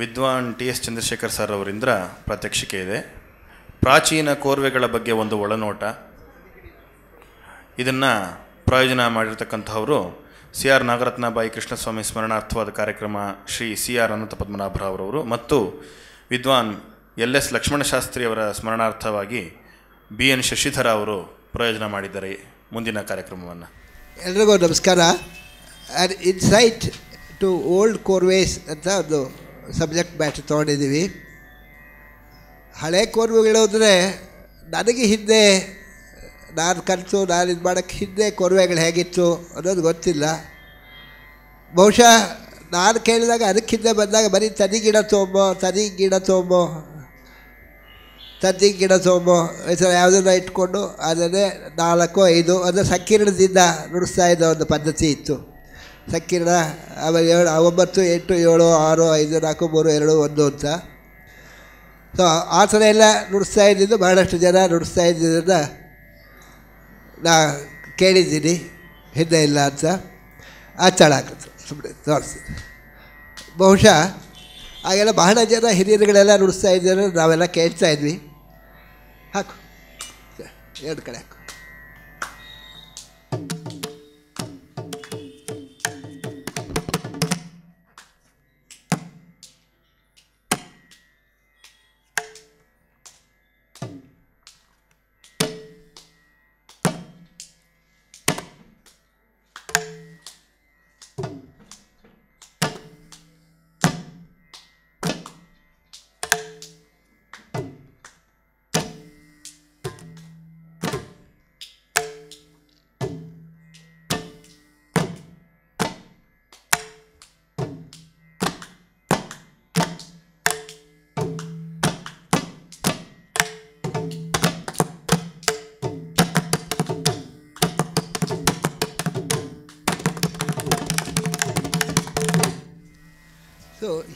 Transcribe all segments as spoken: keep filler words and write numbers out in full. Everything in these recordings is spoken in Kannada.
ವಿದ್ವಾನ್ ಟಿ ಎಸ್ ಚಂದ್ರಶೇಖರ್ ಸರ್ ಅವರಿಂದ ಪ್ರಾತ್ಯಕ್ಷಿಕೆ ಇದೆ. ಪ್ರಾಚೀನ ಕೋರ್ವೆಗಳ ಬಗ್ಗೆ ಒಂದು ಒಳನೋಟ. ಇದನ್ನು ಪ್ರಾಯೋಜನ ಮಾಡಿರ್ತಕ್ಕಂಥವರು ಸಿ ಆರ್ ನಾಗರತ್ನ ಬಾಯಿ ಕೃಷ್ಣಸ್ವಾಮಿ ಸ್ಮರಣಾರ್ಥವಾದ ಕಾರ್ಯಕ್ರಮ ಶ್ರೀ ಸಿ ಆರ್ ಅನಂತಪದ್ಮನಾಭರವರವರು ಮತ್ತು ವಿದ್ವಾನ್ ಎಲ್ ಎಸ್ ಲಕ್ಷ್ಮಣ ಶಾಸ್ತ್ರಿಯವರ ಸ್ಮರಣಾರ್ಥವಾಗಿ ಬಿ ಎನ್ ಶಶಿಧರ ಅವರು ಪ್ರಯೋಜನ ಮಾಡಿದ್ದಾರೆ ಮುಂದಿನ ಕಾರ್ಯಕ್ರಮವನ್ನು. ಎಲ್ರಿಗೂ ನಮಸ್ಕಾರ. ಆ್ಯಂಡ್ ಇನ್ಸೈಟ್ ಟು ಓಲ್ಡ್ ಕೋರ್ವೇಸ್ ಅಂತ ಒಂದು ಸಬ್ಜೆಕ್ಟ್ ಮ್ಯಾಟ್ರ್ ತೊಗೊಂಡಿದ್ದೀವಿ. ಹಳೆ ಕೋರ್ವೆಗಳು ಅಂದರೆ ನನಗೆ ಹಿಂದೆ ನಾನು ಕಲಿತು ನಾನು ಇದು ಮಾಡೋಕ್ಕೆ ಹಿಂದೆ ಕೊರವೆಗಳು ಹೇಗಿತ್ತು ಅನ್ನೋದು ಗೊತ್ತಿಲ್ಲ. ಬಹುಶಃ ನಾನು ಕೇಳಿದಾಗ ಅದಕ್ಕೆ ಹಿಂದೆ ಬಂದಾಗ ಬರೀ ತನಿ ಗಿಡ ತೊಗೊಂಬೋ ತನಿ ಗಿಡ ತೊಗೊಂಬೋ ತನಿ ಗಿಡ ತೊಗೊಂಬೋ ಈ ಥರ ಯಾವುದನ್ನು ಇಟ್ಕೊಂಡು ಅದನ್ನೇ ನಾಲ್ಕು ಐದು ಅಂದರೆ ಸಂಕೀರ್ಣದಿಂದ ನುಡಿಸ್ತಾ ಇದ್ದ ಒಂದು ಪದ್ಧತಿ ಇತ್ತು. ಸಂಕೀರ್ಣ ಆಮೇಲೆ ಏಳು ಒಂಬತ್ತು ಎಂಟು ಏಳು ಆರು ಐದು ನಾಲ್ಕು ಮೂರು ಎರಡು ಒಂದು ಅಂತ. ಸೊ ಆ ಥರ ಎಲ್ಲ ನುಡಿಸ್ತಾ ಇದ್ದಿದ್ದು ಬಹಳಷ್ಟು ಜನ ನುಡಿಸ್ತಾ ಇದ್ದಿದ್ದನ್ನು ನಾ ಕೇಳಿದ್ದೀನಿ, ಹಿಂದೆ ಇಲ್ಲ ಅಂತ ಆಚಾಳ ಹಾಕಿದ್ರು ಸುಮ್ಮನೆ ತೋರಿಸ್ತೀನಿ. ಬಹುಶಃ ಹಾಗೆಲ್ಲ ಬಹಳ ಜನ ಹಿರಿಯರುಗಳೆಲ್ಲ ನುಡಿಸ್ತಾ ಇದ್ದಾರೆ, ನಾವೆಲ್ಲ ಕೇಳ್ತಾ ಇದ್ವಿ. ಹಾಕು ಎರಡು ಕಡೆ ಹಾಕು.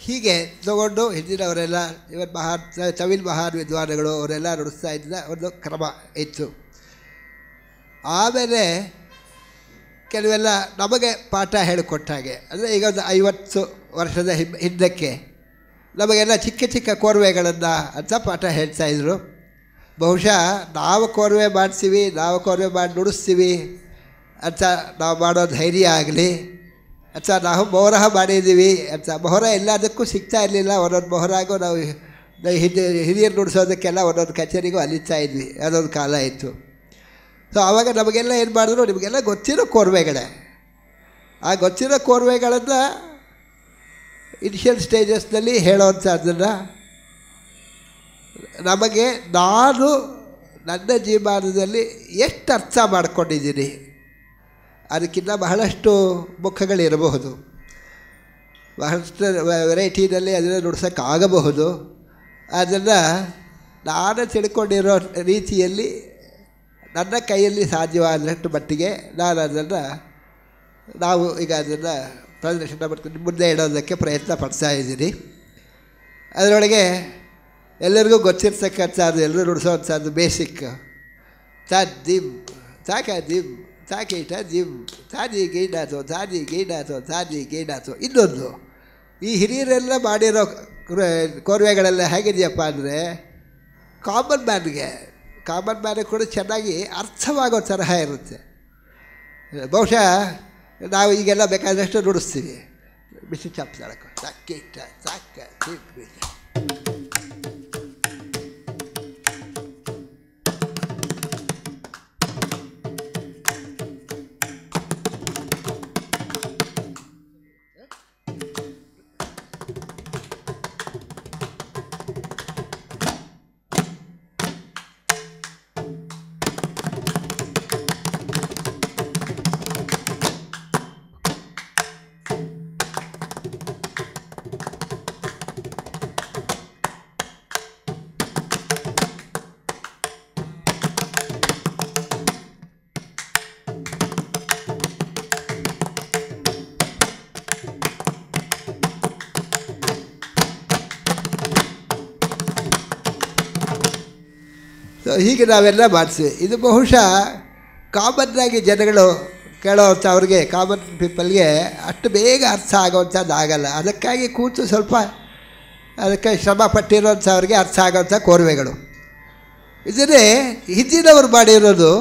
ಹೀಗೆ ತಗೊಂಡು ಹಿಂದಿನವರೆಲ್ಲ ಇವತ್ತು ಮಹಾನ್ ತಮಿಳ್ ಮಹಾನ್ ವಿದ್ವಾನಗಳು ಅವರೆಲ್ಲ ನುಡಿಸ್ತಾ ಇದ್ದ ಒಂದು ಕ್ರಮ ಇತ್ತು. ಆಮೇಲೆ ಕೆಲವೆಲ್ಲ ನಮಗೆ ಪಾಠ ಹೇಳಿಕೊಟ್ಟ ಹಾಗೆ ಅಂದರೆ ಈಗ ಒಂದು ಐವತ್ತು ವರ್ಷದ ಹಿಮ್ ಹಿಂದಕ್ಕೆ ನಮಗೆಲ್ಲ ಚಿಕ್ಕ ಚಿಕ್ಕ ಕೋರ್ವೆಗಳನ್ನು ಅಂತ ಪಾಠ ಹೇಳ್ತಾಯಿದ್ರು. ಬಹುಶಃ ನಾವು ಕೋರ್ವೆ ಮಾಡ್ತೀವಿ ನಾವು ಕೋರ್ವೆ ಮಾಡಿ ನುಡಿಸ್ತೀವಿ ಅಂತ ನಾವು ಮಾಡೋ ಧೈರ್ಯ ಆಗಲಿ ಅಥವಾ ನಾವು ಮೊಹರ ಮಾಡಿದ್ದೀವಿ ಅಂತ. ಮೊಹರ ಎಲ್ಲದಕ್ಕೂ ಸಿಗ್ತಾ ಇರಲಿಲ್ಲ. ಒಂದೊಂದು ಮೊಹರಾಗೂ ನಾವು ಹಿರಿಯ ಹಿರಿಯರು ನುಡಿಸೋದಕ್ಕೆಲ್ಲ ಒಂದೊಂದು ಕಚೇರಿಗೂ ಅಲಿತಾ ಇದ್ವಿ. ಅದೊಂದು ಕಾಲ ಇತ್ತು. ಸೊ ಆವಾಗ ನಮಗೆಲ್ಲ ಏನು ಮಾಡಿದ್ರು, ನಿಮಗೆಲ್ಲ ಗೊತ್ತಿರೋ ಕೋರ್ವೆಗಳೇ, ಆ ಗೊತ್ತಿರೋ ಕೋರ್ವೆಗಳನ್ನು ಇನಿಷಿಯಲ್ ಸ್ಟೇಜಸ್ನಲ್ಲಿ ಹೇಳೋವಂಥದ್ದನ್ನು ನಮಗೆ ನಾನು ನನ್ನ ಜೀವನದಲ್ಲಿ ಎಷ್ಟು ಅರ್ಥ ಮಾಡ್ಕೊಂಡಿದ್ದೀನಿ ಅದಕ್ಕಿಂತ ಬಹಳಷ್ಟು ಮುಖಗಳಿರಬಹುದು, ಬಹಳಷ್ಟು ವೆರೈಟಿನಲ್ಲಿ ಅದನ್ನು ನುಡ್ಸೋಕ್ಕಾಗಬಹುದು. ಅದನ್ನು ನಾನು ತಿಳ್ಕೊಂಡಿರೋ ರೀತಿಯಲ್ಲಿ ನನ್ನ ಕೈಯಲ್ಲಿ ಸಾಧ್ಯವಾದಷ್ಟು ಮಟ್ಟಿಗೆ ನಾನು ಅದನ್ನು ನಾವು ಈಗ ಅದನ್ನು ಪ್ರದರ್ಶನ ಮಾಡ್ಕೊಂಡು ಮುಂದೆ ಇಡೋದಕ್ಕೆ ಪ್ರಯತ್ನ ಪಡ್ತಾ ಇದ್ದೀನಿ. ಅದರೊಳಗೆ ಎಲ್ಲರಿಗೂ ಗೊತ್ತಿರ್ತಕ್ಕಂಥದ್ದು, ಎಲ್ಲರೂ ನುಡಿಸೋವಂಥದ್ದು ಬೇಸಿಕ್ ತ ದಿಮ್ ತಾಕ ದಿಮ್ ತಾಕೇಟ ಜಿಮ್ ತಾಜಿ ಗೇಡಾತೋ ತಾಜಿ ಗೇಡಾತೋ ತಾಜಿ ಗೇಡಾತೋ ಇನ್ನೊಂದು. ಈ ಹಿರಿಯರೆಲ್ಲ ಮಾಡಿರೋ ಕೋರ್ವೆಗಳೆಲ್ಲ ಹೇಗಿದೆಯಪ್ಪ ಅಂದರೆ ಕಾಮನ್ ಮ್ಯಾನ್ಗೆ ಕಾಮನ್ ಮ್ಯಾನಿಗೆ ಕೂಡ ಚೆನ್ನಾಗಿ ಅರ್ಥವಾಗೋ ತರಹ ಇರುತ್ತೆ. ಬಹುಶಃ ನಾವು ಈಗೆಲ್ಲ ಬೇಕಾದಷ್ಟು ನುಡಿಸ್ತೀವಿ. ಬಿಸಿ ಚಾಪ್ ತಾಳಕ ತಾಕೇಟ ತಾಕ ಹೀಗೆ ನಾವೆಲ್ಲ ಮಾಡಿಸ್ತೀವಿ. ಇದು ಬಹುಶಃ ಕಾಮನ್ನಾಗಿ ಜನಗಳು ಕೇಳೋವಂಥ ಅವ್ರಿಗೆ, ಕಾಮನ್ ಪೀಪಲ್ಗೆ ಅಷ್ಟು ಬೇಗ ಅರ್ಥ ಆಗೋವಂಥದ್ದು ಆಗಲ್ಲ. ಅದಕ್ಕಾಗಿ ಕೂತು ಸ್ವಲ್ಪ ಅದಕ್ಕೆ ಶ್ರಮ ಪಟ್ಟಿರೋಂಥ ಅವ್ರಿಗೆ ಅರ್ಥ ಆಗೋಂಥ ಕೋರ್ವೆಗಳು. ಇದನ್ನೇ ಹಿಂದಿನವ್ರು ಮಾಡಿರೋದು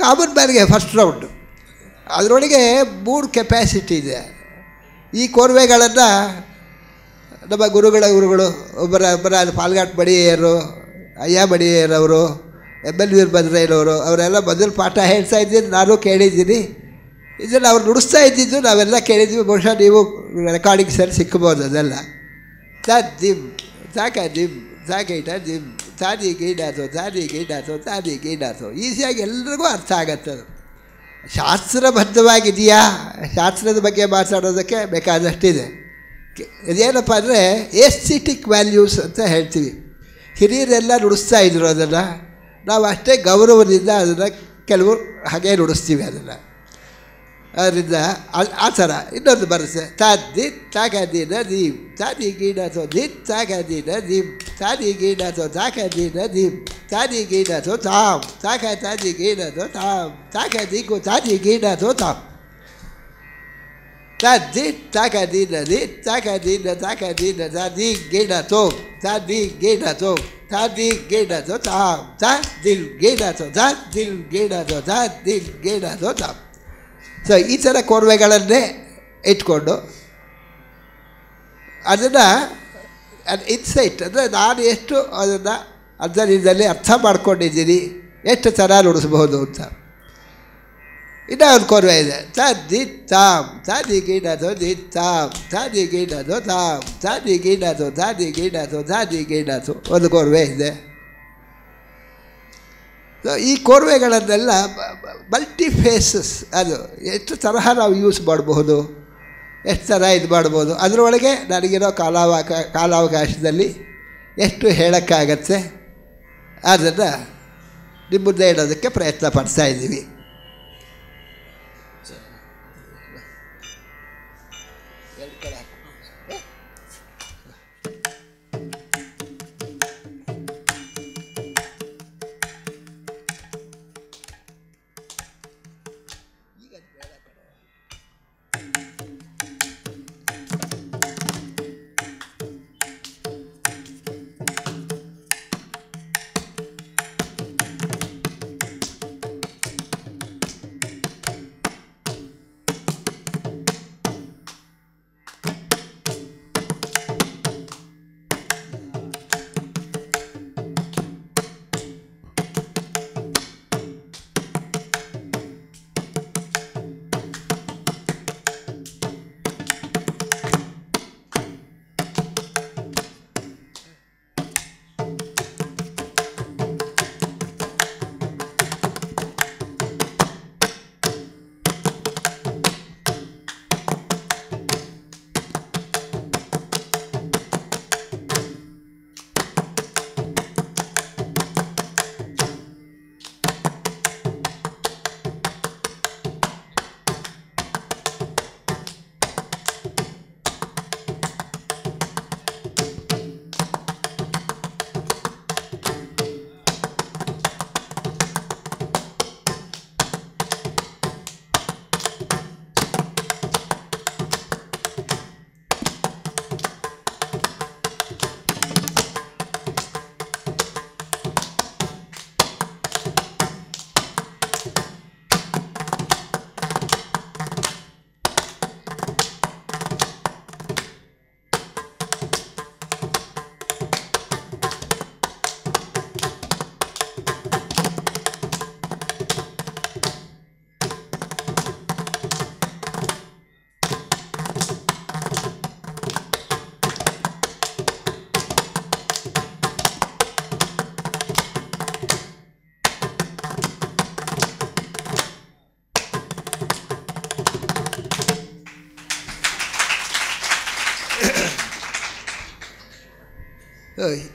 ಕಾಮನ್ ಮ್ಯಾನ್ಗೆ ಫಸ್ಟ್ ರೌಂಡು. ಅದರೊಳಗೆ ಮೂರು ಕೆಪ್ಯಾಸಿಟಿ ಇದೆ. ಈ ಕೋರ್ವೆಗಳನ್ನು ನಮ್ಮ ಗುರುಗಳ ಗುರುಗಳು ಒಬ್ಬರ ಒಬ್ಬರ ಪಾಲ್ಘಾಟ್ ಮಡಿಯರು, ಅಯ್ಯ ಮಡಿಯರವರು, ಎಮ್ ಎಲ್ ವೀರ್ ಭದ್ರಯ್ಯನವರು, ಅವರೆಲ್ಲ ಮೊದಲು ಪಾಠ ಹೇಳ್ತಾ ಇದ್ದೀನಿ, ನಾನು ಕೇಳಿದ್ದೀನಿ. ಇದನ್ನು ಅವ್ರು ನುಡಿಸ್ತಾ ಇದ್ದಿದ್ದು ನಾವೆಲ್ಲ ಕೇಳಿದ್ವಿ. ಬಹುಶಃ ನೀವು ರೆಕಾರ್ಡಿಂಗ್ಸಲ್ಲಿ ಸಿಕ್ಕಬೋದು. ಅದೆಲ್ಲ ತಾ ದಿಮ್ ತಾಕ ದಿಮ್ ತಾಕೈಟ ದಿಮ್ ತಾದಿ ಗೈಡಾತು ತಾದಿ ಗೈಡಾತು ತಾದಿ ಗೈಡಾತು ಈಸಿಯಾಗಿ ಎಲ್ರಿಗೂ ಅರ್ಥ ಆಗತ್ತೆ. ಅದು ಶಾಸ್ತ್ರಬದ್ಧವಾಗಿದೆಯಾ? ಶಾಸ್ತ್ರದ ಬಗ್ಗೆ ಮಾತಾಡೋದಕ್ಕೆ ಬೇಕಾದಷ್ಟಿದೆ. ಇದೇನಪ್ಪ ಅಂದರೆ ಎಸ್ಥೆಟಿಕ್ ವ್ಯಾಲ್ಯೂಸ್ ಅಂತ ಹೇಳ್ತೀವಿ. ಹಿರಿಯರೆಲ್ಲ ನುಡಿಸ್ತಾ ಇದ್ರು ಅದನ್ನು. ನಾವು ಅಷ್ಟೇ ಗೌರವದಿಂದ ಅದನ್ನು ಕೆಲವು ಹಾಗೆ ನುಡಿಸ್ತೀವಿ ಅದನ್ನು. ಅದರಿಂದ ಆ ಥರ ಇನ್ನೊಂದು ಬರುತ್ತೆ. ತಾದಿ ತಾಕದಿನ ದೀಮ್ ತಾದಿ ಗೀಡಾತೋ ದಿನ್ ತಾಕದಿನ ದೀಮ್ ತಾದಿ ಗೀಡಾತೋ ತಾಕದಿನ ದೀಮ್ ತಾದಿ ಗೀಡಾತೋ ತಾಮ್ ತಾಕ ತಾದಿ ಗೀಡಾತೋ ತಾಮ್ ತಾಕ ದಿಗು ತಾದಿ ಗೀಡಾತೋ ತಾಮ್ ತಾದಿ ತಾಕದಿನ ದಿ ತಾಕದಿನ ತಾಕದಿನ ತಾದಿ ಗೀಡಾತೋ ತಾದಿ ಗೀಡಾತೋ ತಾದಿ ಗೀಡಾತೋ ತಾಮ್ ತಾ ದಿಲ್ ಗೀಡಾತೋ ತಾ ದಿಲ್ ಗೀಡಾತೋ ತಾ ದಿಲ್ ಗೀಡಾತೋ ತಾಮ್. ಸೊ ಈ ಥರ ಕೋರ್ವೆಗಳನ್ನೇ ಇಟ್ಕೊಂಡು ಅದನ್ನು ಇನ್ಸೈಟ್ ಅಂದರೆ ನಾನು ಎಷ್ಟು ಅದನ್ನು ಅದರಲ್ಲಿ ಅರ್ಥ ಮಾಡ್ಕೊಂಡಿದ್ದೀನಿ, ಎಷ್ಟು ಥರ ನುಡಿಸ್ಬಹುದು ಅಂತ. ಇನ್ನೂ ಒಂದು ಕೋರ್ವೆ ಇದೆ. ತ ದಿ ತಾಮ್ ತಾದಿ ಗೀಡಾದೋ ದಿ ತಾಮ್ ತಾದಿ ಗೀಡಾದೋ ತಾಮ್ ತಾದಿ ಗೀಡಾದೋ ತಾದಿ ಗೀಡಾದೋ ತಾದಿ ಗೀಡಾದೋ ಒಂದು ಕೋರ್ವೆ ಇದೆ. ಈ ಕೋರ್ವೆಗಳನ್ನೆಲ್ಲ ಮಲ್ಟಿಫೇಸಸ್, ಅದು ಎಷ್ಟು ತರಹ ನಾವು ಯೂಸ್ ಮಾಡಬಹುದು, ಎಷ್ಟು ಥರ ಇದು ಮಾಡ್ಬೋದು, ಅದರೊಳಗೆ ನನಗಿರೋ ಕಾಲಾವಕ ಕಾಲಾವಕಾಶದಲ್ಲಿ ಎಷ್ಟು ಹೇಳೋಕ್ಕಾಗತ್ತೆ ಅದನ್ನು ನಿಮ್ಮ ಮುಂದೆ ಇಡೋದಕ್ಕೆ ಪ್ರಯತ್ನ ಪಡ್ತಾ ಇದ್ದೀವಿ.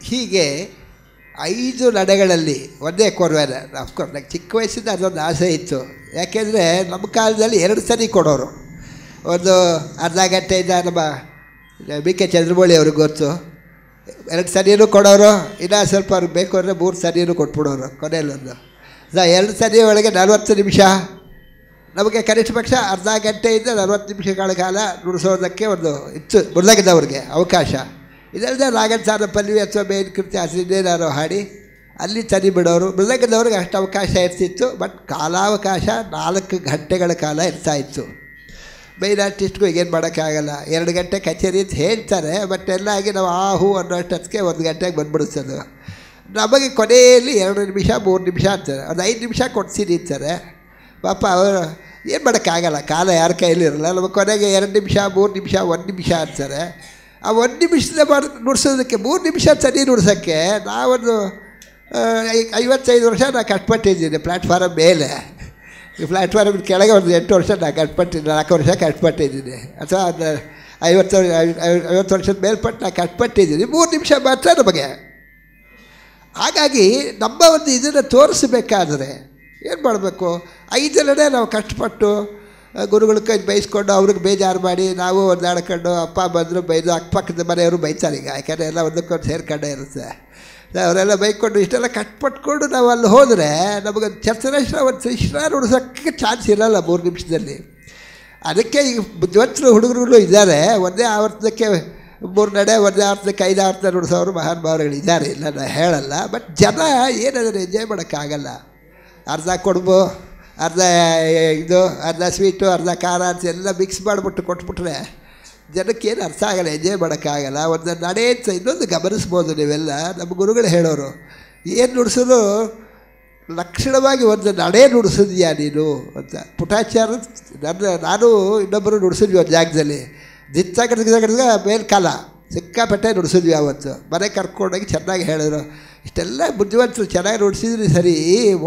ಹೀಗೆ ಐದು ನಡೆಗಳಲ್ಲಿ ಒಂದೇ ಕೊರವೇನ. ಅಫ್ಕೋರ್ಸ್ ನಂಗೆ ಚಿಕ್ಕ ವಯಸ್ಸಿಂದ ಅದೊಂದು ಆಸೆ ಇತ್ತು. ಯಾಕೆಂದರೆ ನಮ್ಮ ಕಾಲದಲ್ಲಿ ಎರಡು ಸರಿ ಕೊಡೋರು. ಒಂದು ಅರ್ಧ ಗಂಟೆಯಿಂದ ನಮ್ಮ ಬಿ ಕೆ ಚಂದ್ರಮೌಳಿ ಅವ್ರಿಗೆ ಗೊತ್ತು, ಎರಡು ಸರಿಯೂ ಕೊಡೋರು, ಇನ್ನೂ ಸ್ವಲ್ಪ ಅವ್ರಿಗೆ ಬೇಕು ಅಂದರೆ ಮೂರು ಸರಿಯೂ ಕೊಟ್ಬಿಡೋರು. ಕೊನೆಯಲ್ಲೊಂದು ಎರಡು ಸರಿ ಒಳಗೆ ನಲ್ವತ್ತು ನಿಮಿಷ ನಮಗೆ ಕನಿಷ್ಪಕ್ಷ ಅರ್ಧ ಗಂಟೆಯಿಂದ ನಲವತ್ತು ನಿಮಿಷಗಳ ಕಾಲ ನುಡಿಸೋದಕ್ಕೆ ಒಂದು ಹೆಚ್ಚು ಮೊದಲಾಗಿದ್ದವ್ರಿಗೆ ಅವಕಾಶ. ಇದರಿಂದ ರಾಗಸಾರ ಪಲ್ವಿ ಅಥವಾ ಮೇನ್ ಕೃತಿ ಹಸಿರೇನಾರು ಹಾಡಿ ಅಲ್ಲಿ ತರಿ ಬಿಡೋರು. ಮೊದಲಾಗಿದ್ದವ್ರಿಗೆ ಅಷ್ಟು ಅವಕಾಶ ಇರ್ತಿತ್ತು, ಬಟ್ ಕಾಲಾವಕಾಶ ನಾಲ್ಕು ಗಂಟೆಗಳ ಕಾಲ ಇರ್ತಾಯಿತ್ತು. ಮೇನ್ ಆರ್ಟಿಸ್ಟ್ಗೂ ಈಗೇನು ಮಾಡೋಕ್ಕಾಗಲ್ಲ, ಎರಡು ಗಂಟೆ ಕಚೇರಿ ಅಂತ ಹೇಳ್ತಾರೆ, ಬಟ್ ಎಲ್ಲಾಗಿ ನಾವು ಆ ಹೂ ಅನ್ನೋಷ್ಟೊತ್ತಿಗೆ ಒಂದು ಗಂಟೆಗೆ ಬಂದ್ಬಿಡುತ್ತೆ. ಅದು ನಮಗೆ ಕೊನೆಯಲ್ಲಿ ಎರಡು ನಿಮಿಷ ಮೂರು ನಿಮಿಷ ಅಂತಾರೆ, ಒಂದು ಐದು ನಿಮಿಷ ಕೊಡ್ತೀನಿ ಅಂತಾರೆ. ಪಾಪ ಅವರು ಏನು ಮಾಡೋಕ್ಕಾಗಲ್ಲ, ಕಾಲ ಯಾರ ಕೈಲಿರಲ್ಲ. ನಮ್ಮ ಕೊನೆಗೆ ಎರಡು ನಿಮಿಷ ಮೂರು ನಿಮಿಷ ಒಂದು ನಿಮಿಷ ಅಂತಾರೆ. ಆ ಒಂದು ನಿಮಿಷದ ಮಾಡಿ ನುಡಿಸೋದಕ್ಕೆ ಮೂರು ನಿಮಿಷ ಸರಿ ನುಡ್ಸೋಕ್ಕೆ ನಾವೊಂದು ಐವತ್ತೈದು ವರ್ಷ ನಾನು ಕಟ್ಪಟ್ಟಿದ್ದೀನಿ ಪ್ಲ್ಯಾಟ್ಫಾರಮ್ ಮೇಲೆ. ಈ ಪ್ಲ್ಯಾಟ್ಫಾರಮ್ ಕೆಳಗೆ ಒಂದು ಎಂಟು ವರ್ಷ ನಾನು ಕಟ್ಪಟ್ಟಿದ್ದೆ, ನಾಲ್ಕು ವರ್ಷ ಕಟ್ಪಟ್ಟಿದ್ದೀನಿ, ಅಥವಾ ಅದು ಐವತ್ತು ಐವತ್ತು ವರ್ಷದ ಮೇಲ್ಪಟ್ಟು ನಾನು ಕಟ್ಪಟ್ಟಿದ್ದೀನಿ. ಮೂರು ನಿಮಿಷ ಮಾತ್ರ ನಮಗೆ. ಹಾಗಾಗಿ ನಮ್ಮ ಒಂದು ಇದನ್ನು ತೋರಿಸಬೇಕಾದ್ರೆ ಏನು ಮಾಡಬೇಕು, ಐದರಲ್ಲೇ ನಾವು ಕಷ್ಟಪಟ್ಟು ಗುರುಗಳ ಕೈ ಬೈಸ್ಕೊಂಡು ಅವ್ರಿಗೆ ಬೇಜಾರು ಮಾಡಿ ನಾವು ಒಂದು ಆಡ್ಕೊಂಡು ಅಪ್ಪ ಬಂದರು ಬೈದು ಅಕ್ಕಪಕ್ಕದ ಮನೆಯವರು ಬೈತಾರೆ. ಈಗ ಯಾಕೆಂದರೆ ಎಲ್ಲ ಒಂದಕ್ಕೊಂದು ಸೇರ್ಕೊಂಡೇ ಇರುತ್ತೆ. ಅವರೆಲ್ಲ ಬೈಕೊಂಡು ಇಷ್ಟೆಲ್ಲ ಕಷ್ಟಪಟ್ಕೊಂಡು ನಾವು ಅಲ್ಲಿ ಹೋದರೆ ನಮಗೆ ಚತುರೇಶ್ವರ ಒಂದು ತ್ರಿಶ್ರ ನುಡಿಸೋಕ್ಕೆ ಚಾನ್ಸ್ ಇರೋಲ್ಲ ಮೂರು ನಿಮಿಷದಲ್ಲಿ. ಅದಕ್ಕೆ ಈಗ ಬುದ್ಧಿವಂತರು ಹುಡುಗರುಗಳು ಇದ್ದಾರೆ, ಒಂದೇ ಆವರ್ತಕ್ಕೆ ಮೂರು ನಡೆ, ಒಂದೇ ಆವರ್ತಕ್ಕೆ ಐದು ಆವರ್ತ ನುಡಿಸೋರು ಮಹಾನುಭಾವರುಗಳಿದ್ದಾರೆ, ಇಲ್ಲ ನಾನು ಹೇಳಲ್ಲ. ಬಟ್ ಜನ ಏನಾದರೂ ಎಂಜಾಯ್ ಮಾಡೋಕ್ಕಾಗಲ್ಲ. ಅರ್ಧ ಕೊಡಬು, ಅರ್ಧ ಇದು, ಅರ್ಧ ಸ್ವೀಟು, ಅರ್ಧ ಖಾರ ಅಂತ ಎಲ್ಲ ಮಿಕ್ಸ್ ಮಾಡಿಬಿಟ್ಟು ಕೊಟ್ಬಿಟ್ರೆ ಜನಕ್ಕೇನು ಅರ್ಥ ಆಗಲ್ಲ, ಎಂಜಾಯ್ ಮಾಡೋಕ್ಕಾಗಲ್ಲ. ಒಂದು ನಡೆ ಅಂತ ಇನ್ನೊಂದು ಗಮನಿಸ್ಬೋದು ನೀವೆಲ್ಲ. ನಮ್ಮ ಗುರುಗಳು ಹೇಳೋರು ಏನು ನುಡಿಸಿದ್ರು ಲಕ್ಷಣವಾಗಿ ಒಂದು ನಡೆ ನುಡಿಸಿದ್ಯಾ ನೀನು ಅಂತ. ಪುಟಾಚಾರ ನನ್ನ ನಾನು ಇನ್ನೊಬ್ಬರು ನುಡಿಸಿದ್ವಿ ಒಂದು ಜಾಗದಲ್ಲಿ, ದಿತ್ತ ಕಡೆದ ಕಡೆದ ಮೇಲೆ ಕಾಲ ಸಿಕ್ಕಾಪಟ್ಟೆ ನುಡಿಸಿದ್ವಿ ಆವತ್ತು. ಮನೆ ಕರ್ಕೊಂಡೋಗಿ ಚೆನ್ನಾಗಿ ಹೇಳಿದ್ರು, ಇಷ್ಟೆಲ್ಲ ಬುದ್ಧಿವಂತರು ಚೆನ್ನಾಗಿ ನುಡಿಸಿದ್ರಿ, ಸರಿ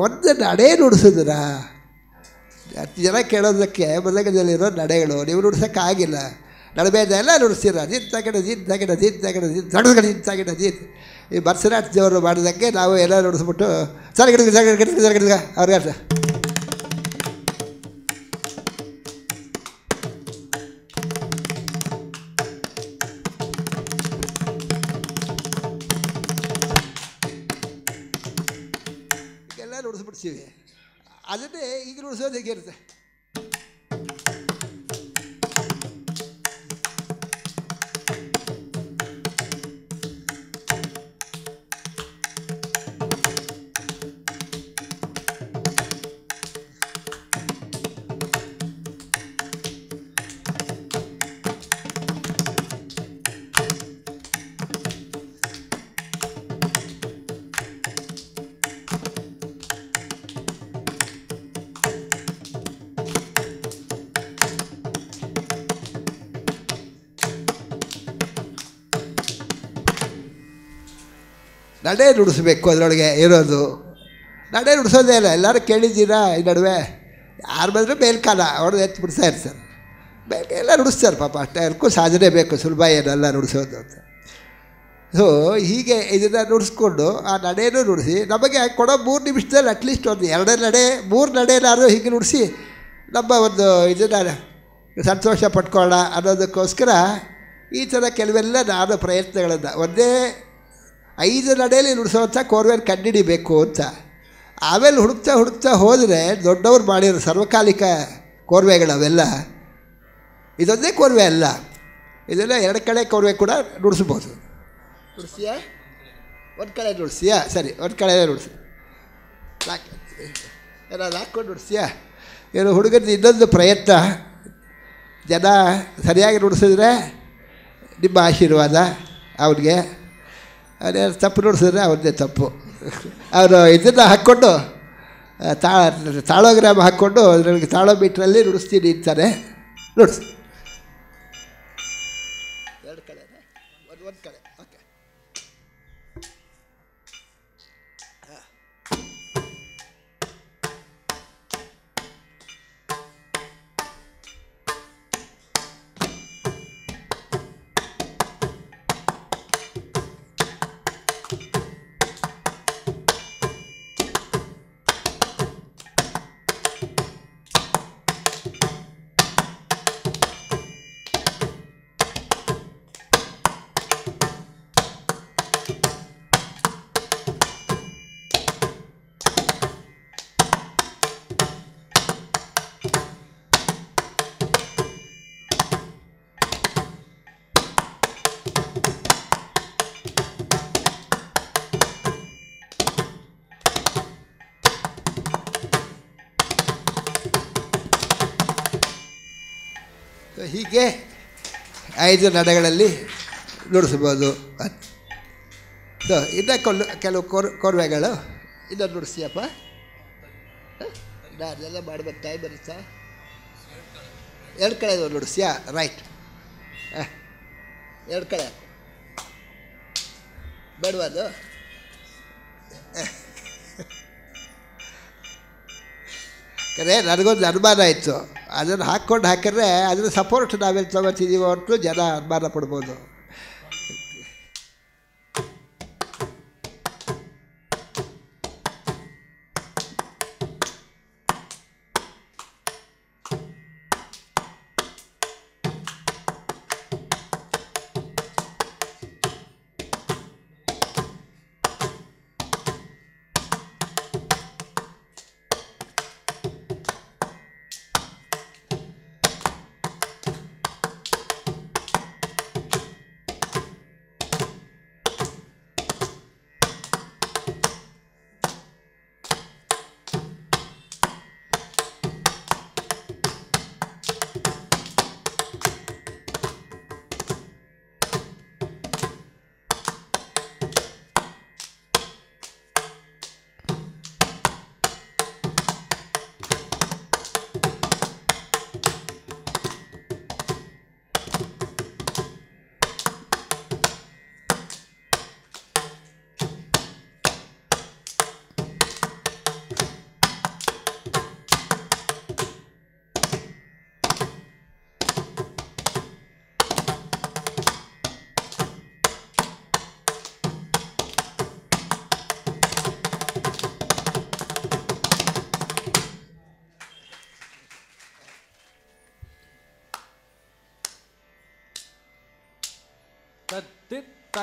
ಒಂದು ನಡೆ ನುಡಿಸಿದ್ರ? ಅಷ್ಟು ಜನ ಕೇಳೋದಕ್ಕೆ ಮೊದಲಿರೋ ನಡೆಗಳು ನೀವು ನುಡ್ಸೋಕ್ಕಾಗಿಲ್ಲ, ನಡಬೇದ ಎಲ್ಲ ನುಡಿಸ್ತೀರ. ಜಿತ್ ತಗಡ ಜಿತ್ ತಗಡ ಜಿತ್ ತಗಡ ಜಿತ್ ನಡುಗಡ ಜಿತ್ ತಗಡ ಜಿತ್. ಈ ಭರತನಾಟ್ಯದವರು ಮಾಡಿದಂಗೆ ನಾವು ಎಲ್ಲ ನುಡಿಸ್ಬಿಟ್ಟು ಸರಿ ಗಿಡ ಸರಿ ಗಿಡ ಅವ್ರಿಗೆ ನುಡಿಸ್ಬಿಡ್ತೀವಿ. ಅದನ್ನೇ ಈಗ ನುಡಿಸೋದು ಹೇಗಿರುತ್ತೆ, ನಡೆ ನುಡಿಸ್ಬೇಕು. ಅದರೊಳಗೆ ಇರೋದು ನಡೆ ನುಡಿಸೋದೇ ಇಲ್ಲ. ಎಲ್ಲರೂ ಕೇಳಿದ್ದೀರಾ ಈ ನಡುವೆ? ಯಾರು ಬಂದರೂ ಮೇಲ್ಕಾಲ ಅವ್ರದ್ದು ಎತ್ತು ಬಿಡ್ತಾ ಇರ್ತಾರೆ, ಬೇಗ ಎಲ್ಲ ನುಡಿಸ್ತಾರೆ. ಪಾಪ ಅಷ್ಟೇ ಎಲ್ಲಕ್ಕೂ ಸಾಧನೆ ಬೇಕು, ಸುಲಭ ಏನೆಲ್ಲ ನುಡಿಸೋದು ಅಂತ. ಸೊ ಹೀಗೆ ಇದನ್ನು ನುಡಿಸ್ಕೊಂಡು ಆ ನಡೆಯೂ ನುಡಿಸಿ ನಮಗೆ ಕೊಡೋ ಮೂರು ನಿಮಿಷದಲ್ಲಿ ಅಟ್ಲೀಸ್ಟ್ ಒಂದು ಎರಡೇ ನಡೆ ಮೂರು ನಡೆಯಲ್ಲಾದರೂ ಹೀಗೆ ನುಡಿಸಿ ನಮ್ಮ ಒಂದು ಇದನ್ನು ಸಂತೋಷ ಪಡ್ಕೊಳ್ಳೋಣ ಅನ್ನೋದಕ್ಕೋಸ್ಕರ ಈ ಥರ ಕೆಲವೆಲ್ಲ ನಾನು ಪ್ರಯತ್ನಗಳನ್ನು ಒಂದೇ ಐದು ನಡೆಯಲ್ಲಿ ನುಡಿಸೋವಂಥ ಕೋರ್ವೆನ ಕಂಡುಹಿಡಿಬೇಕು ಅಂತ. ಆಮೇಲೆ ಹುಡುಕ್ತಾ ಹುಡುಕ್ತಾ ಹೋದರೆ ದೊಡ್ಡವ್ರು ಮಾಡಿರೋ ಸರ್ವಕಾಲಿಕ ಕೋರ್ವೆಗಳವೆಲ್ಲ. ಇದೊಂದೇ ಕೋರ್ವೆ ಅಲ್ಲ, ಇದೆಲ್ಲ ಎರಡು ಕಡೆ ಕೋರ್ವೆ ಕೂಡ ನುಡಿಸ್ಬೋದು. ನುಡಿಸಿಯಾ? ಒಂದು ಕಡೆ ನುಡಿಸಿಯಾ? ಸರಿ, ಒಂದು ಕಡೆ ನುಡಿಸಿ ಏನಾದ್ರು ಹಾಕ್ಕೊಂಡು ನುಡಿಸಿಯಾ? ಏನು ಹುಡುಗನ ಇನ್ನೊಂದು ಪ್ರಯತ್ನ, ಜನ ಸರಿಯಾಗಿ ನುಡಿಸಿದ್ರೆ ನಿಮ್ಮ ಆಶೀರ್ವಾದ ಅವ್ರಿಗೆ, ಅದೇ ತಪ್ಪು ನುಡಿಸಿದ್ರೆ ಅವ್ರದ್ದೇ ತಪ್ಪು. ಅವರು ಇದನ್ನು ಹಾಕ್ಕೊಂಡು ತಾ ತಾಳೋಗ್ರಾಮ್ ಹಾಕ್ಕೊಂಡು ನನಗೆ ತಾಳೋ ಮೀಟ್ರಲ್ಲಿ ನುಡಿಸ್ತೀನಿ ಅಂತಾರೆ. ನುಡಿಸಿ ಎರಡು ಕಡೆ ಒಂದು ಒಂದು ಕಡೆ. ಓಕೆ, ಹೀಗೆ ಐದು ನಡೆಗಳಲ್ಲಿ ನುಡಿಸ್ಬೋದು. ಸೊ ಇದೇ ಕೊಲ್ಲು ಕೆಲವು ಕೋರ್ ಕೋರ್ವೆಗಳು ಇದನ್ನು ನುಡಿಸಿಯಪ್ಪ. ನಾ ಅದೆಲ್ಲ ಮಾಡ್ಬೇಕು, ಟೈಮ್ ಬರುತ್ತಾ? ಎರಡು ಕಡೆ ನುಡಿಸಿಯಾ? ರೈಟ್, ಎರಡು ಕಡೆ ಬೇಡವಾದು. ಕರೆ ನನಗೊಂದು ಅನುಮಾನ ಇತ್ತು, ಅದನ್ನು ಹಾಕ್ಕೊಂಡು ಹಾಕಿದ್ರೆ ಅದನ್ನು ಸಪೋರ್ಟ್ ನಾವೆಲ್ಲಿ ತೊಗೊತಿದ್ದೀವೋ ಅಂತೂ ಜನ ಅನುಮಾನ ಪಡ್ಬೋದು.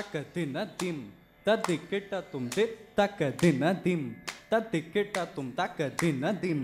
ತಕದಿನದಿಂ ತದಿಕ್ಕಿಟ ತುಂ ದಿತ್ ತಕದಿನದಿಂ ತದಿಕ್ಕಿಟ ತುಂ ತಕದಿನದಿಂ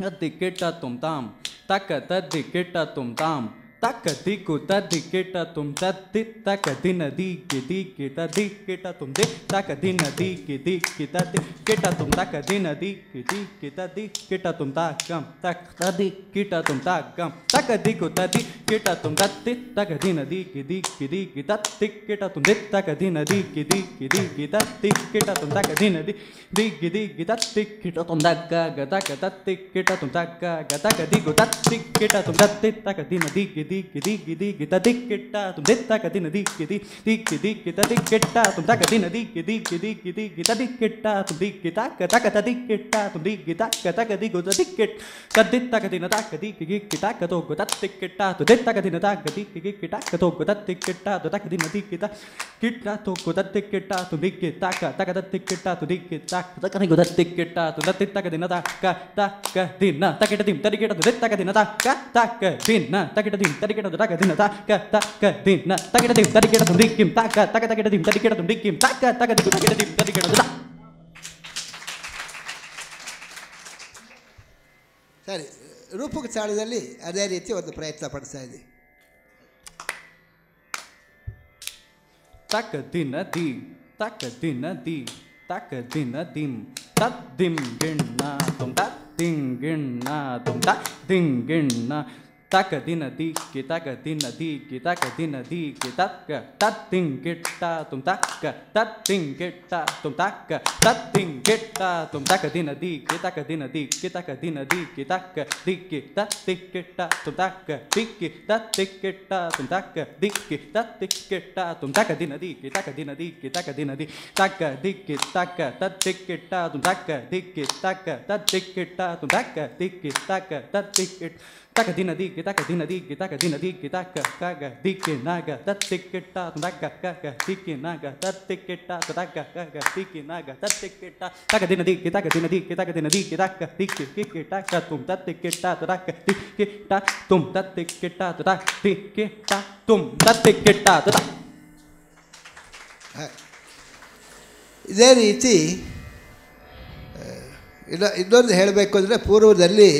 ತದಿಕ್ಕಿಟ ತುಂ ತಾಂ ತಕ ತದಿಕ್ಕಿಟ ತುಂ ತಾಂ ತಕ ದಿಕ್ಕು ತದಿಕ್ಕಿಟ ತುಂ ತತ್ತಿ ತಕದಿನ ದಿಕ್ಕಿ ದಿಕ್ಕಿ ತದಿಕ್ಕಿಟ ತುಂ ದಿಕ್ ತಕದಿನ ದಿಕ್ಕಿ ದಿಕ್ಕಿ ತದಿಕ್ಕಿಟ ತುಂ ತಕದಿನ ದಿಕ್ಕಿ ದಿಕ್ಕಿ ತದಿಕ್ಕಿಟ ತುಂ ತಾಕಂ ತಕ್ ತದಿಕ್ಕಿಟ ತುಂ ತಾಕಂ ತಕ ದಿಕ್ಕು ತದಿಕ್ಕಿಟ ತುಂ ತತ್ತಿ ತಕದಿನ ದಿಕ್ಕಿ ದಿಕ್ಕಿ ದಿಕ್ಕಿ ತತ್ತಿಕ್ಕಿಟ ತುಂ ದಿಕ್ ತಕದಿನ ದಿಕ್ಕಿ ದಿಕ್ಕಿ ದಿಕ್ಕಿ ತತ್ತಿಕ್ಕಿಟ ತುಂ ತಕದಿನ ದಿ ದಿಕ್ಕಿ ದಿಕ್ಕಿ ತತ್ತಿಕ್ಕಿಟ ತುಂ ತಕ್ಕ ಗತಕ ತತ್ತಿಕ್ಕಿಟ ತುಂ ತಕ್ಕ ಗತಕ ದಿಕ್ಕು ತತ್ತಿಕ್ಕಿಟ ತುಂ ತತ್ತಿ ತಕದಿನ ದಿಕ್ಕಿ ದಿಕ್ಕಿ ದಿಕ್ಕಿ ದಿಕ್ಕಿ ತದಿಕ್ಕಿಟ ತುಂ ದಿಕ್ ತಕದಿನ ದಿಕ್ಕಿ ದಿಕ್ಕಿ ದಿಕ್ಕಿ ತದಿಕ್ಕಿಟ ತುಂ ತಕದಿನ ದಿಕ್ಕಿ ದಿಕ್ಕಿ ದಿಕ್ಕಿ ದಿಕ್ಕಿ ತದಿಕ್ಕಿಟ ತುಂ ದಿಕ್ಕಿ ತಕ್ಕ ತಕ ತದಿಕ್ಕಿಟ ತುಂ ದಿಕ್ಕಿ ತಕ್ಕ ತಕ ದಿಗು ತದಿಕ್ಕಿಟ್ ತದ್ದಿತ್ ತಕದಿನ ತಕ್ಕ ದಿಕ್ಕಿ ಗಿಕ್ಕಿ ತಕ್ಕ ತೋಗು ತತ್ತಿಕ್ಕಿಟ ತು ದಿಕ್ ತಕದಿನ ತಕ್ಕ ದಿಕ್ಕಿ ಗಿಕ್ಕಿ ತಕ್ಕ ತೋಗು ತತ್ತಿಕ್ಕಿಟ ತು ತಕದಿನ ದಿಕ್ಕಿ ಕಿಟ್ಟ ತೋಗು ತತ್ತಿಕ್ಕಿಟ ತು ದಿಕ್ಕಿ ತಕ ತಕ ತತ್ತಿಕ್ಕಿಟ ತು ದಿಕ್ಕಿ ತಕ್ಕ ತಕನಿಗು ತತ್ತಿಕ್ಕಿಟ ತು ತತ್ತಿ ತಕದಿನ ತಕ್ಕ ತಕ್ಕ ದಿನ ತಕಿಟ ದಿಮ್ ತರಿಕಿಟ ತು ದಿಕ್ ತಕದಿನ ತಕ್ಕ ತಕ್ಕ ದಿನ ತಕಿಟ ದಿಮ್ ತರಿಕಿಟ ತು ತಕದಿನ ತಕ್ಕ ತಕ್ಕ ದಿನ ತಕಿಟ ದಿಮ್ ತರಿಕಿಟ ತು ದಿಕ್ಕಿಂ ತಕ್ಕ ತಕ ತಕಿಟ ದಿಮ್ ತರಿಕಿಟ ತು ದಿಕ್ಕಿಂ ತಕ್ಕ ತಕ ದಿಕ್ಕು ತಕಿಟ ದಿಮ್ ತರಿಕಿಟ ತು ತಕ್ಕ. ಸರಿ, ರೂಪಕ ತಾಳದಲ್ಲಿ ಅದೇ ರೀತಿ ಒಂದು ಪ್ರಯತ್ನ ಪಡಿಸ್ತಾ ಇದ್ದೀವಿ. ತಕದಿನ ದಿ ತಕದಿನ ದಿ ತಕದಿನ ದಿಂ ತತ್ ದಿಂ ಗಿಣ್ಣ ತುಂ ತತ್ ದಿಂ ಗಿಣ್ಣ ತುಂ ತತ್ ದಿಂ ಗಿಣ್ಣ ತಕದಿನ ದಿಕ್ಕಿ ತಕದಿನ ದಿಕ್ಕಿ ತಕದಿನ ದಿಕ್ಕಿ ತಕ್ಕ ತತ್ತಿಂಗಿಟ್ಟ ತುಂ ತಕ್ಕ ತತ್ತಿಂಗಿಟ್ಟ ತುಂ ತಕ್ಕ ತತ್ತಿಂಗಿಟ್ಟ ತುಂ ತಕದಿನ ದಿಕ್ಕಿ ತಕದಿನ ದಿಕ್ಕಿ ತಕದಿನ ದಿಕ್ಕಿ ತಕ್ಕ ದಿಕ್ಕಿ ತತ್ತಿಕ್ಕಿಟ್ಟ ತುಂ ತಕ್ಕ ದಿಕ್ಕಿ ತತ್ತಿಕ್ಕಿಟ್ಟ ತುಂ ತಕ್ಕ ದಿಕ್ಕಿ ತತ್ತಿಕ್ಕಿಟ್ಟ ತುಂ ತಕದಿನ ದಿಕ್ಕಿ ತಕದಿನ ದಿಕ್ಕಿ ತಕದಿನ ದಿ ತಕ್ಕ ದಿಕ್ಕಿ ತಕ್ಕ ತತ್ತಿಕ್ಕಿಟ್ಟ ತುಂ ತಕ್ಕ ದಿಕ್ಕಿ ತಕ್ಕ ತತ್ತಿಕ್ಕಿಟ್ಟ ತುಂ ತಕ್ಕ ದಿಕ್ಕಿ ತಕ್ಕ ತತ್ತಿಕ್ಕಿಟ್ಟ ತಕದಿನ ದಿಕ್ಕಿ ತಕದಿನ ದಿಕ್ಕಿ ತಕದಿನ ದಿಕ್ಕಿ ತಕ್ಕ ಕಗ ದಿಕ್ಕಿ ನಾಗ ತತ್ತಿಕ್ಕಿಟ್ಟ ತಕ್ಕ ಕಗ ದಿಕ್ಕಿ ನಾಗ ತತ್ತಿಕ್ಕಿಟ್ಟ ತಕ್ಕ ಕಗ ದಿಕ್ಕಿ ನಾಗ ತತ್ತಿಕ್ಕಿಟ್ಟ ತಕದಿನ ದಿಕ್ಕಿ ತಕದಿನ ದಿಕ್ಕಿ ತಕದಿನ ದಿಕ್ಕಿ ತಕ್ಕ ದಿಕ್ಕಿ ಕಿಕ್ಕಿ ಟಕ್ಕ ತುಂ ತತ್ತಿಕ್ಕಿಟ್ಟ ತಕ್ಕ ದಿಕ್ಕಿ ಟ ತುಂ ತತ್ತಿಕ್ಕಿಟ್ಟ ತಕ್ಕ ದಿಕ್ಕಿ ಟ ತುಂ ತತ್ತಿಕ್ಕಿಟ್ಟ ತಕ್ಕ. ಇದೇ ರೀತಿ ಇನ್ನು ಇನ್ನೊಂದು ಹೇಳಬೇಕು ಅಂದರೆ, ಪೂರ್ವದಲ್ಲಿ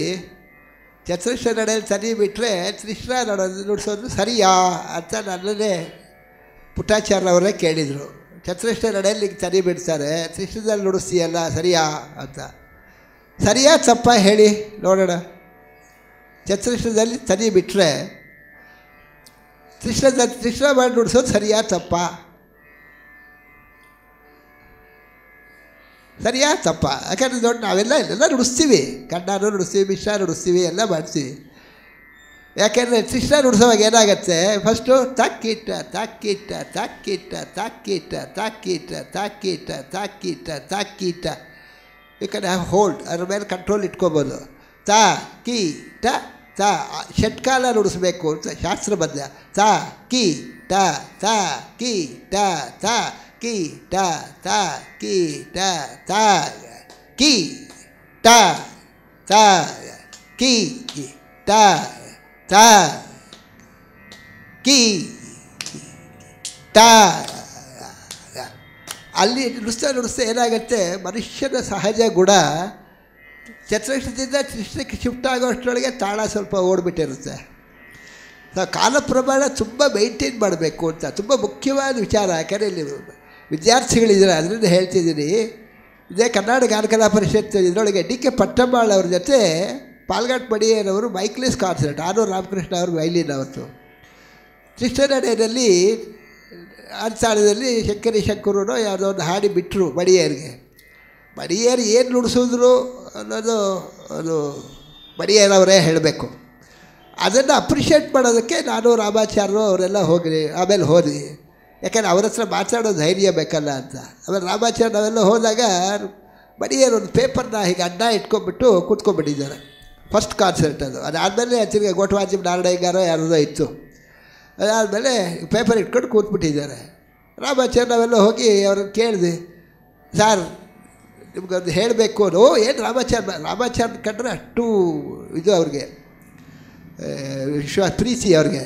ಚತುರ್ಶ್ರ ನಡೆಯಲ್ಲಿ ಸರಿ ಬಿಟ್ಟರೆ ತ್ರಿಶ್ರ ನಡ ನುಡಿಸೋದು ಸರಿಯಾ ಅಂತ ನನ್ನನ್ನೇ ಪುಟ್ಟಾಚಾರ್ಯವರೇ ಕೇಳಿದರು. ಚತುರ್ಶ್ರ ನಡೆಯಲ್ಲಿ ಈಗ ಸರಿ ಬಿಡ್ತಾರೆ, ತ್ರಿಶ್ರದಲ್ಲಿ ನುಡಿಸ್ತೀಯಲ್ಲ ಸರಿಯಾ ಅಂತ. ಸರಿಯಾ ತಪ್ಪ ಹೇಳಿ ನೋಡೋಣ. ಚತುರ್ಶ್ರದಲ್ಲಿ ಸರಿ ಬಿಟ್ಟರೆ ತೃಷ್ಣ ತೃಷ್ಣ ಮಾಡಿ ನುಡಿಸೋದು ಸರಿಯಾ ತಪ್ಪ? ಸರಿಯಾ ತಪ್ಪ? ಯಾಕಂದರೆ ನೋಡಿ, ನಾವೆಲ್ಲ ಇಲ್ಲೆಲ್ಲ ನುಡಿಸ್ತೀವಿ, ಕಣ್ಣಾನು ನುಡಿಸ್ತೀವಿ, ಮಿಶ್ರ ನುಡಿಸ್ತೀವಿ, ಎಲ್ಲ ಮಾಡ್ತೀವಿ. ಯಾಕೆಂದರೆ ತೃಷ್ಣ ನುಡಿಸೋವಾಗ ಏನಾಗುತ್ತೆ, ಫಸ್ಟು ತಕ್ಕಿಟ್ಟ ತಕ್ಕಿಟ್ಟ ತಕ್ಕಿಟ್ಟ ತಕ್ಕಿಟ್ಟ ತಕ್ಕಿಟ್ಟ ತಕ್ಕಿಟ್ಟ ತಕ್ಕಿಟ್ಟ ತಕ್ಕಿಟ್ಟ ಯು ಕ್ಯಾನ್ ಹ್ಯಾವ್ ಹೋಲ್ಡ್, ಅದ್ರ ಮೇಲೆ ಕಂಟ್ರೋಲ್ ಇಟ್ಕೋಬೋದು. ತ ಕಿ ಟ ತ ಷಟ್ಕಾಲ ನುಡಿಸ್ಬೇಕು ಅಂತ ಶಾಸ್ತ್ರಬದ್ಧ. ತ ಕಿ ಟ ತ ಕಿ ಟ ತ ಕಿ ಟ ತ ಕಿ ಟ ತ ಕಿ ಟ ತ ಕಿ ಟ ತ ಕಿ ಟ. ಅಲ್ಲಿ ನುಡಿಸ್ತಾ ನುಡಿಸ್ತಾ ಏನಾಗುತ್ತೆ, ಮನುಷ್ಯನ ಸಹಜ ಗುಣ ಚತುರಕ್ಷದಿಂದ ತೃಷ್ಣಕ್ಕೆ ಶಿಫ್ಟ್ ಆಗೋಷ್ಟರೊಳಗೆ ತಾಳ ಸ್ವಲ್ಪ ಓಡ್ಬಿಟ್ಟಿರುತ್ತೆ. ಸೊ ಕಾಲಪ್ರಮಾಣ ತುಂಬ ಮೇಂಟೈನ್ ಮಾಡಬೇಕು ಅಂತ ತುಂಬ ಮುಖ್ಯವಾದ ವಿಚಾರ. ಯಾಕಂದರೆ ಇಲ್ಲಿ ವಿದ್ಯಾರ್ಥಿಗಳಿದ್ದಾರೆ, ಅದರಿಂದ ಹೇಳ್ತಿದ್ದೀನಿ. ಇದೇ ಕರ್ನಾಟಕ ಗಾನಕಲಾ ಪರಿಷತ್ ಇದರೊಳಗೆ ಡಿ ಕೆ ಪಟ್ಟಮ್ಮಾಳ್ ಅವ್ರ ಜೊತೆ ಪಾಲ್ಗಾಟ್ ಮಡಿಯರವರು ಮೈಕ್ಲೆಸ್ ಕಾನ್ಸರ್ಟ್, ಆನೂರು ರಾಮಕೃಷ್ಣ ಅವರು ವೈಲಿನ್ ಅವತ್ತು ಕೃಷ್ಣನಡೆಯಲ್ಲಿ ಆರ್ಸಾಳದಲ್ಲಿ ಶಂಕರಿ ಶಂಕರನೋ ಯಾವುದೋ ಒಂದು ಹಾಡಿ ಬಿಟ್ಟರು ಮಡಿಯರಿಗೆ. ಮಡಿಯರು ಏನು ನುಡಿಸಿದ್ರು ಅನ್ನೋದು ಅದು ಮಡಿಯರವರೇ ಹೇಳಬೇಕು. ಅದನ್ನು ಅಪ್ರಿಷಿಯೇಟ್ ಮಾಡೋದಕ್ಕೆ ನಾನು ರಾಮಾಚಾರ್ಯರು ಅವರೆಲ್ಲ ಹೋಗಲಿ, ಆಮೇಲೆ ಹೋದ್ವಿ. ಯಾಕಂದರೆ ಅವ್ರ ಹತ್ರ ಮಾತಾಡೋ ಧೈರ್ಯ ಬೇಕಲ್ಲ ಅಂತ. ಆಮೇಲೆ ರಾಮಾಚಾರ್ಯ ನಾವೆಲ್ಲ ಹೋದಾಗ ಮಡಿಯರು ಒಂದು ಪೇಪರ್ನ ಹೀಗೆ ಅಡ್ಡ ಇಟ್ಕೊಂಡ್ಬಿಟ್ಟು ಕೂತ್ಕೊಂಡ್ಬಿಟ್ಟಿದ್ದಾರೆ. ಫಸ್ಟ್ ಕಾನ್ಸರ್ಟ್ ಅದು. ಅದಾದಮೇಲೆ ತಿರ್ಗಿ ಗೋಟವಾಜಿ ನಾರಾಯಣಗಾರೋ ಯಾರದೋ ಇತ್ತು. ಅದಾದಮೇಲೆ ಪೇಪರ್ ಇಟ್ಕೊಂಡು ಕೂತ್ಬಿಟ್ಟಿದ್ದಾರೆ. ರಾಮಾಚಾರ್ಯ ನಾವೆಲ್ಲ ಹೋಗಿ ಅವ್ರನ್ನ ಕೇಳಿದ್ವಿ, ಸರ್ ನಿಮ್ಗೊಂದು ಹೇಳಬೇಕು ಅನ್ನೋ. ಏನು ರಾಮಾಚಾರ್ಯ ರಾಮಾಚಾರ್ಯ ಕಂಡ್ರೆ ಅಷ್ಟು ಇದು ಅವ್ರಿಗೆ ವಿಶ್ವಾಸ, ಪ್ರೀತಿ ಅವ್ರಿಗೆ,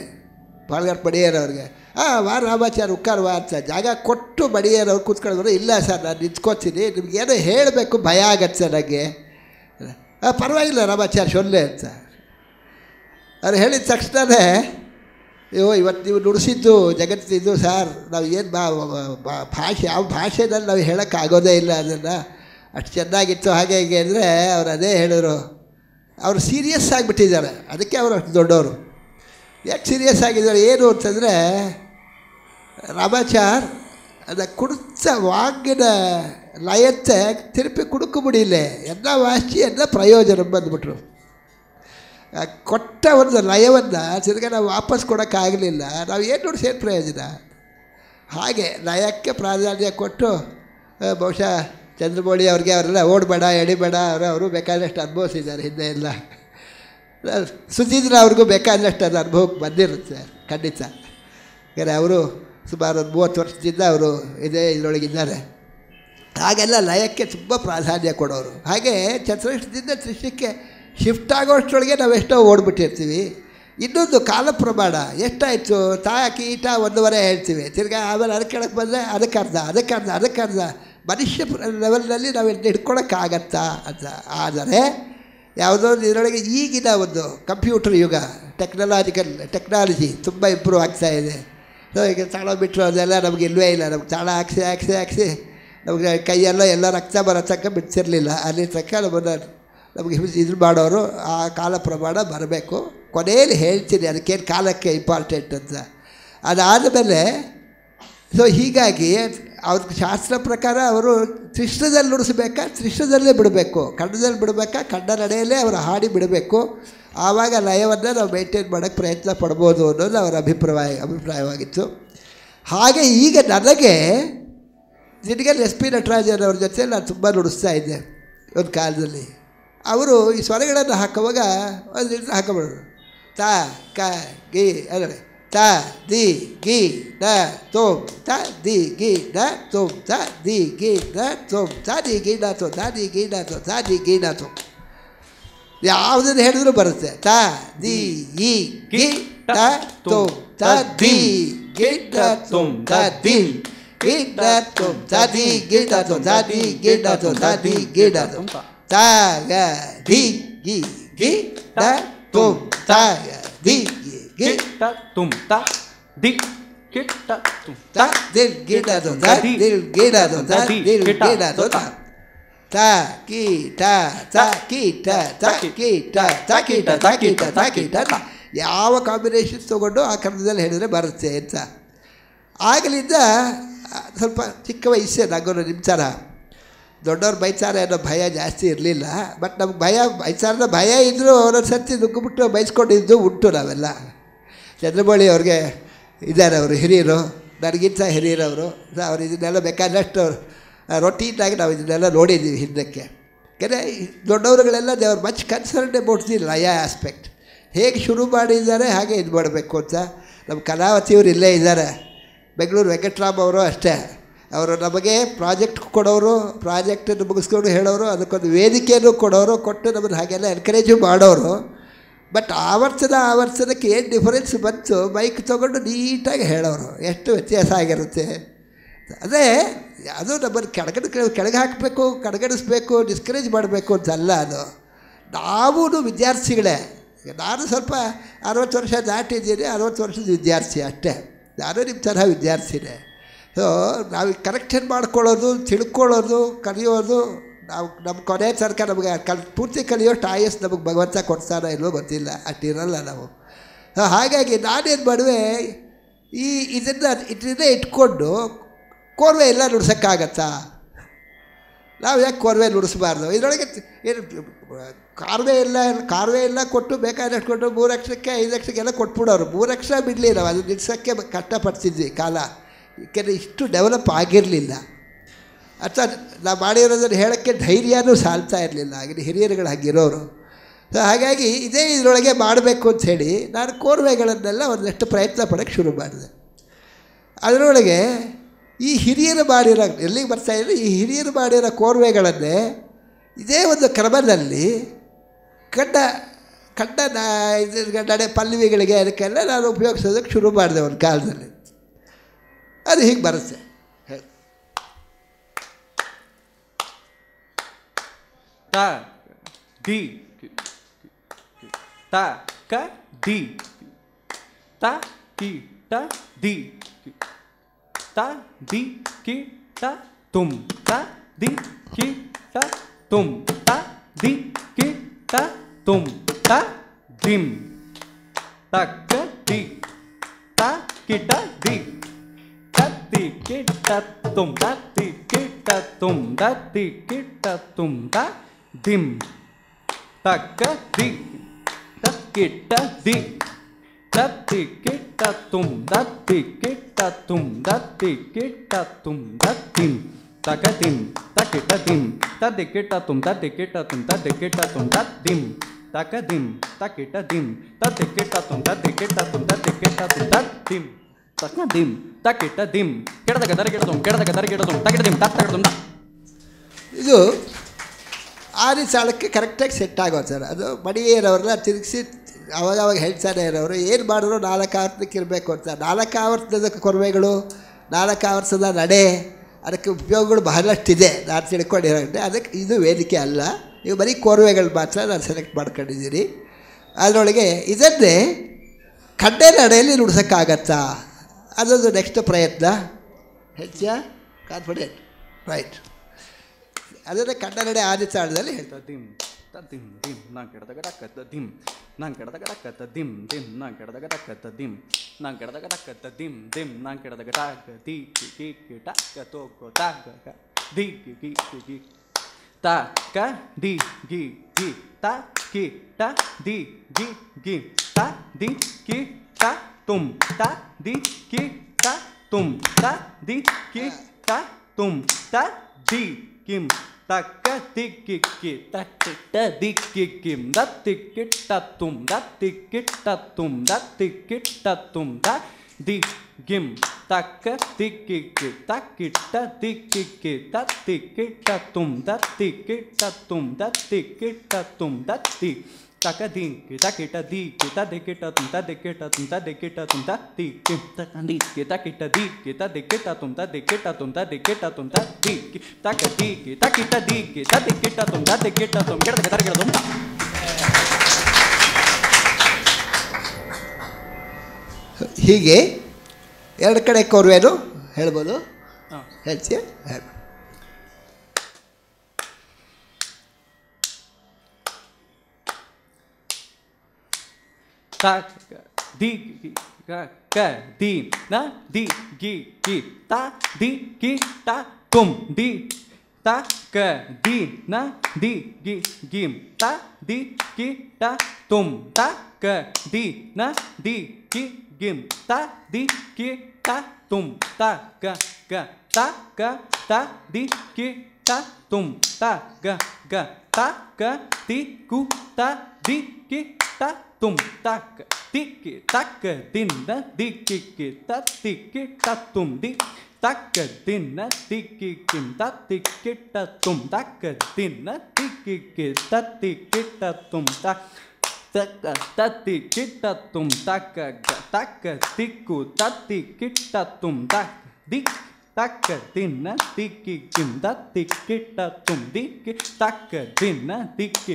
ಪಾಲ್ಗಾಟ್ ಮಡಿಯರವ್ರಿಗೆ. ಹಾಂ ವಾ ರಾಮಾಚಾರ್ಯ ಉಕ್ಕಾರ್ವಾ ಅಂತ ಜಾಗ ಕೊಟ್ಟು ಮಡಿಯರವ್ರು ಕೂತ್ಕೊಂಡ್ರೆ, ಇಲ್ಲ ಸರ್ ನಾನು ನಿಂತ್ಕೋತೀನಿ, ನಿಮಗೇನೋ ಹೇಳಬೇಕು ಭಯ ಆಗತ್ತೆ ನನಗೆ. ಹಾಂ ಪರವಾಗಿಲ್ಲ ರಾಮಾಚಾರ್ಯ ಸೊನ್ನೆ ಅಂತ ಅವ್ರು ಹೇಳಿದ ತಕ್ಷಣವೇ, ಅಯ್ಯೋ ಇವತ್ತು ನೀವು ನುಡಿಸಿದ್ದು ಜಗತ್ತಿದ್ದು ಸರ್, ನಾವು ಏನು ಭಾಷೆ ಯಾವ ಭಾಷೆನಲ್ಲಿ ನಾವು ಹೇಳೋಕ್ಕಾಗೋದೇ ಇಲ್ಲ, ಅದನ್ನು ಅಷ್ಟು ಚೆನ್ನಾಗಿತ್ತು. ಹಾಗೆ ಹೀಗೆ ಅಂದರೆ ಅವ್ರು ಅದೇ ಹೇಳಿದ್ರು. ಅವರು ಸೀರಿಯಸ್ ಆಗಿಬಿಟ್ಟಿದ್ದಾರೆ, ಅದಕ್ಕೆ ಅವರು ಅಷ್ಟು ದೊಡ್ಡವರು. ಯಾಕೆ ಸೀರಿಯಸ್ ಆಗಿದ್ದಾರೆ ಏನು ಅಂತಂದರೆ, ರಾಮಾಚಾರ್ ಅದರ ಕುಡಿತ ವಾಂಗಿನ ಲಯತ್ತೆ ತಿರುಪಿ ಕುಡುಕು ಬಿಡಿಲ್ಲ, ಎಲ್ಲ ವಾಸಿ ಎಲ್ಲ ಪ್ರಯೋಜನ ಬಂದುಬಿಟ್ರು. ಕೊಟ್ಟ ಒಂದು ಲಯವನ್ನು ತಿರ್ಗಿ ನಾವು ವಾಪಸ್ ಕೊಡೋಕ್ಕಾಗಲಿಲ್ಲ. ನಾವು ಏನು ನೋಡಿ ಏನು ಪ್ರಯೋಜನ? ಹಾಗೆ ಲಯಕ್ಕೆ ಪ್ರಾಧಾನ್ಯ ಕೊಟ್ಟು ಬಹುಶಃ ಚಂದ್ರಮೌಳಿ ಅವ್ರಿಗೆ ಅವರೆಲ್ಲ ಓಡಬೇಡ ಎಳಿಬೇಡ ಅವರು ಅವರು ಬೇಕಾದಷ್ಟು ಅನುಭವಿಸಿದ್ದಾರೆ ಹಿಂದೆ ಎಲ್ಲ. ಸುಧೀಂದ್ರ ಅವ್ರಿಗೂ ಬೇಕಾದಷ್ಟು ಅದು ಅನುಭವಕ್ಕೆ ಬಂದಿರುತ್ತೆ ಖಂಡಿತ. ಯಾಕಂದರೆ ಅವರು ಸುಮಾರು ಒಂದು ಮೂವತ್ತು ವರ್ಷದಿಂದ ಅವರು ಇದೇ ಇದರೊಳಗಿದ್ದಾರೆ. ಹಾಗೆಲ್ಲ ಲಯಕ್ಕೆ ತುಂಬ ಪ್ರಾಧಾನ್ಯ ಕೊಡೋರು. ಹಾಗೆ ಚತುರಕ್ಷದಿಂದ ತೃಷ್ಣಕ್ಕೆ ಶಿಫ್ಟ್ ಆಗೋಷ್ಟರೊಳಗೆ ನಾವೆಷ್ಟೋ ಓಡ್ಬಿಟ್ಟಿರ್ತೀವಿ. ಇನ್ನೊಂದು ಕಾಲ ಪ್ರಮಾಣ ಎಷ್ಟಾಯಿತು, ತಾ ಕೀಟ ಒಂದೂವರೆ ಹೇಳ್ತೀವಿ, ತಿರ್ಗಿ ಆಮೇಲೆ ಅದಕ್ಕೆ ಹೇಳಕ್ಕೆ ಬಂದರೆ ಅದಕ್ಕೆ ಅರ್ಧ ಅದಕ್ಕೆ ಅರ್ಧ ಅದಕ್ಕೆ ಅರ್ಧ. ಮನುಷ್ಯ ಲೆವೆಲ್ನಲ್ಲಿ ನಾವು ಹಿಡ್ಕೊಳಕ್ಕಾಗತ್ತಾ ಅಂತ. ಆದರೆ ಯಾವುದೋ ಒಂದು ಇದರೊಳಗೆ ಈಗಿನ ಒಂದು ಕಂಪ್ಯೂಟರ್ ಯುಗ, ಟೆಕ್ನಾಲಜಿಕಲ್ ಟೆಕ್ನಾಲಜಿ ತುಂಬ ಇಂಪ್ರೂವ್ ಆಗ್ತಾಯಿದೆ. ಸೊ ಈಗ ತಾಳ ಬಿಟ್ಟರು ಅದೆಲ್ಲ ನಮ್ಗೆ ಇಲ್ಲವೇ ಇಲ್ಲ. ನಮ್ಗೆ ತಾಳ ಹಾಕ್ಸಿ ಹಾಕ್ಸಿ ಹಾಕ್ಸಿ ನಮಗೆ ಕೈಯೆಲ್ಲೋ ಎಲ್ಲ ರಕ್ತ ಬರೋ ತನಕ ಬಿಡ್ತಿರಲಿಲ್ಲ. ಅಲ್ಲಿ ತನಕ ನಮ್ಮನ್ನು ನಮಗೆ ಇದು ಮಾಡೋರು. ಆ ಕಾಲ ಪ್ರಮಾಣ ಬರಬೇಕು. ಕೊನೆಯಲ್ಲಿ ಹೇಳ್ತೀನಿ ಅದಕ್ಕೇನು ಕಾಲಕ್ಕೆ ಇಂಪಾರ್ಟೆಂಟ್ ಅಂತ. ಅದಾದಮೇಲೆ ಸೊ ಹೀಗಾಗಿ ಅವ್ರ ಶಾಸ್ತ್ರ ಪ್ರಕಾರ ಅವರು ತೃಷ್ಣದಲ್ಲಿ ನುಡಿಸ್ಬೇಕಾ, ತೃಷ್ಣದಲ್ಲೇ ಬಿಡಬೇಕು, ಕಣ್ಣದಲ್ಲಿ ಬಿಡಬೇಕಾ, ಕಣ್ಣ ನಡೆಯಲ್ಲೇ ಅವರು ಹಾಡಿ ಬಿಡಬೇಕು. ಆವಾಗ ಲಯವನ್ನು ನಾವು ಮೇಂಟೈನ್ ಮಾಡೋಕ್ಕೆ ಪ್ರಯತ್ನ ಪಡ್ಬೋದು ಅನ್ನೋದು ಅವರ ಅಭಿಪ್ರಾಯ ಅಭಿಪ್ರಾಯವಾಗಿತ್ತು. ಹಾಗೆ ಈಗ ನನಗೆ ನಿನಗೆ ಎಸ್ ಪಿ ನಟರಾಜನ್ ಅವ್ರ ಜೊತೆ ನಾನು ತುಂಬ ನುಡಿಸ್ತಾ ಇದ್ದೆ ಒಂದು ಕಾಲದಲ್ಲಿ. ಅವರು ಈ ಸ್ವರಗಳನ್ನು ಹಾಕುವಾಗ ಒಂದು ಹಾಕಬಾರ್ದು. ತ ಕ ಗಿ ಅಂದರೆ ತ ದಿ ಗಿ ನ ತೋಂ ತ ದಿ ಗಿ ನ ತೋಂ ತ ದಿ ಗಿ ನ ತೋಂ ತ ದಿ ಗಿ ನ ತೋ ತ ದಿ ಗಿ ನ ತೋ ತ ದಿ ಗಿ ನ ತೋ ಯಾವುದನ್ನು ಹೇಳಿದ್ರು ಬರುತ್ತೆ. ತ ದಿ ಗಿ ಗಿ ನ ತೋಂ ತ ದಿ ಗಿ ನ ತೋಂ ತ ದಿ ಗಿ ನ ತೋಂ ತ ದಿ ಗಿ ನ ತೋ ತ ದಿ ಗಿ ನ ತೋ ತ ದಿ ಗಿ ನ ತೋ ತಾ ಗ ದಿ ಗಿ ಗಿ ನ ತೋಂ ತ ದಿ ಗಿಟ ತುಂ ತ ದಿ ಕಿಟ ತುಂ ತ ದಿಲ್ ಗಿಟ ತುಂ ತ ದಿಲ್ ಗಿಟ ತುಂ ತ ದಿಲ್ ಗಿಟ ತುಂ ತ ತ ಕಿ ಟ ತ ಕಿ ಟ ತ ಕಿ ಟ ತ ಕಿ ಟ ತ ಕಿ ಟ ತ ಕಿ ಟ ತ ಯಾವ ಕಾಂಬಿನೇಷನ್ಸ್ ತೊಗೊಂಡು ಆ ಕನ್ನಡದಲ್ಲಿ ಹೇಳಿದರೆ ಬರುತ್ತೆ ಅಂತ. ಆಗಲಿಂದ ಸ್ವಲ್ಪ ಚಿಕ್ಕ ವಯಸ್ಸೇ ನಂಗೂ ನಿಮ್ಮ ಥರ ದೊಡ್ಡವ್ರು ಬೈತಾರೆ ಅನ್ನೋ ಭಯ ಜಾಸ್ತಿ ಇರಲಿಲ್ಲ. ಬಟ್ ನಮ್ಗೆ ಭಯ ಬೈತಾರದ ಭಯ ಇದ್ದರೂ ಒಂದೊಂದು ಸರ್ತಿ ನುಗ್ಗಿಬಿಟ್ಟು ಬೈಸ್ಕೊಂಡಿದ್ದು ಉಂಟು ನಾವೆಲ್ಲ. ಚಂದ್ರಮೌಳಿ ಅವ್ರಿಗೆ ಇದ್ದಾರೆ, ಅವರು ಹಿರಿಯರು, ನನಗಿಂತ ಹಿರಿಯರವರು. ಅವ್ರು ಇದನ್ನೆಲ್ಲ ಬೇಕಾದಷ್ಟು ರೊಟೀನಾಗಿ ನಾವು ಇದನ್ನೆಲ್ಲ ನೋಡಿದ್ದೀವಿ ಹಿಂದಕ್ಕೆ. ಯಾಕಂದರೆ ದೊಡ್ಡವರುಗಳೆಲ್ಲ ದೇ ಅವ್ರು much concerned about the laya aspect, ಹೇಗೆ ಶುರು ಮಾಡಿದ್ದಾರೆ ಹಾಗೆ ಇದು ಮಾಡಬೇಕು ಅಂತ. ನಮ್ಮ ಕಲಾವತಿಯವರು ಇಲ್ಲೇ ಇದ್ದಾರೆ, ಬೆಂಗಳೂರು ವೆಂಕಟರಾಮ್ ಅವರು ಅಷ್ಟೇ. ಅವರು ನಮಗೆ ಪ್ರಾಜೆಕ್ಟ್ ಕೊಡೋರು, ಪ್ರಾಜೆಕ್ಟನ್ನು ಮುಗಿಸ್ಕೊಂಡು ಹೇಳೋರು, ಅದಕ್ಕೊಂದು ವೇದಿಕೆಯನ್ನು ಕೊಡೋರು, ಕೊಟ್ಟು ನಮ್ಮನ್ನು ಹಾಗೆಲ್ಲ ಎನ್ಕರೇಜು ಮಾಡೋರು. ಬಟ್ ಆವರ್ತನ ಆವರ್ತನಕ್ಕೆ ಏನು ಡಿಫರೆನ್ಸ್ ಬಂತು, ಮೈಕ್ ತೊಗೊಂಡು ನೀಟಾಗಿ ಹೇಳೋರು, ಎಷ್ಟು ವ್ಯತ್ಯಾಸ ಆಗಿರುತ್ತೆ. ಅದೇ ಅದು ನಮ್ಮನ್ನು ಕೆಳಗಡೆ ಕೆಳಗೆ ಹಾಕಬೇಕು, ಕಡೆಗಣಿಸ್ಬೇಕು, ಡಿಸ್ಕರೇಜ್ ಮಾಡಬೇಕು ಅಂತಲ್ಲ. ಅದು ನಾವೂ ವಿದ್ಯಾರ್ಥಿಗಳೇ. ನಾನು ಸ್ವಲ್ಪ ಅರವತ್ತು ವರ್ಷ ದಾಟಿದ್ದೀನಿ, ಅರವತ್ತು ವರ್ಷದ ವಿದ್ಯಾರ್ಥಿ ಅಷ್ಟೇ. ನಾನು ನಿಮ್ಮ ತರಹ ವಿದ್ಯಾರ್ಥಿನೇ. ಸೊ ನಾವು ಕರೆಕ್ಷನ್ ಮಾಡ್ಕೊಳ್ಳೋದು, ತಿಳ್ಕೊಳ್ಳೋದು, ಕಲಿಯೋದು, ನಾವು ನಮ್ಮ ಕೊನೆ ತನಕ ನಮಗೆ ಕಲ್ ಪೂರ್ತಿ ಕಲಿಯೋ ಟಾಯಸ್ ನಮಗೆ ಭಗವಂತ ಕೊಡ್ತಾನೋ ಇಲ್ವೋ ಗೊತ್ತಿಲ್ಲ, ಅಷ್ಟಿರಲ್ಲ ನಾವು. ಸೊ ಹಾಗಾಗಿ ನಾನೇನು ಮಾಡುವೆ, ಈ ಇದನ್ನು ಇದನ್ನೇ ಇಟ್ಕೊಂಡು ಕೋರ್ವೆ ಎಲ್ಲ ನುಡಿಸೋಕ್ಕಾಗತ್ತಾ? ನಾವು ಯಾಕೆ ಕೋರ್ವೆ ನುಡಿಸ್ಬಾರ್ದು? ಇದರೊಳಗೆ ಏನು ಕಾರ್ವೆ ಎಲ್ಲ ಕಾರ್ವೆ ಎಲ್ಲ ಕೊಟ್ಟು ಬೇಕಾದಷ್ಟು ಕೊಟ್ಟು ಮೂರು ಅಕ್ಷರಕ್ಕೆ ಐದು ಅಕ್ಷರಕ್ಕೆಲ್ಲ ಕೊಟ್ಬಿಡೋರು. ಮೂರು ಅಕ್ಷರ ಬಿಡಲಿ, ನಾವು ಅದು ನಿಲ್ಸೋಕ್ಕೆ ಕಷ್ಟಪಡ್ತಿದ್ವಿ ಕಾಲ. ಯಾಕೆಂದರೆ ಇಷ್ಟು ಡೆವಲಪ್ ಆಗಿರಲಿಲ್ಲ ಅಥವಾ ನಾವು ಮಾಡಿರೋದನ್ನು ಹೇಳೋಕ್ಕೆ ಧೈರ್ಯನೂ ಸಾಲ್ತಾ ಇರಲಿಲ್ಲ ಆಗಿನ ಹಿರಿಯರುಗಳು ಹಾಗಿರೋರು. ಸೊ ಹಾಗಾಗಿ ಇದೇ ಇದರೊಳಗೆ ಮಾಡಬೇಕು ಅಂಥೇಳಿ ನಾನು ಕೋರ್ವೆಗಳನ್ನೆಲ್ಲ ಒಂದಷ್ಟು ಪ್ರಯತ್ನ ಪಡೋಕ್ಕೆ ಶುರು ಮಾಡಿದೆ. ಅದರೊಳಗೆ ಈ ಹಿರಿಯರು ಮಾಡಿರೋ ಎಲ್ಲಿಗೆ ಬರ್ತಾಯಿದ್ರೆ ಈ ಹಿರಿಯರು ಮಾಡಿರೋ ಕೋರ್ವೆಗಳನ್ನೇ ಇದೇ ಒಂದು ಕ್ರಮದಲ್ಲಿ ಕಂಡ ಕಂಡ ನಡೆ ಪಲ್ಲವಿಗಳಿಗೆ ಅದಕ್ಕೆಲ್ಲ ನಾನು ಉಪಯೋಗಿಸೋದಕ್ಕೆ ಶುರು ಮಾಡಿದೆ ಒಂದು ಕಾಲದಲ್ಲಿ. ಅದು ಹೀಗೆ ಬರುತ್ತೆ. ತ ದಿ ತ ಕ ದಿ ತ ಕಿ ಟ ದಿ ತ ದಿ ಕಿ ಟ ತುಮ್ ತ ದಿ ಕಿ ಟ ತುಮ್ ತ ದಿ ಕಿ ಟ ತುಮ್ ತ ದಿಮ್ ತ ಕ ದಿ ತ ಕಿ ಟ ದಿ ತಿ ಕಿಟ್ಟ ತುಂ ತಿ ಕಿಟ್ಟ ತುಂ ತಿ ಕಿಟ್ಟ ತುಂ ದಿಂ ತಕ್ಕ ದಿ ಕಿಟ್ಟ ದಿ ತಿ ಕಿಟ್ಟ ತುಂ ತಿ ಕಿಟ್ಟ ತುಂ ತಿ ಕಿಟ್ಟ ತುಂ ದಿಂ ತಕ ದಿಂ ಕಿಟ್ಟ ದಿಂ ತಿ ಕಿಟ್ಟ ತುಂ ತಿ ಕಿಟ್ಟ ತುಂ ತಿ ಕಿಟ್ಟ ತುಂ ದಿಂ ತಕ ದಿಂ ಕಿಟ್ಟ ದಿಂ ತಿ ಕಿಟ್ಟ ತುಂ ತಿ ಕಿಟ್ಟ ತುಂ ತಿ ಕಿಟ್ಟ ತುಂ ದಿಂ ತಕ್ಕ ದಿಂ ತಕ್ಕಿಟ್ಟ ದಿಮ್ ಕೆಡದಕ್ಕೆ ದರ ಕೆಡದು ಕೆಡದಕ್ಕೆ ದರ ಕೆಡದು ತಗಿಡ ದಿಮ್ ತಕ್ಕ ತಗದು. ಇದು ಆರಿ ಸಾಲಕ್ಕೆ ಕರೆಕ್ಟಾಗಿ ಸೆಟ್ ಆಗೋ ಸರ್. ಅದು ಮಡಿಯೇರವ್ರನ್ನ ತಿರುಗಿಸಿ ಅವಾಗವಾಗ ಹೇಳ್ತಾನೆ ಇರೋರು ಏನು ಮಾಡಿದ್ರು ನಾಲ್ಕು ಆವರ್ತನಕ್ಕೆ ಇರಬೇಕು ಅಂತ. ನಾಲ್ಕು ಆವರ್ತನದ ಕೊರವೆಗಳು, ನಾಲ್ಕು ಆವರ್ತದ ನಡೆ, ಅದಕ್ಕೆ ಉಪಯೋಗಗಳು ಬಹಳಷ್ಟಿದೆ ನಾನು ತಿಳ್ಕೊಂಡಿರೋಂಡೆ. ಅದಕ್ಕೆ ಇದು ವೇದಿಕೆ ಅಲ್ಲ, ನೀವು ಬರೀ ಕೊರವೆಗಳು ಮಾತ್ರ ನಾನು ಸೆಲೆಕ್ಟ್ ಮಾಡ್ಕೊಂಡಿದ್ದೀನಿ. ಅದರೊಳಗೆ ಇದನ್ನೇ ಕಡ್ಡೆ ನಡೆಯಲ್ಲಿ ನುಡ್ಸೋಕ್ಕಾಗತ್ತಾ, ಅದೊಂದು ನೆಕ್ಸ್ಟ್ ಪ್ರಯತ್ನ. ಹೆಚ್ಚ ಕಾನ್ಫಿಡೆಂಟ್ ರೈಟ್, ಅದನ್ನು ಕನ್ನಡ ಆದಿ ತಾಳದಲ್ಲಿ ಹೇಳ್ತಾರೆ. ದಿಮ್ ತ ದಿಮ್ ದಿಮ್ ನಾನು ಕೆಡದಾಗ ಡಕ್ಕತ್ತ ದಿಮ್ ನಾನು ಕೆಡದಾಗ ಡಕ್ಕತ್ತ ದಿಮ್ ದಿಮ್ ನಾನು ಕೆಡದಾಗ ಡಕ್ಕತ್ತ ದಿಮ್ ನಾನು ಕೆಡದಾಗ ಡಕ್ಕತ್ತ ದಿಮ್ ದಿಮ್ ನಾನು ಕೆಡದಾಗ ಡಾಗ ದಿ ಕಿ ಕಿ ಡಾಕ ತೋಗೋ ದಾಗ ದಿ ಕಿ ಕಿ ಕಿ ತ ಕ ದಿ ಗಿ ಗಿ ತ ಕಿ ಟ ದಿ ಗಿ ಗಿ ತ ದಿ ಕಿ ಟ ತುಮ್ ತ ದಿ ಕಿ ಟ ತುಮ್ ತ ದಿ ಕಿ ಟ ತುಮ್ ತ ದಿ ಕಿಂ ತ ಕ ದಿ ಕಿ ಕಿ ತ ಟಿ ಟ ದಿ ಕಿ ಕಿಂ ದ ತಿ ಕಿ ಟ ತುಮ್ ದ ತಿ ಕಿ ಟ ತುಮ್ ದ ತಿ ಕಿ ಟ ತುಮ್ ದ ದಿ ಗಿಂ ತ ಕ ದಿ ಕಿ ಕಿ ತ ಕಿ ಟ ದಿ ಕಿ ಕಿ ತ ತಿ ಕಿ ಟ ತುಮ್ ದ ತಿ ಕಿ ಟ ತುಮ್ ದ ತಿ ಕಿ ಟ ತುಮ್ ದ ತಿ ತಕ ದಿ ಕಿತ ಕಿಟ ದಿ ಕಿತ ದಿ ಕಿಟ ತುಂತ ದಿ ಕಿಟ ತುಂತ ದಿ ಕಿಟ ತುಂತ ದಿ ಕಿತ ದಿ ಕಿತ ಕಿಟ ದಿ ಕಿತ ದಿ ಕಿಟ ತುಂತ ದಿ ಕಿಟ ತುಂತ ದಿ ಕಿಟ ತುಂತ ದಿ ತಕ ದಿ ಕಿತ ಕಿಟ ದಿ ಕಿತ ದಿ ಕಿಟ ತುಂತ ದಿ ಕಿಟ ತುಂ ಕಿಟ ಕಿಟ ಕಿಟ ತುಂತ. ಹೀಗೆ ಎರಡು ಕಡೆ ಕೋರ್ವೇನು ಹೇಳ್ಬೋದು. ಹೇಳ್ತೀಯ ta di ga ka di na di gi gi ta di gi ta kum di ta ka di na di gi gim ta di gi ta tum ta ka di na di gi gim ta di gi ta tum ta ga ga ta ga ta di gi ta tum ta ga ga ta ga ti ku ta di gi ta tum ta ga ti ki ta ga din na di ki ki ta ti ki ta tum di ta ga din na di ki kim ta ti ki ta tum ta ga din na di ki ki ta ti ki ta tum ta ta ga ta ti ki ta tum ta ga ga ta ga ti ku ta ti ki ta tum ta di tak din na tik kim da tik ta tum dik tak din na tik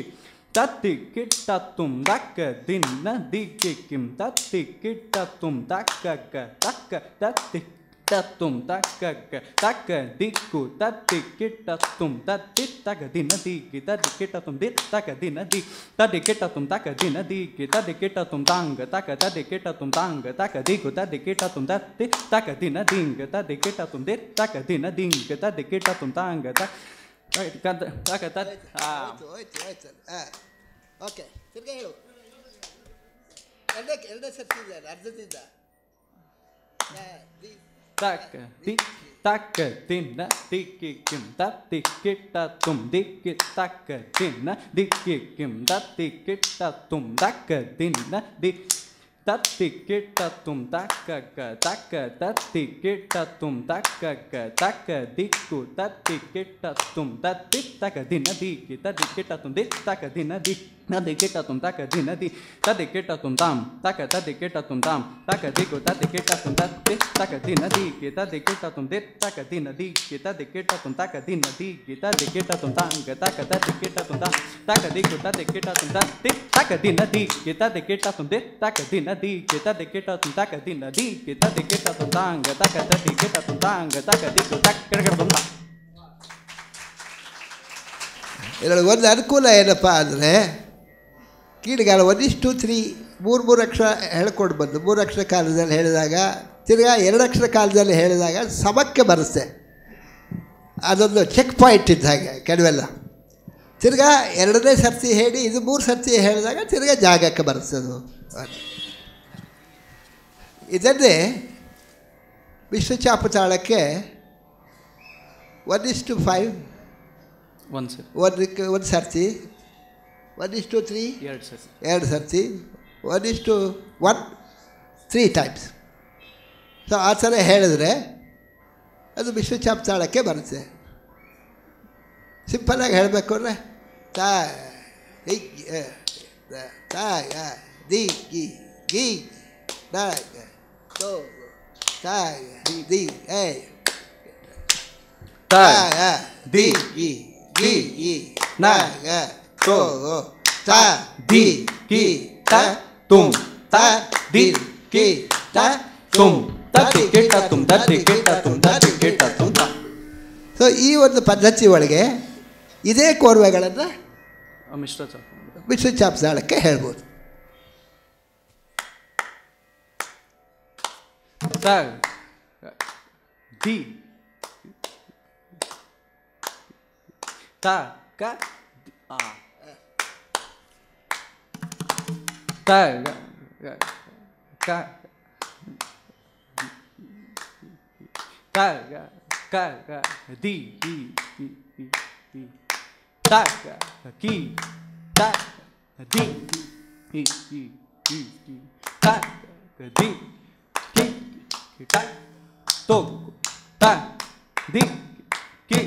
ta tik ta tum dak din na dik kim ta tik ta tum tak tak ta tik ta tum tak tak dik ku ta tik ta tum ta tik tak din na dik ta dik ta tum dik tak din na dik ta dik ta tum tak din na dik ta dik ta tum tang tak ta dik ta tum tang tak dik ku ta dik ta tum ta tik tak din na ding ta dik ta tum dik tak din na ding ta dik ta tum tang tak tak ta ah okay sirga helu eldak eldak satida arjatida di tak tik tak din na tik kim ta tik ta tum dik tak din na dik kim ta tik ta tum tak din na dik ta tik ta tum tak ka tak ta tik ta tum tak ka tak dik ku ta tik ta tum ta tik tak din na dik ta dik ta tum dik tak din na dik na dik ta tum tak din na dik ta dik ta tum tam tak ta dik ta tum tam tak dik ku ta dik ta tum ta tik tak din na dik ta dik ta tum dik tak din na dik ta dik ta tum tak din na dik ta dik ta tum tam tak ta dik ta tum tam tak dik ku ta dik ta tum ta tik tak din na dik ta dik ta tum dik tak din na dik ta dik ta tum tak din na dik ta dik ta tum tam tak ta dik ta tum tam tak dik ku tak kar tum tam ಇದರಲ್ಲಿ ಒಂದು ಅನುಕೂಲ ಏನಪ್ಪ ಅಂದರೆ ಕೀಳುಗಾಲ ಒಂದಿಷ್ಟು ತ್ರೀ ಮೂರು ಮೂರು ಅಕ್ಷರ ಹೇಳ್ಕೊಂಡು ಬಂದು ಮೂರು ಅಕ್ಷರ ಕಾಲದಲ್ಲಿ ಹೇಳಿದಾಗ ತಿರ್ಗಾ ಎರಡು ಅಕ್ಷರ ಕಾಲದಲ್ಲಿ ಹೇಳಿದಾಗ ಸಮಕ್ಕೆ ಬರುತ್ತೆ, ಅದೊಂದು ಚೆಕ್ ಪಾಯಿಂಟ್ ಇದ್ದ ಹಾಗೆ ಕೆಲವೆಲ್ಲ. ತಿರ್ಗಾ ಎರಡನೇ ಸರ್ತಿ ಹೇಳಿ ಇದು ಮೂರು ಸರ್ತಿ ಹೇಳಿದಾಗ ತಿರ್ಗಾ ಜಾಗಕ್ಕೆ ಬರುತ್ತೆ. ಅದು ಇದನ್ನೇ ವಿಶ್ವ ಚಾಪತಾಳಕ್ಕೆ ಒಂದಿಷ್ಟು ಫೈವ್ ಒಂದು ಸರ್ ಒಂದಕ್ಕೆ ಒಂದು ಸರ್ತಿ, ಒಂದಿಷ್ಟು ತ್ರೀ ಎರಡು ಸರ್ತಿ ಎರಡು ಸರ್ತಿ ಒಂದಿಷ್ಟು ಒನ್ ತ್ರೀ ಟೈಮ್ಸ್. ಸೊ ಆ ಥರ ಹೇಳಿದ್ರೆ ಅದು ವಿಶ್ವಚಾಪ್ ತಾಳಕ್ಕೆ ಬರುತ್ತೆ. ಸಿಂಪಲ್ಲಾಗಿ ಹೇಳಬೇಕು ಅಂದರೆ ತಾ ದಿ ಗಿ ಗಿ ದಿ ಏ ದಿ ಗಿ ಗಿ ಗಿ ನಾ to ta di ki ta tum ta di ki ta tum ta di ki ta tum ta di ki ta tum ta di ki ta tum. So ಈ ಒಂದು ಪದ್ಧತಿ ಒಳಗೆ ಇದೇ ಕೋರ್ವೆಗಳನ್ನು ಮಿಶ್ರ ಚಾಪ್ ಮಿಶ್ರ ಚಾಪ್ ಜಾಳಕ್ಕೆ ಹೇಳ್ಬೋದು. ತ ದಿ ತ ಕ ಆ ta ka ta ka ka di hi hi ta ka ki ta di hi hi ta ka di ki ta to ta di ki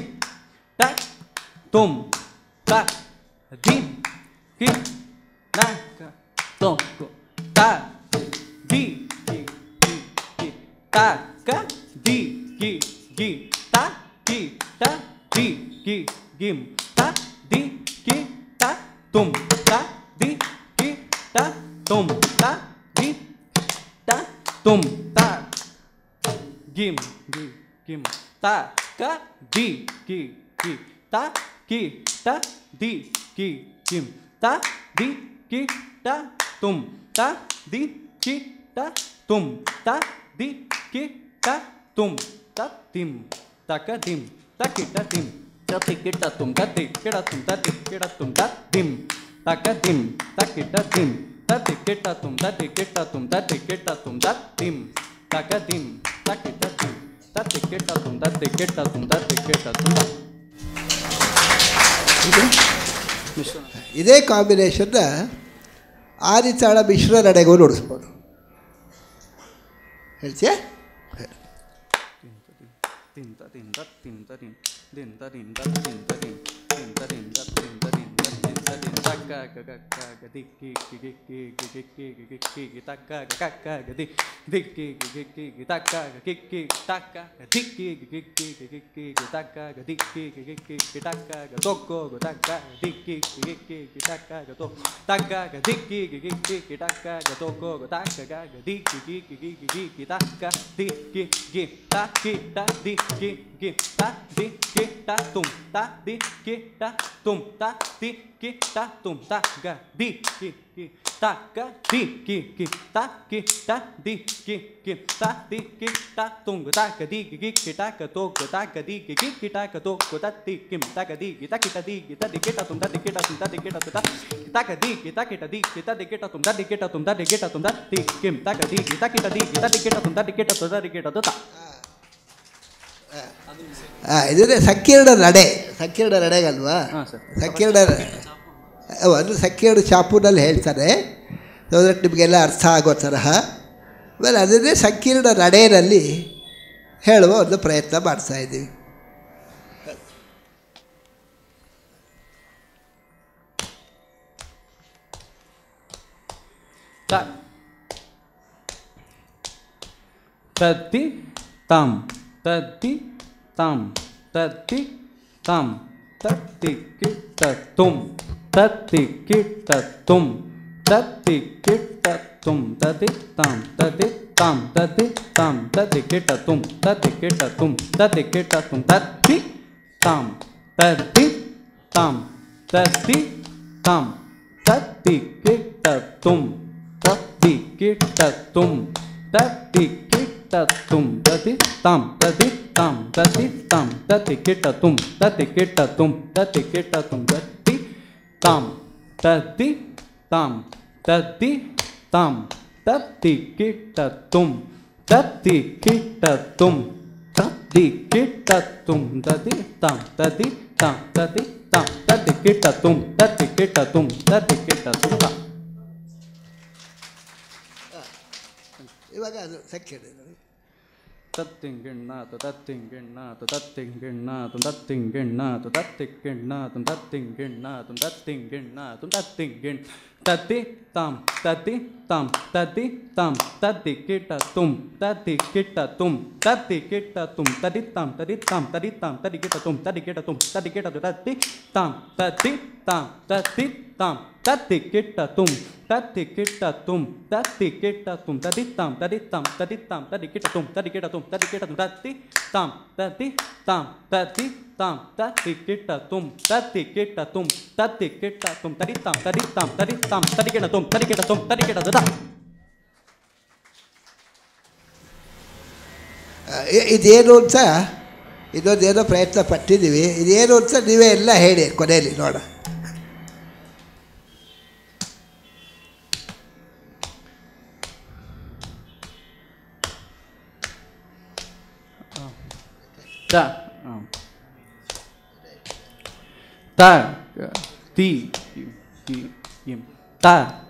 ta tum ta di ki na ka to ta di ki ki ta ka di ki gi ta ki ta di ki gim ta di ki ta tum ta di ki ta tum ta di ta tum ta gim gi gim ta ka di ki ki ta ki ta di ki gim ta di ki ta tum ta di ki ta tum ta di ki ta tum ta tim ta ka dim ta ki ta dim ta ti ki ta tum ta ti ki ta tum ta ti ki ta tum ta dim ta ka dim ta ki ta dim ta ti ki ta tum ta ti ki ta tum ta ti ki ta tum ta dim ta ka dim ta ki ta dim ta ti ki ta tum ta ti ki ta tum ta ti ki ta tum. ಇದೇ ಕಾಂಬಿನೇಷನ್ನ ಆದಿತಾಳ ಮಿಶ್ರ ನಡೆಗೂ ನೋಡಿಸ್ಬೋದು. ಹೇಳ್ತೀಯ ಇದನ್ನೇ ಸಂಕೀರ್ಣ ನಡೆ, ಸಂಕೀರ್ಣ ನಡೆಗಲ್ವಾ, ಸಂಕೀರ್ಣ ಅದು ಸಂಕೀರ್ಣ ಚಾಪುನಲ್ಲಿ ಹೇಳ್ತಾರೆ, ಅದಕ್ಕೆ ನಿಮಗೆಲ್ಲ ಅರ್ಥ ಆಗೋ ತರಹ. ಆಮೇಲೆ ಅದನ್ನೇ ಸಂಕೀರ್ಣ ನಡೆಯಲ್ಲಿ ಹೇಳುವ ಒಂದು ಪ್ರಯತ್ನ ಮಾಡ್ತಾಯಿದ್ದೀವಿ. ತತ್ತಿ ತಾಮ್ ತತ್ತಿ ತಾಮ್ ತತ್ತಿ ತಾಮ್ ತತ್ತಿ ಕಿಟ್ಟ ತುಮ್ ತತ್ತಿ ಕಿಟ್ಟ ತುಮ್ ತತ್ತಿ ಕಿಟ್ಟ ತುಮ್ ತತಿ ತಾಮ್ ತತಿ ತಾಮ್ ತತಿ ತಾಮ್ ತತಿ ಕಿಟ್ಟ ತುಮ್ ತತಿ ಕಿಟ್ಟ ತುಮ್ ತತಿ ಕಿಟ್ಟ ತುಮ್ ತತ್ತಿ ತಾಮ್ ತತಿ ತಾಮ್ ತತಿ ತಾಮ್ ತತಿ ಕಿಟ್ಟ ತುಮ್ ತತಿ ಕಿಟ್ಟ ತುಮ್ ತತಿ ಕಿಟ್ಟ ತುಮ್ ತತಿ ತಾಮ್ ತತಿ tam tati tam tati kita tum tati kita tum tati kita tum tati tam tati tam tati tam tati kita tum tati kita tum tati kita tum tati tam tati tam tati tam tati kita tum tati kita tum tati kita tum. Ibaga second Tatting and not tatting and not tatting and not tatting and not tatting and not tatting and not tatting and not tatting and tati tam tati tam tati tam tati kita tum tati kita tum tati kita tum tati tam tati tam tati tam tati kita tum tati kita tum tati kita tum tati tam tati tam tati tam tati kita tum tati kita tum tati kita tum tati tam tati tam tati tam tati kita tum tati kita tum tati kita tum tati tam tati tam tati tam tati kita tum tati kita tum tati kita tum tati tam tati tam tati tam tati kita tum tati kita tum tati kita tum. ಇದೇನು ಅಂತ ಇದೊಂದೇನೋ ಪ್ರಯತ್ನ ಪಟ್ಟಿದ್ದೀವಿ, ಇದೇನು ಅಂತ ನೀವೇ ಎಲ್ಲ ಹೇಳಿ ಕೊನೆಯಲ್ಲಿ ನೋಡ. ತ ತಿ ತ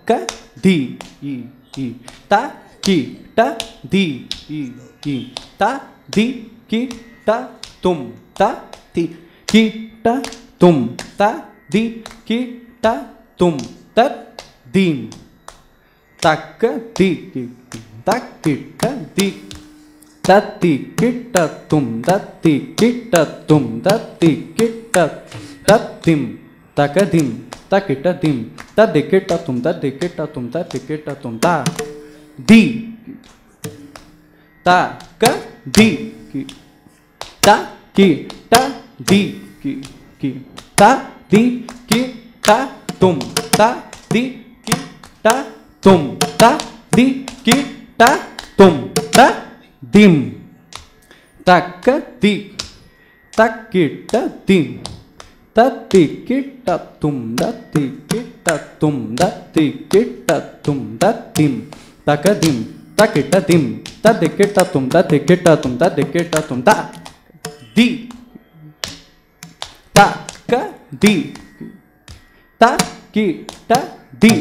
ಕ ದಿ ಇ ತ ki ta di i ki ta di ki ta tum ta ti ki ta tum ta di ki ta tum ta dim tak di ki tak ki ta di ta ti ki ta tum ta ti ki ta tum ta ti ki ta ta dim tak dim tak ki ta dim ta di ki ta tum ta di ki ta tum ta ti ki ta tum ta दी ता का दी की ता की ता दी की की ता दी की ता तुम ता दी की ता tum ta di ki ta tum ta dim tak di tak ki ta dim ta ti ki ta tum da ti ki ta tum da ti ki ta tum da dim tak dim tak ki ta dim ta di ki ta tum da ti ki ta tum da di ki ta tum da di ta ka di ta ki ta di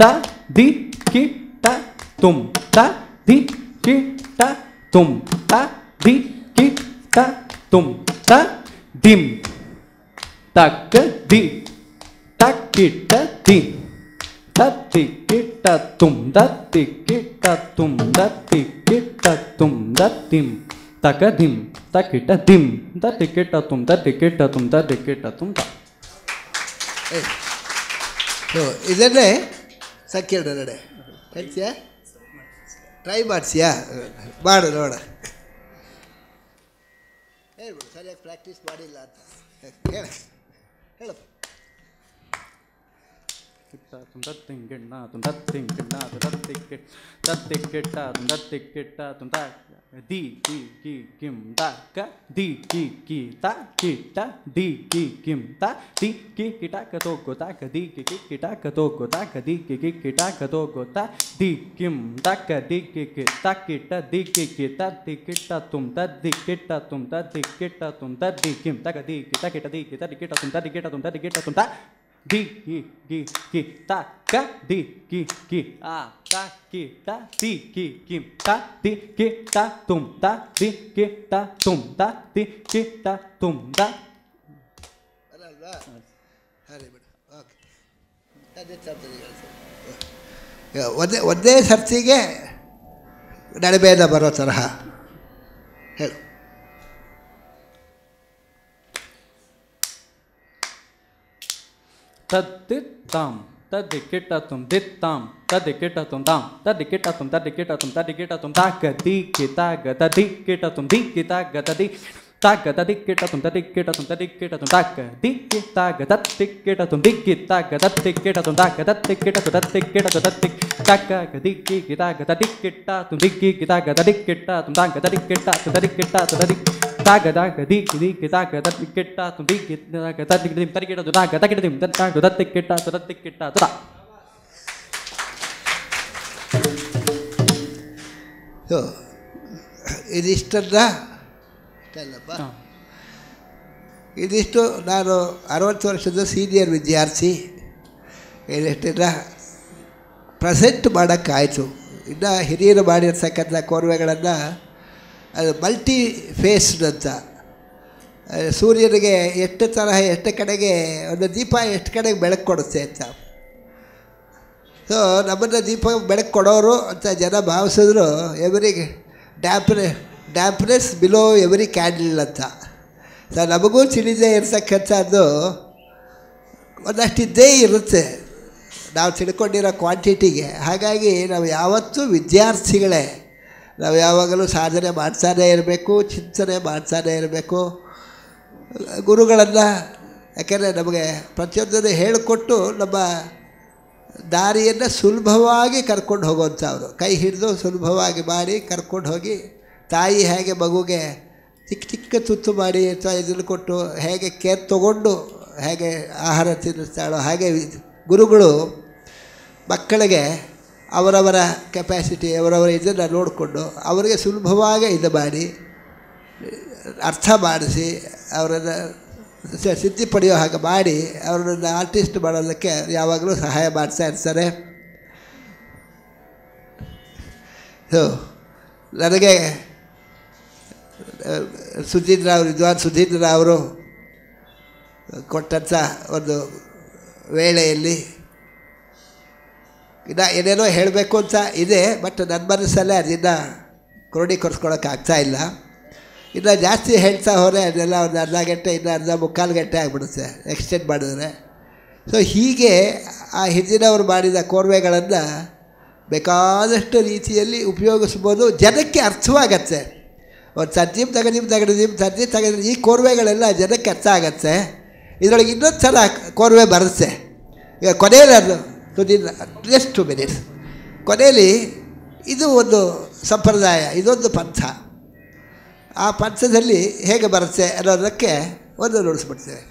ta di ki ta tum ta di ki ta tum ta di ki ta tum ta dim tak di tak ki ta di ta ti ki ta tum da ti ki ta tum da ti ki ta tum da dim tak dim tak ki ta dim da ti ki ta tum da ti ki ta tum da ti ki ta tum da. So ಇದನ್ನೇ ಸಕ್ಕೇಳ ನಡೆ ಹೆಚ್ಚೆ ಟ್ರೈ ಮಾಡ್ಸಿಯಾ ಮಾಡು ನೋಡ ಹೇಳ್ಬಿಡು ಸರಿಯಾಗಿ ಪ್ರಾಕ್ಟೀಸ್ ಮಾಡಿಲ್ಲ ಅಂತ ಹೇಳ ಹೇಳಪ್ಪ ಕಿಟ್ಟ ತುಂಡ ತಿಂಗೆಣ್ಣ ತುಂಡ ತಿಂಗೆಣ್ಣ ತುಂಡ ತಿಕ್ಕೆಟ್ ತತ್ತಿ ಕೆಟ್ಟ ತುಂಡ ತಿಕ್ಕೆಟ್ಟ ತುಂಡ ದಿ ಕಿ ಕಿ ಕಿಂ ತ ಕ ದಿ ಕಿ ಕಿ ತ ಕಿ ಟ ದಿ ಕಿ ಕಿಂ ತ ದಿ ಕಿ ಕಿಟ ಕತೋ ಗೊತ ಕ ದಿ ಕಿ ಕಿ ಕಿಟ ಕತೋ ಗೊತ ಕ ದಿ ಕಿ ಕಿ ಕಿಟ ಕತೋ ಗೊತ ದಿ ಕಿಂ ತ ಕ ದಿ ಕಿ ಕಿ ತ ಕಿಟ ದಿ ಕಿ ಕಿ ತ ದಿ ಕಿಟ ತುಂ ತ ದಿ ಕಿಟ ತುಂ ತ ದಿ ಕಿಟ ತುಂ ತ ದಿ ಕಿಂ ತ ಕ ದಿ ಕಿ ತ ಕಿಟ ದಿ ಕಿ ತ ದಿ ಕಿಟ ತುಂ ತ ದಿ ಕಿಟ ತುಂ ತ ದಿ ಕಿಟ ತುಂ ತ ದಿ ಕಿ ಕಿ ಕಿ ತ ಕ ದಿ ಕಿ ಕಿ ಆ ta ki ta ti ki kim ta ti ki ta tum ta ti ki ta tum ta ti ki ta tum ta alala hare bada okay tade sabdadigalu ya odde odde sabdige nadebeda baro taraha helu tat tam tad kitta tum dit tam tad kitta tum tam tad kitta tum tad kitta tum tad kitta tum ta ka di kita ga ta di kitta tum di kita ga ta di ta ga ta di kitta tum tad kitta tum tad kitta tum ta ka di kita ga ta di kitta tum di kita ga ta di kitta tum ta ka ta di kitta tum tad kitta tum tad ta ka ga di kita ga ta di kitta tum di kita ga ta di kitta tum ta ga ta di kitta tum tad kitta tum tad tagada gadi gidi kita gada tiketta tumbi kita gada tiketta tariketta dada gada tiketta tariketta dada tiketta dada tiketta dada so ಇದಷ್ಟದಾ ತಲ್ಲಪ್ಪ ಇದಿಷ್ಟು ನಾನು ಅರವತ್ತು ವರ್ಷದ ಸೀನಿಯರ್ ವಿದ್ಯಾರ್ಥಿ ಇದಿಷ್ಟದ ಪ್ರೆಸೆಂಟ್ ಮಾಡೋಕ್ಕಾಯಿತು. ಇನ್ನು ಹಿರಿಯರು ಮಾಡಿರ್ತಕ್ಕಂಥ ಕೋರ್ವೆಗಳನ್ನು ಅದು ಮಲ್ಟಿ ಫೇಸ್ಡ್ ಅಂತ ಸೂರ್ಯನಿಗೆ ಎಷ್ಟು ತರಹ ಎಷ್ಟು ಕಡೆಗೆ ಒಂದು ದೀಪ ಎಷ್ಟು ಕಡೆಗೆ ಬೆಳಕು ಕೊಡುತ್ತೆ ಅಂತ ಸೊ ನಮ್ಮನ್ನು ದೀಪ ಬೆಳಕು ಕೊಡೋರು ಅಂತ ಜನ ಭಾವಿಸಿದ್ರು ಎವ್ರಿ ಡ್ಯಾಂಪ್ನೆ ಡ್ಯಾಂಪ್ನೆಸ್ ಬಿಲೋ ಎವ್ರಿ ಕ್ಯಾಂಡಲ್ ಅಂತ. ಸೊ ನಮಗೂ ತಿಳಿದೇ ಇರ್ತಕ್ಕಂಥದ್ದು ಒಂದಷ್ಟು ಇದ್ದೇ ಇರುತ್ತೆ ನಾವು ತಿಳ್ಕೊಂಡಿರೋ ಕ್ವಾಂಟಿಟಿಗೆ. ಹಾಗಾಗಿ ನಾವು ಯಾವತ್ತೂ ವಿದ್ಯಾರ್ಥಿಗಳೇ, ನಾವು ಯಾವಾಗಲೂ ಸಾಧನೆ ಮಾಡ್ತಾನೇ ಇರಬೇಕು, ಚಿಂತನೆ ಮಾಡ್ತಾನೇ ಇರಬೇಕು ಗುರುಗಳನ್ನು. ಯಾಕೆಂದರೆ ನಮಗೆ ಪ್ರತಿಯೊಂದನ್ನು ಹೇಳಿಕೊಟ್ಟು ನಮ್ಮ ದಾರಿಯನ್ನು ಸುಲಭವಾಗಿ ಕರ್ಕೊಂಡು ಹೋಗೋವಂಥವ್ರು, ಕೈ ಹಿಡಿದು ಸುಲಭವಾಗಿ ಮಾಡಿ ಕರ್ಕೊಂಡು ಹೋಗಿ, ತಾಯಿ ಹೇಗೆ ಮಗುಗೆ ಚಿಕ್ಕ ಚಿಕ್ಕ ತುತ್ತು ಮಾಡಿ ಅಥವಾ ಇದನ್ನು ಕೊಟ್ಟು ಹೇಗೆ ಕೇರ್ ತಗೊಂಡು ಹೇಗೆ ಆಹಾರ ತಿನ್ನಿಸ್ತಾಳೋ ಹಾಗೆ ಗುರುಗಳು ಮಕ್ಕಳಿಗೆ ಅವರವರ ಕೆಪ್ಯಾಸಿಟಿ ಅವರವರ ಇದನ್ನು ನೋಡಿಕೊಂಡು ಅವರಿಗೆ ಸುಲಭವಾಗಿ ಇದು ಮಾಡಿ ಅರ್ಥ ಮಾಡಿಸಿ ಅವರನ್ನು ಸಿದ್ಧಿ ಪಡೆಯೋ ಹಾಗೆ ಮಾಡಿ ಅವರನ್ನು ಆರ್ಟಿಸ್ಟ್ ಮಾಡೋದಕ್ಕೆ ಯಾವಾಗಲೂ ಸಹಾಯ ಮಾಡ್ತಾ ಇರ್ತಾರೆ. ಸೊ ನನಗೆ ಸುಧೀಂದ್ರ ಅವರು, ವಿದ್ವಾನ್ ಸುಧೀಂದ್ರ ಅವರು ಕೊಟ್ಟಂಥ ಒಂದು ವೇಳೆಯಲ್ಲಿ ಇನ್ನು ಏನೇನೋ ಹೇಳಬೇಕು ಅಂತ ಇದೆ, ಬಟ್ ನನ್ನ ಮನಸ್ಸಲ್ಲೇ ಅದನ್ನು ಕ್ರೋಢೀಕರಿಸ್ಕೊಳಕ್ಕಾಗ್ತಾ ಇಲ್ಲ. ಇನ್ನು ಜಾಸ್ತಿ ಹೇಳ್ತಾ ಹೋದರೆ ಅದೆಲ್ಲ ಒಂದು ಅರ್ಧ ಗಂಟೆ ಇನ್ನು ಅರ್ಧ ಮುಕ್ಕಾಲು ಗಂಟೆ ಆಗಿಬಿಡುತ್ತೆ ಎಕ್ಸ್ಟೆಂಡ್ ಮಾಡಿದ್ರೆ. ಸೊ ಹೀಗೆ ಆ ಹಿಂದಿನವ್ರು ಮಾಡಿದ ಕೋರ್ವೆಗಳನ್ನು ಬೇಕಾದಷ್ಟು ರೀತಿಯಲ್ಲಿ ಉಪಯೋಗಿಸ್ಬೋದು, ಜನಕ್ಕೆ ಅರ್ಥವಾಗತ್ತೆ. ಒಂದು ಸರ್ಜಿಮ್ ತಗದಿಮ್ ತಗದಿಮ್ ಸರ್ಜಿ ತಗದಿ ಈ ಕೋರ್ವೆಗಳೆಲ್ಲ ಜನಕ್ಕೆ ಅರ್ಥ ಆಗತ್ತೆ. ಇದರೊಳಗೆ ಇನ್ನೊಂದು ಸಲ ಕೋರ್ವೆ ಬರುತ್ತೆ. ಈಗ ಕೊನೆಯಲ್ಲಿ ಅದು ಸುಧೀಂದ್ರ ಜಸ್ಟ್ ಟು ಮಿನಿಟ್ಸ್. ಕೊನೆಯಲ್ಲಿ ಇದು ಒಂದು ಸಂಪ್ರದಾಯ, ಇದೊಂದು ಪಂಥ. ಆ ಪಂಥದಲ್ಲಿ ಹೇಗೆ ಬರುತ್ತೆ ಅನ್ನೋದಕ್ಕೆ ಒಂದು ನೋಡಿಸ್ಬಿಡ್ತೇವೆ.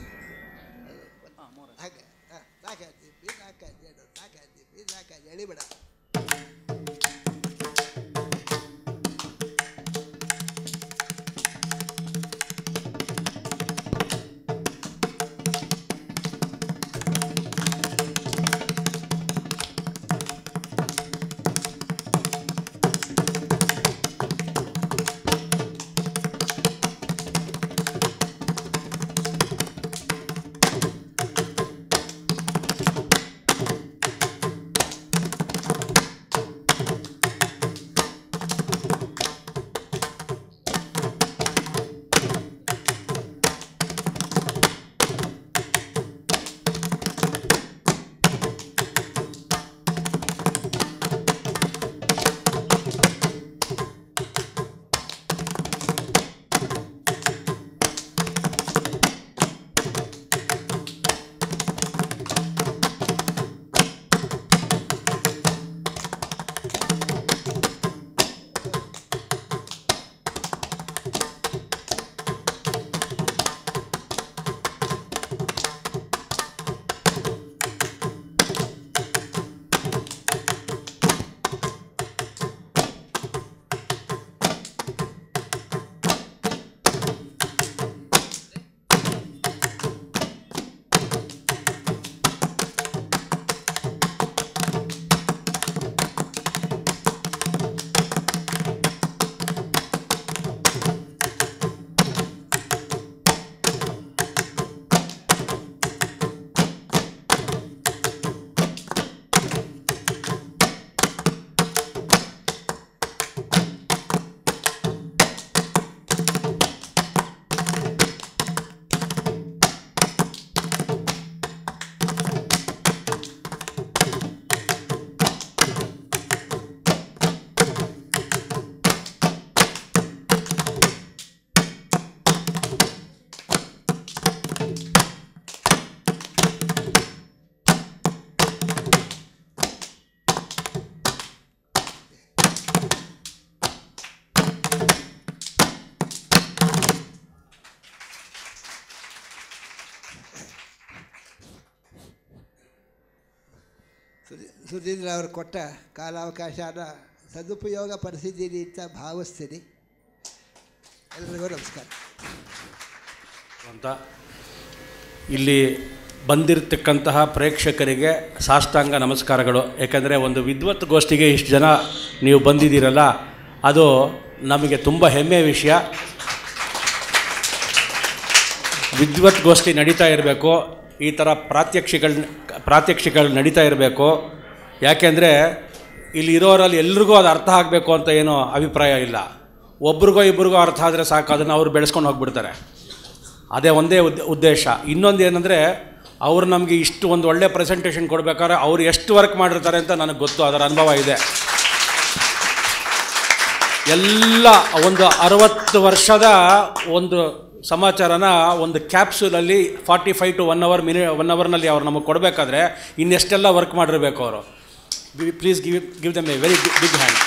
ಸುಧೀಂದ್ರ ಅವರು ಕೊಟ್ಟ ಕಾಲಾವಕಾಶನ ಸದುಪಯೋಗ ಪಡಿಸಿದ್ದೀನಿ ಅಂತ ಭಾವಿಸ್ತೀನಿ. ಎಲ್ಲರಿಗೂ ನಮಸ್ಕಾರ. ಅಂತ ಇಲ್ಲಿ ಬಂದಿರತಕ್ಕಂತಹ ಪ್ರೇಕ್ಷಕರಿಗೆ ಸಾಷ್ಟಾಂಗ ನಮಸ್ಕಾರಗಳು. ಏಕೆಂದರೆ ಒಂದು ವಿದ್ವತ್ಗೋಷ್ಠಿಗೆ ಇಷ್ಟು ಜನ ನೀವು ಬಂದಿದ್ದೀರಲ್ಲ, ಅದು ನಮಗೆ ತುಂಬ ಹೆಮ್ಮೆಯ ವಿಷಯ. ವಿದ್ವತ್ಗೋಷ್ಠಿ ನಡೀತಾ ಇರಬೇಕು, ಈ ಥರ ಪ್ರಾತ್ಯಕ್ಷಿಕಗಳು ಪ್ರಾತ್ಯಕ್ಷಿಕಗಳು ನಡೀತಾ ಇರಬೇಕು. ಯಾಕೆಂದರೆ ಇಲ್ಲಿರೋರಲ್ಲಿ ಎಲ್ರಿಗೂ ಅದು ಅರ್ಥ ಆಗಬೇಕು ಅಂತ ಏನೋ ಅಭಿಪ್ರಾಯ ಇಲ್ಲ. ಒಬ್ರಿಗೋ ಇಬ್ರಿಗೋ ಅರ್ಥ ಆದರೆ ಸಾಕು, ಅದನ್ನು ಅವರು ಬೆಳೆಸ್ಕೊಂಡು ಹೋಗಿಬಿಡ್ತಾರೆ. ಅದೇ ಒಂದೇ ಉದ್ದೇಶ. ಇನ್ನೊಂದು ಏನಂದರೆ, ಅವರು ನಮಗೆ ಇಷ್ಟು ಒಂದು ಒಳ್ಳೆ ಪ್ರೆಸೆಂಟೇಷನ್ ಕೊಡಬೇಕಾದ್ರೆ ಅವ್ರು ಎಷ್ಟು ವರ್ಕ್ ಮಾಡಿರ್ತಾರೆ ಅಂತ ನನಗೆ ಗೊತ್ತು, ಅದರ ಅನುಭವ ಇದೆ. ಎಲ್ಲ ಒಂದು ಅರವತ್ತು ವರ್ಷದ ಒಂದು ಸಮಾಚಾರನ ಒಂದು ಕ್ಯಾಪ್ಸೂಲಲ್ಲಿ forty five to one hour mini one ಅವರ್ನಲ್ಲಿ ಅವ್ರು ನಮಗೆ ಕೊಡಬೇಕಾದ್ರೆ ಇನ್ನೆಷ್ಟೆಲ್ಲ ವರ್ಕ್ ಮಾಡಿರಬೇಕು ಅವರು. Please give give them a very big hand.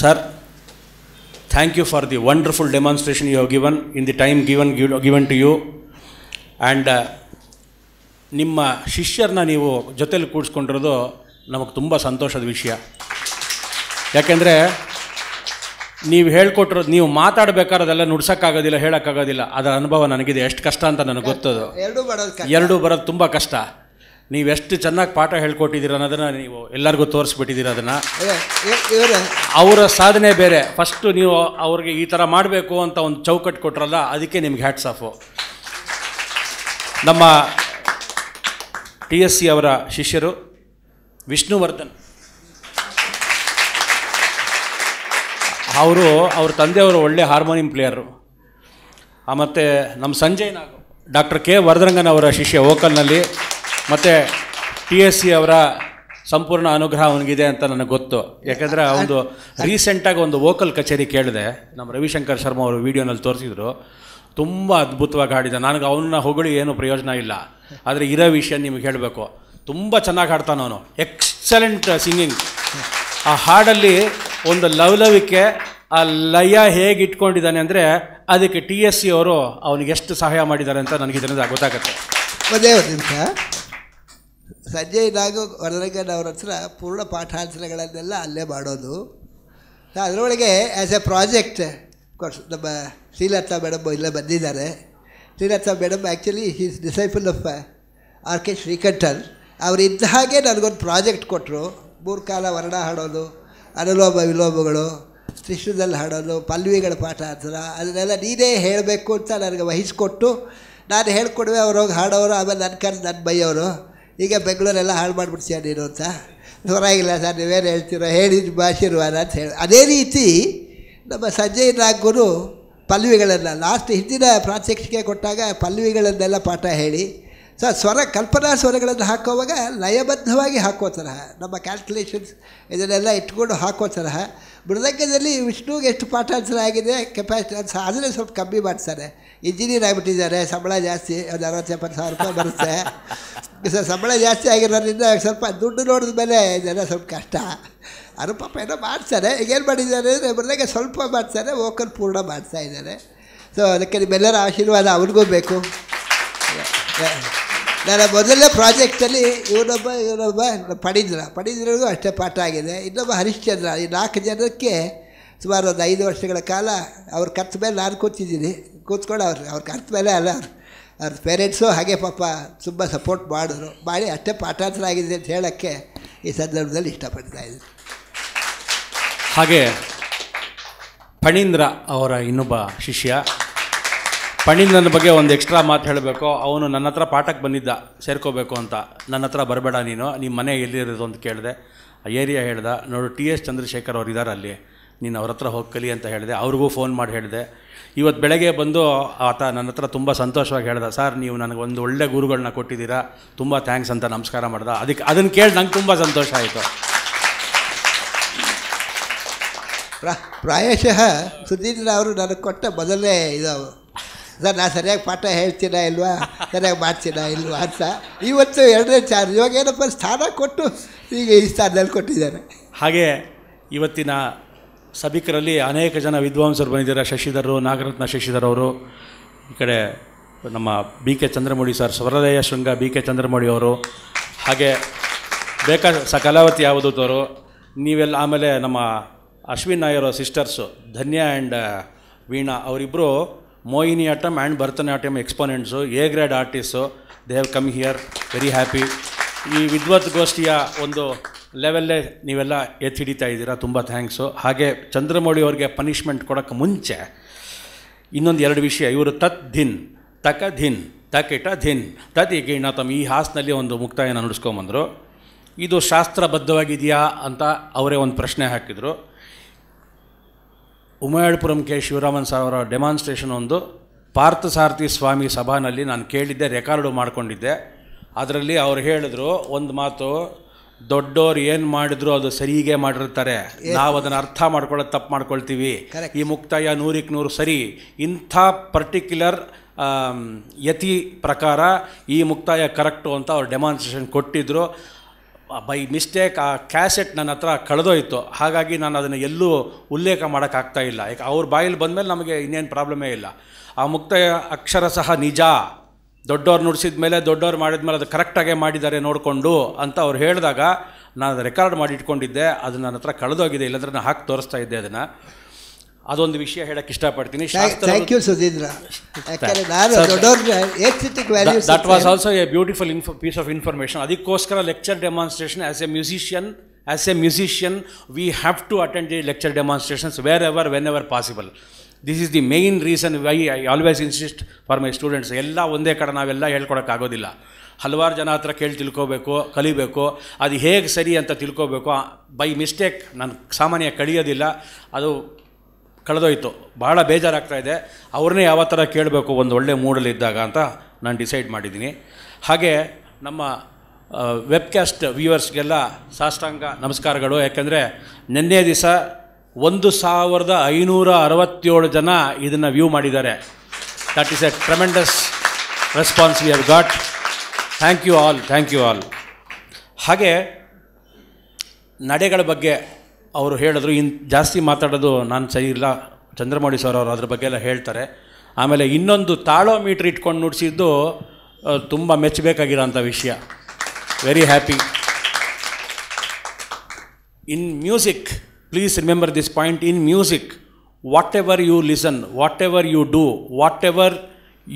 Sir, thank you for the wonderful demonstration you have given in the time given given to you. And ನಿಮ್ಮ ಶಿಷ್ಯರನ್ನ ನೀವು ಜೊತೆಲಿ ಕೂಡಿಸ್ಕೊಂಡಿರೋದು ನಮಗೆ ತುಂಬ ಸಂತೋಷದ ವಿಷಯ. ಯಾಕೆಂದರೆ ನೀವು ಹೇಳ್ಕೊಟ್ಟಿರೋದು, ನೀವು ಮಾತಾಡಬೇಕಾದ್ರೆ ಅದೆಲ್ಲ ನುಡ್ಸೋಕ್ಕಾಗೋದಿಲ್ಲ, ಹೇಳೋಕ್ಕಾಗೋದಿಲ್ಲ. ಅದರ ಅನುಭವ ನನಗಿದೆ, ಎಷ್ಟು ಕಷ್ಟ ಅಂತ ನನಗೆ ಗೊತ್ತದು. ಎರಡೂ ಬರೋದು ಎರಡೂ ಬರೋದು ತುಂಬ ಕಷ್ಟ. ನೀವೆಷ್ಟು ಚೆನ್ನಾಗಿ ಪಾಠ ಹೇಳ್ಕೊಟ್ಟಿದ್ದೀರ ಅನ್ನೋದನ್ನು ನೀವು ಎಲ್ಲರಿಗೂ ತೋರಿಸ್ಬಿಟ್ಟಿದ್ದೀರ. ಅದನ್ನು ಅವರ ಸಾಧನೆ ಬೇರೆ. ಫಸ್ಟು ನೀವು ಅವ್ರಿಗೆ ಈ ಥರ ಮಾಡಬೇಕು ಅಂತ ಒಂದು ಚೌಕಟ್ಟು ಕೊಟ್ಟರಲ್ಲ, ಅದಕ್ಕೆ ನಿಮ್ಗೆ ಹ್ಯಾಟ್ಸ್ ಆಫು. ನಮ್ಮ ಟಿ ಎಸ್ ಸಿ ಅವರ ಶಿಷ್ಯರು ವಿಷ್ಣುವರ್ಧನ್ ಅವರು, ಅವ್ರ ತಂದೆಯವರು ಒಳ್ಳೆ ಹಾರ್ಮೋನಿಯಂ ಪ್ಲೇಯರು. ಮತ್ತು ನಮ್ಮ ಸಂಜಯ್ ನಾಗು, ಡಾಕ್ಟರ್ ಕೆ ವರ್ದರಂಗನ್ ಅವರ ಶಿಷ್ಯ ವೋಕಲ್ನಲ್ಲಿ. ಮತ್ತು ಟಿ ಎಸ್ ಸಿ ಅವರ ಸಂಪೂರ್ಣ ಅನುಗ್ರಹ ಅವನಿಗಿದೆ ಅಂತ ನನಗೆ ಗೊತ್ತು. ಯಾಕಂದರೆ ಒಂದು ರೀಸೆಂಟಾಗಿ ಒಂದು ವೋಕಲ್ ಕಚೇರಿ ಕೇಳಿದೆ, ನಮ್ಮ ರವಿಶಂಕರ್ ಶರ್ಮಾ ಅವರು ವೀಡಿಯೋನಲ್ಲಿ ತೋರಿಸಿದ್ರು, ತುಂಬ ಅದ್ಭುತವಾಗಿ ಹಾಡಿದ. ನನಗೆ ಅವನ್ನ ಹೊಗಳಿ ಏನೂ ಪ್ರಯೋಜನ ಇಲ್ಲ, ಆದರೆ ಇರೋ ವಿಷಯ ನಿಮಗೆ ಹೇಳಬೇಕು, ತುಂಬ ಚೆನ್ನಾಗಿ ಹಾಡ್ತಾನೆ ಅವನು, ಎಕ್ಸಲೆಂಟ್ ಸಿಂಗಿಂಗ್. ಆ ಹಾಡಲ್ಲಿ ಒಂದು ಲವ್ಲವಿಕೆ, ಆ ಲಯ ಹೇಗೆ ಇಟ್ಕೊಂಡಿದ್ದಾನೆ ಅಂದರೆ ಅದಕ್ಕೆ ಟಿ ಎಸ್ ಸಿ ಅವರು ಅವನಿಗೆ ಎಷ್ಟು ಸಹಾಯ ಮಾಡಿದ್ದಾರೆ ಅಂತ ನನಗೆ ಇದರಿಂದ ಗೊತ್ತಾಗುತ್ತೆ. ಒಂದೇ ಒಂದು ನಿಮಿಷ, ಸಂಜಯ್ ನಾಗು ವರ್ಧನಗನ್ ಅವ್ರ ಹತ್ರ ಪೂರ್ಣ ಪಾಠಾಂತರಗಳನ್ನೆಲ್ಲ ಅಲ್ಲೇ ಮಾಡೋದು. ಅದರೊಳಗೆ ಆ್ಯಸ್ ಎ ಪ್ರಾಜೆಕ್ಟ್ ಕೋರ್ಸ್ ನಮ್ಮ ಶ್ರೀಲತಾ ಮೇಡಮ್ ಇಲ್ಲೇ ಬಂದಿದ್ದಾರೆ. Srilatha madam actually he's disciple of R K Srikantan. ಅವ್ರು ಇದ್ದ ಹಾಗೆ ನನಗೊಂದು ಪ್ರಾಜೆಕ್ಟ್ ಕೊಟ್ಟರು. ಮೂರು ಕಾಲ ವರ್ಣ ಹಾಡೋದು, ಅನುಲೋಮ ವಿಲೋಮಗಳು, ತ್ರಿಶೂಲದಲ್ಲಿ ಹಾಡೋದು, ಪಲ್ವಿಗಳ ಪಾಠ ಆತರ ಅದನ್ನೆಲ್ಲ ನೀನೇ ಹೇಳಬೇಕು ಅಂತ ನನಗೆ ವಹಿಸಿಕೊಟ್ಟು ನಾನು ಹೇಳ್ಕೊಡುವೆ. ಅವ್ರು ಹೋಗಿ ಹಾಡೋರು, ಆಮೇಲೆ ನನ್ನ ಕಾಲ ನನ್ನ ಬೈಯ್ಯವರು, ಈಗ ಬೆಂಗಳೂರೆಲ್ಲ ಹಾಳು ಮಾಡಿಬಿಡ್ತೀಯ ನೀನು ಅಂತ. ಹೊರಾಗಿಲ್ಲ ಸರ್, ನೀವೇನು ಹೇಳ್ತೀರೋ ಹೇಳಿದ ಭಾಷಿರ್ವಾದ ಅಂತ ಹೇಳಿ. ಅದೇ ರೀತಿ ನಮ್ಮ ಸಂಜಯ್ ನಾಗ್ಗೂ ಪಲ್ವಿಗಳನ್ನು ಲಾಸ್ಟ್ ಹಿಂದಿನ ಪ್ರಾತ್ಯಕ್ಷಿಕೆ ಕೊಟ್ಟಾಗ ಪಲ್ವಿಗಳನ್ನೆಲ್ಲ ಪಾಠ ಹೇಳಿ, ಸೊ ಸ್ವರ ಕಲ್ಪನಾ ಸ್ವರಗಳನ್ನು ಹಾಕೋವಾಗ ಲಯಬದ್ಧವಾಗಿ ಹಾಕೋ ತರಹ ನಮ್ಮ ಕ್ಯಾಲ್ಕುಲೇಷನ್ಸ್ ಇದನ್ನೆಲ್ಲ ಇಟ್ಕೊಂಡು ಹಾಕೋ ತರಹ. ಮೃದಂಗದಲ್ಲಿ ವಿಷ್ಣುಗೆ ಎಷ್ಟು ಪಾಠಾಂತರ ಆಗಿದೆ ಕೆಪಾಸಿಟಿ ಅಂತ, ಆದರೆ ಸ್ವಲ್ಪ ಕಮ್ಮಿ ಮಾಡ್ತಾರೆ. ಇಂಜಿನಿಯರ್ ಆಗಿಬಿಟ್ಟಿದ್ದಾರೆ, ಸಂಬಳ ಜಾಸ್ತಿ, ಒಂದು ಅರವತ್ತು ಎಪ್ಪತ್ತು ಸಾವಿರ ರೂಪಾಯಿ ಬರುತ್ತೆ. ಸರ್ ಸಂಬಳ ಜಾಸ್ತಿ ಆಗಿರೋದ್ರಿಂದ ಸ್ವಲ್ಪ ದುಡ್ಡು ನೋಡಿದ ಮೇಲೆ ಇದೆಲ್ಲ ಸ್ವಲ್ಪ ಕಷ್ಟ. ಅದು ಪಾಪ ಏನೋ ಮಾಡ್ತಾರೆ. ಈಗೇನು ಮಾಡಿದ್ದಾರೆ ಅಂದರೆ ಮೃದಂಗ ಸ್ವಲ್ಪ ಮಾಡ್ತಾರೆ, ವೋಕಲ್ ಪೂರ್ಣ ಮಾಡ್ತಾ ಇದ್ದಾರೆ. ಸೊ ಅದಕ್ಕೆ ನಿಮ್ಮೆಲ್ಲರ ಆಶೀರ್ವಾದ ಅವ್ರಿಗೂ ಬೇಕು. ನನ್ನ ಮೊದಲನೇ ಪ್ರಾಜೆಕ್ಟಲ್ಲಿ ಇವನೊಬ್ಬ ಇವನೊಬ್ಬ ಪಡೀದ್ರ ಪಡೀದ್ರಿಗೂ ಅಷ್ಟೇ ಪಾಠ ಆಗಿದೆ. ಇನ್ನೊಬ್ಬ ಹರಿಶ್ಚಂದ್ರ, ಈ ನಾಲ್ಕು ಜನಕ್ಕೆ ಸುಮಾರು ಒಂದು ಐದು ವರ್ಷಗಳ ಕಾಲ ಅವ್ರ ಕತ್ತ ಮೇಲೆ ನಾನು ಕೂತಿದ್ದೀನಿ. ಕೂತ್ಕೊಂಡು ಅವ್ರು ಅವ್ರ ಕತ್ತ ಮೇಲೆ ಅಲ್ಲ, ಅವ್ರು ಅವ್ರ ಪೇರೆಂಟ್ಸು ಹಾಗೆ ಪಾಪ ತುಂಬ ಸಪೋರ್ಟ್ ಮಾಡಿದ್ರು, ಮಾಡಿ ಅಷ್ಟೇ ಪಾಠಾಂತರ ಆಗಿದೆ ಅಂತ ಹೇಳೋಕ್ಕೆ ಈ ಸಂದರ್ಭದಲ್ಲಿ ಇಷ್ಟಪಡ್ತಾಯಿದ್ದೀನಿ. ಹಾಗೆ ಫಣೀಂದ್ರ ಅವರ ಇನ್ನೊಬ್ಬ ಶಿಷ್ಯ ಪಣೀಂದ್ರನ ಬಗ್ಗೆ ಒಂದು ಎಕ್ಸ್ಟ್ರಾ ಮಾತು ಹೇಳಬೇಕು. ಅವನು ನನ್ನ ಹತ್ರ ಪಾಠಕ್ಕೆ ಬಂದಿದ್ದ, ಸೇರ್ಕೋಬೇಕು ಅಂತ. ನನ್ನ ಹತ್ರ ಬರಬೇಡ ನೀನು, ನಿಮ್ಮ ಮನೆ ಎಲ್ಲಿರೋದು ಅಂತ ಕೇಳಿದೆ. ಆ ಏರಿಯಾ ಹೇಳ್ದ. ನೋಡು ಟಿ ಎಸ್ ಚಂದ್ರಶೇಖರ್ ಅವ್ರು ಇದ್ದಾರೆ ಅಲ್ಲಿ, ನೀನು ಅವ್ರ ಹತ್ರ ಹೋಗಿ ಕಲಿ ಅಂತ ಹೇಳಿದೆ. ಅವ್ರಿಗೂ ಫೋನ್ ಮಾಡಿ ಹೇಳಿದೆ. ಇವತ್ತು ಬೆಳಗ್ಗೆ ಬಂದು ಆತ ನನ್ನ ಹತ್ರ ತುಂಬ ಸಂತೋಷವಾಗಿ ಹೇಳ್ದೆ, ಸರ್ ನೀವು ನನಗೊಂದು ಒಳ್ಳೆ ಗುರುಗಳನ್ನ ಕೊಟ್ಟಿದ್ದೀರಾ, ತುಂಬ ಥ್ಯಾಂಕ್ಸ್ ಅಂತ ನಮಸ್ಕಾರ ಮಾಡ್ದೆ. ಅದಕ್ಕೆ ಅದನ್ನು ಕೇಳಿ ನಂಗೆ ತುಂಬ ಸಂತೋಷ ಆಯಿತು. ಪ್ರಾ ಪ್ರಾಯಶಃ ಸುಧೀಂದ್ರ ಅವರು ನನಗೆ ಕೊಟ್ಟ ಮೊದಲೇ ಇದಾವೆ ಸರ್, ನಾನು ಸರಿಯಾಗಿ ಪಾಠ ಹೇಳ್ತೀನ ಇಲ್ವಾ, ಸರಿಯಾಗಿ ಮಾಡ್ತೀನ ಇಲ್ವಾ ಅಂತ. ಇವತ್ತು ಎರಡನೇ ಚಾರ್ಜ್, ಇವಾಗ ಏನಪ್ಪ ಸ್ಥಾನ ಕೊಟ್ಟು ಈಗ ಈ ಸ್ಥಾನದಲ್ಲಿ ಕೊಟ್ಟಿದ್ದಾರೆ. ಹಾಗೆ ಇವತ್ತಿನ ಸಭಿಕರಲ್ಲಿ ಅನೇಕ ಜನ ವಿದ್ವಾಂಸರು ಬಂದಿದ್ದಾರೆ. ಶಶಿಧರರು, ನಾಗರತ್ನ ಶಶಿಧರ್ ಅವರು, ಈ ಕಡೆ ನಮ್ಮ B K Chandramouli sir, Swaralaya Shrunga B K Chandramouli ಅವರು, ಹಾಗೆ ಬೇಕಾ ಸ ಕಲಾವತಿ ಯಾವದೂತವರು, ನೀವೆಲ್ಲ, ಆಮೇಲೆ ನಮ್ಮ ಅಶ್ವಿನ್ ನಾಯರ ಸಿಸ್ಟರ್ಸು ಧನ್ಯ ಆ್ಯಂಡ್ ವೀಣಾ ಅವರಿಬ್ಬರು Mohiniyattam and Bharatanatyam exponents, A grade artist, they have come here, very happy. ಈ ವಿದ್ವತ್ಗೋಷ್ಠಿಯ ಒಂದು ಲೆವೆಲ್ಲೇ ನೀವೆಲ್ಲ ಎತ್ತಿ ಹಿಡಿತಾ ಇದ್ದೀರಾ, ತುಂಬ ಥ್ಯಾಂಕ್ಸು. ಹಾಗೆ ಚಂದ್ರಮೌಳಿ ಅವ್ರಿಗೆ ಪನಿಷ್ಮೆಂಟ್ ಕೊಡೋಕ್ಕೆ ಮುಂಚೆ ಇನ್ನೊಂದು ಎರಡು ವಿಷಯ. ಇವರು ತತ್ ಧಿನ್ ತಕ ಧಿನ್ ತಕಿಟ ಧಿನ್ ತತ್ ಈಗಿನ ತಮ್ಮ ಈ ಹಾಸಿನಲ್ಲಿ ಒಂದು ಮುಕ್ತಾಯನ ನುಡಿಸ್ಕೊಂಬಂದರು. ಇದು ಶಾಸ್ತ್ರಬದ್ಧವಾಗಿದೆಯಾ ಅಂತ ಅವರೇ ಒಂದು ಪ್ರಶ್ನೆ ಹಾಕಿದರು. ಉಮಯಾಳ್ಪುರಂ ಕೆ ಶಿವರಾಮನ್ ಸರ್ ಅವರ ಡೆಮಾನ್ಸ್ಟ್ರೇಷನ್ ಒಂದು ಪಾರ್ಥಸಾರಥಿ ಸ್ವಾಮಿ ಸಭಾನಲ್ಲಿ ನಾನು ಕೇಳಿದ್ದೆ, ರೆಕಾರ್ಡು ಮಾಡಿಕೊಂಡಿದ್ದೆ. ಅದರಲ್ಲಿ ಅವ್ರು ಹೇಳಿದ್ರು ಒಂದು ಮಾತು, ದೊಡ್ಡೋರು ಏನು ಮಾಡಿದ್ರು ಅದು ಸರಿಗೇ ಮಾಡಿರ್ತಾರೆ, ನಾವು ಅದನ್ನು ಅರ್ಥ ಮಾಡ್ಕೊಳ್ಳೋದು ತಪ್ಪು ಮಾಡ್ಕೊಳ್ತೀವಿ. ಈ ಮುಕ್ತಾಯ ನೂರಕ್ಕೆ ನೂರು ಸರಿ. ಇಂಥ ಪರ್ಟಿಕ್ಯುಲರ್ ಯತಿ ಪ್ರಕಾರ ಈ ಮುಕ್ತಾಯ ಕರೆಕ್ಟು ಅಂತ ಅವ್ರು ಡೆಮಾನ್ಸ್ಟ್ರೇಷನ್ ಕೊಟ್ಟಿದ್ದರು. ಬೈ ಮಿಸ್ಟೇಕ್ ಆ ಕ್ಯಾಸೆಟ್ ನನ್ನ ಹತ್ರ ಕಳೆದೋಯ್ತು, ಹಾಗಾಗಿ ನಾನು ಅದನ್ನು ಎಲ್ಲೂ ಉಲ್ಲೇಖ ಮಾಡೋಕ್ಕಾಗ್ತಾಯಿಲ್ಲ. ಯಾಕೆ ಅವ್ರ ಬಾಯಲ್ಲಿ ಬಂದಮೇಲೆ ನಮಗೆ ಇನ್ನೇನು ಪ್ರಾಬ್ಲಮೇ ಇಲ್ಲ. ಆ ಮುಕ್ತಾಯ ಅಕ್ಷರ ಸಹ ನಿಜ, ದೊಡ್ಡವ್ರು ನುಡಿಸಿದ ಮೇಲೆ ದೊಡ್ಡವ್ರು ಮಾಡಿದ್ಮೇಲೆ ಅದು ಕರೆಕ್ಟಾಗೇ ಮಾಡಿದ್ದಾರೆ ನೋಡಿಕೊಂಡು ಅಂತ ಅವ್ರು ಹೇಳಿದಾಗ ನಾನು ಅದು ರೆಕಾರ್ಡ್ ಮಾಡಿಟ್ಕೊಂಡಿದ್ದೆ. ಅದು ನನ್ನ ಹತ್ರ ಕಳೆದೋಗಿದೆ, ಇಲ್ಲಾಂದರೆ ನಾನು ಹಾಕಿ ತೋರಿಸ್ತಾ ಇದ್ದೆ ಅದನ್ನು. ಅದೊಂದು ವಿಷಯ ಹೇಳಕ್ಕೆ ಇಷ್ಟಪಡ್ತೀನಿ. Thank you Sudhindra. That was also a beautiful info piece of information. ಅದಕ್ಕೋಸ್ಕರ lecture demonstration as a musician as a musician we have to attend the lecture demonstrations wherever whenever possible. This is the main reason why I always insist for my students. ಎಲ್ಲ ಒಂದೇ ಕಡೆ ನಾವೆಲ್ಲ ಹೇಳ್ಕೊಡೋಕ್ಕಾಗೋದಿಲ್ಲ. ಹಲವಾರು ಜನ ಹತ್ರ ಕೇಳಿ ತಿಳ್ಕೋಬೇಕು, ಕಲಿಬೇಕು, ಅದು ಹೇಗೆ ಸರಿ ಅಂತ ತಿಳ್ಕೋಬೇಕು. ಬೈ ಮಿಸ್ಟೇಕ್ ನಾನು ಸಾಮಾನ್ಯ ಕಲಿಯೋದಿಲ್ಲ, ಅದು ಕಳೆದೋಯ್ತು, ಭಾಳ ಬೇಜಾರಾಗ್ತಾಯಿದೆ. ಅವ್ರನ್ನೇ ಯಾವ ಥರ ಕೇಳಬೇಕು ಒಂದು ಒಳ್ಳೆ ಮೂಡಲ್ಲಿದ್ದಾಗ ಅಂತ ನಾನು ಡಿಸೈಡ್ ಮಾಡಿದ್ದೀನಿ. ಹಾಗೆ ನಮ್ಮ ವೆಬ್ಕ್ಯಾಸ್ಟ್ ವ್ಯೂವರ್ಸ್ಗೆಲ್ಲ ಸಾಷ್ಟಾಂಗ ನಮಸ್ಕಾರಗಳು. ಯಾಕೆಂದರೆ ನಿನ್ನೆ ದಿವಸ ಒಂದು ಸಾವಿರದ ಐನೂರ ಅರವತ್ತೇಳು ಜನ ಇದನ್ನು ವ್ಯೂ ಮಾಡಿದ್ದಾರೆ. That is a tremendous response we have got. Thank you all, thank you all. ಹಾಗೆ ನಡೆಗಳ ಬಗ್ಗೆ ಅವರು ಹೇಳಿದ್ರು. ಇನ್ನು ಜಾಸ್ತಿ ಮಾತಾಡೋದು ನಾನು ಸರಿ ಇಲ್ಲ, ಚಂದ್ರಮೌಳಿ ಸರ್ ಅವರು ಅದ್ರ ಬಗ್ಗೆ ಎಲ್ಲ ಹೇಳ್ತಾರೆ. ಆಮೇಲೆ ಇನ್ನೊಂದು ತಾಳೋ ಮೀಟ್ರ್ ಇಟ್ಕೊಂಡು ನುಡಿಸಿದ್ದು ತುಂಬ ಮೆಚ್ಚಬೇಕಾಗಿರೋಂಥ ವಿಷಯ. Very happy. In music, please remember this point. In music, whatever you listen, whatever you do, whatever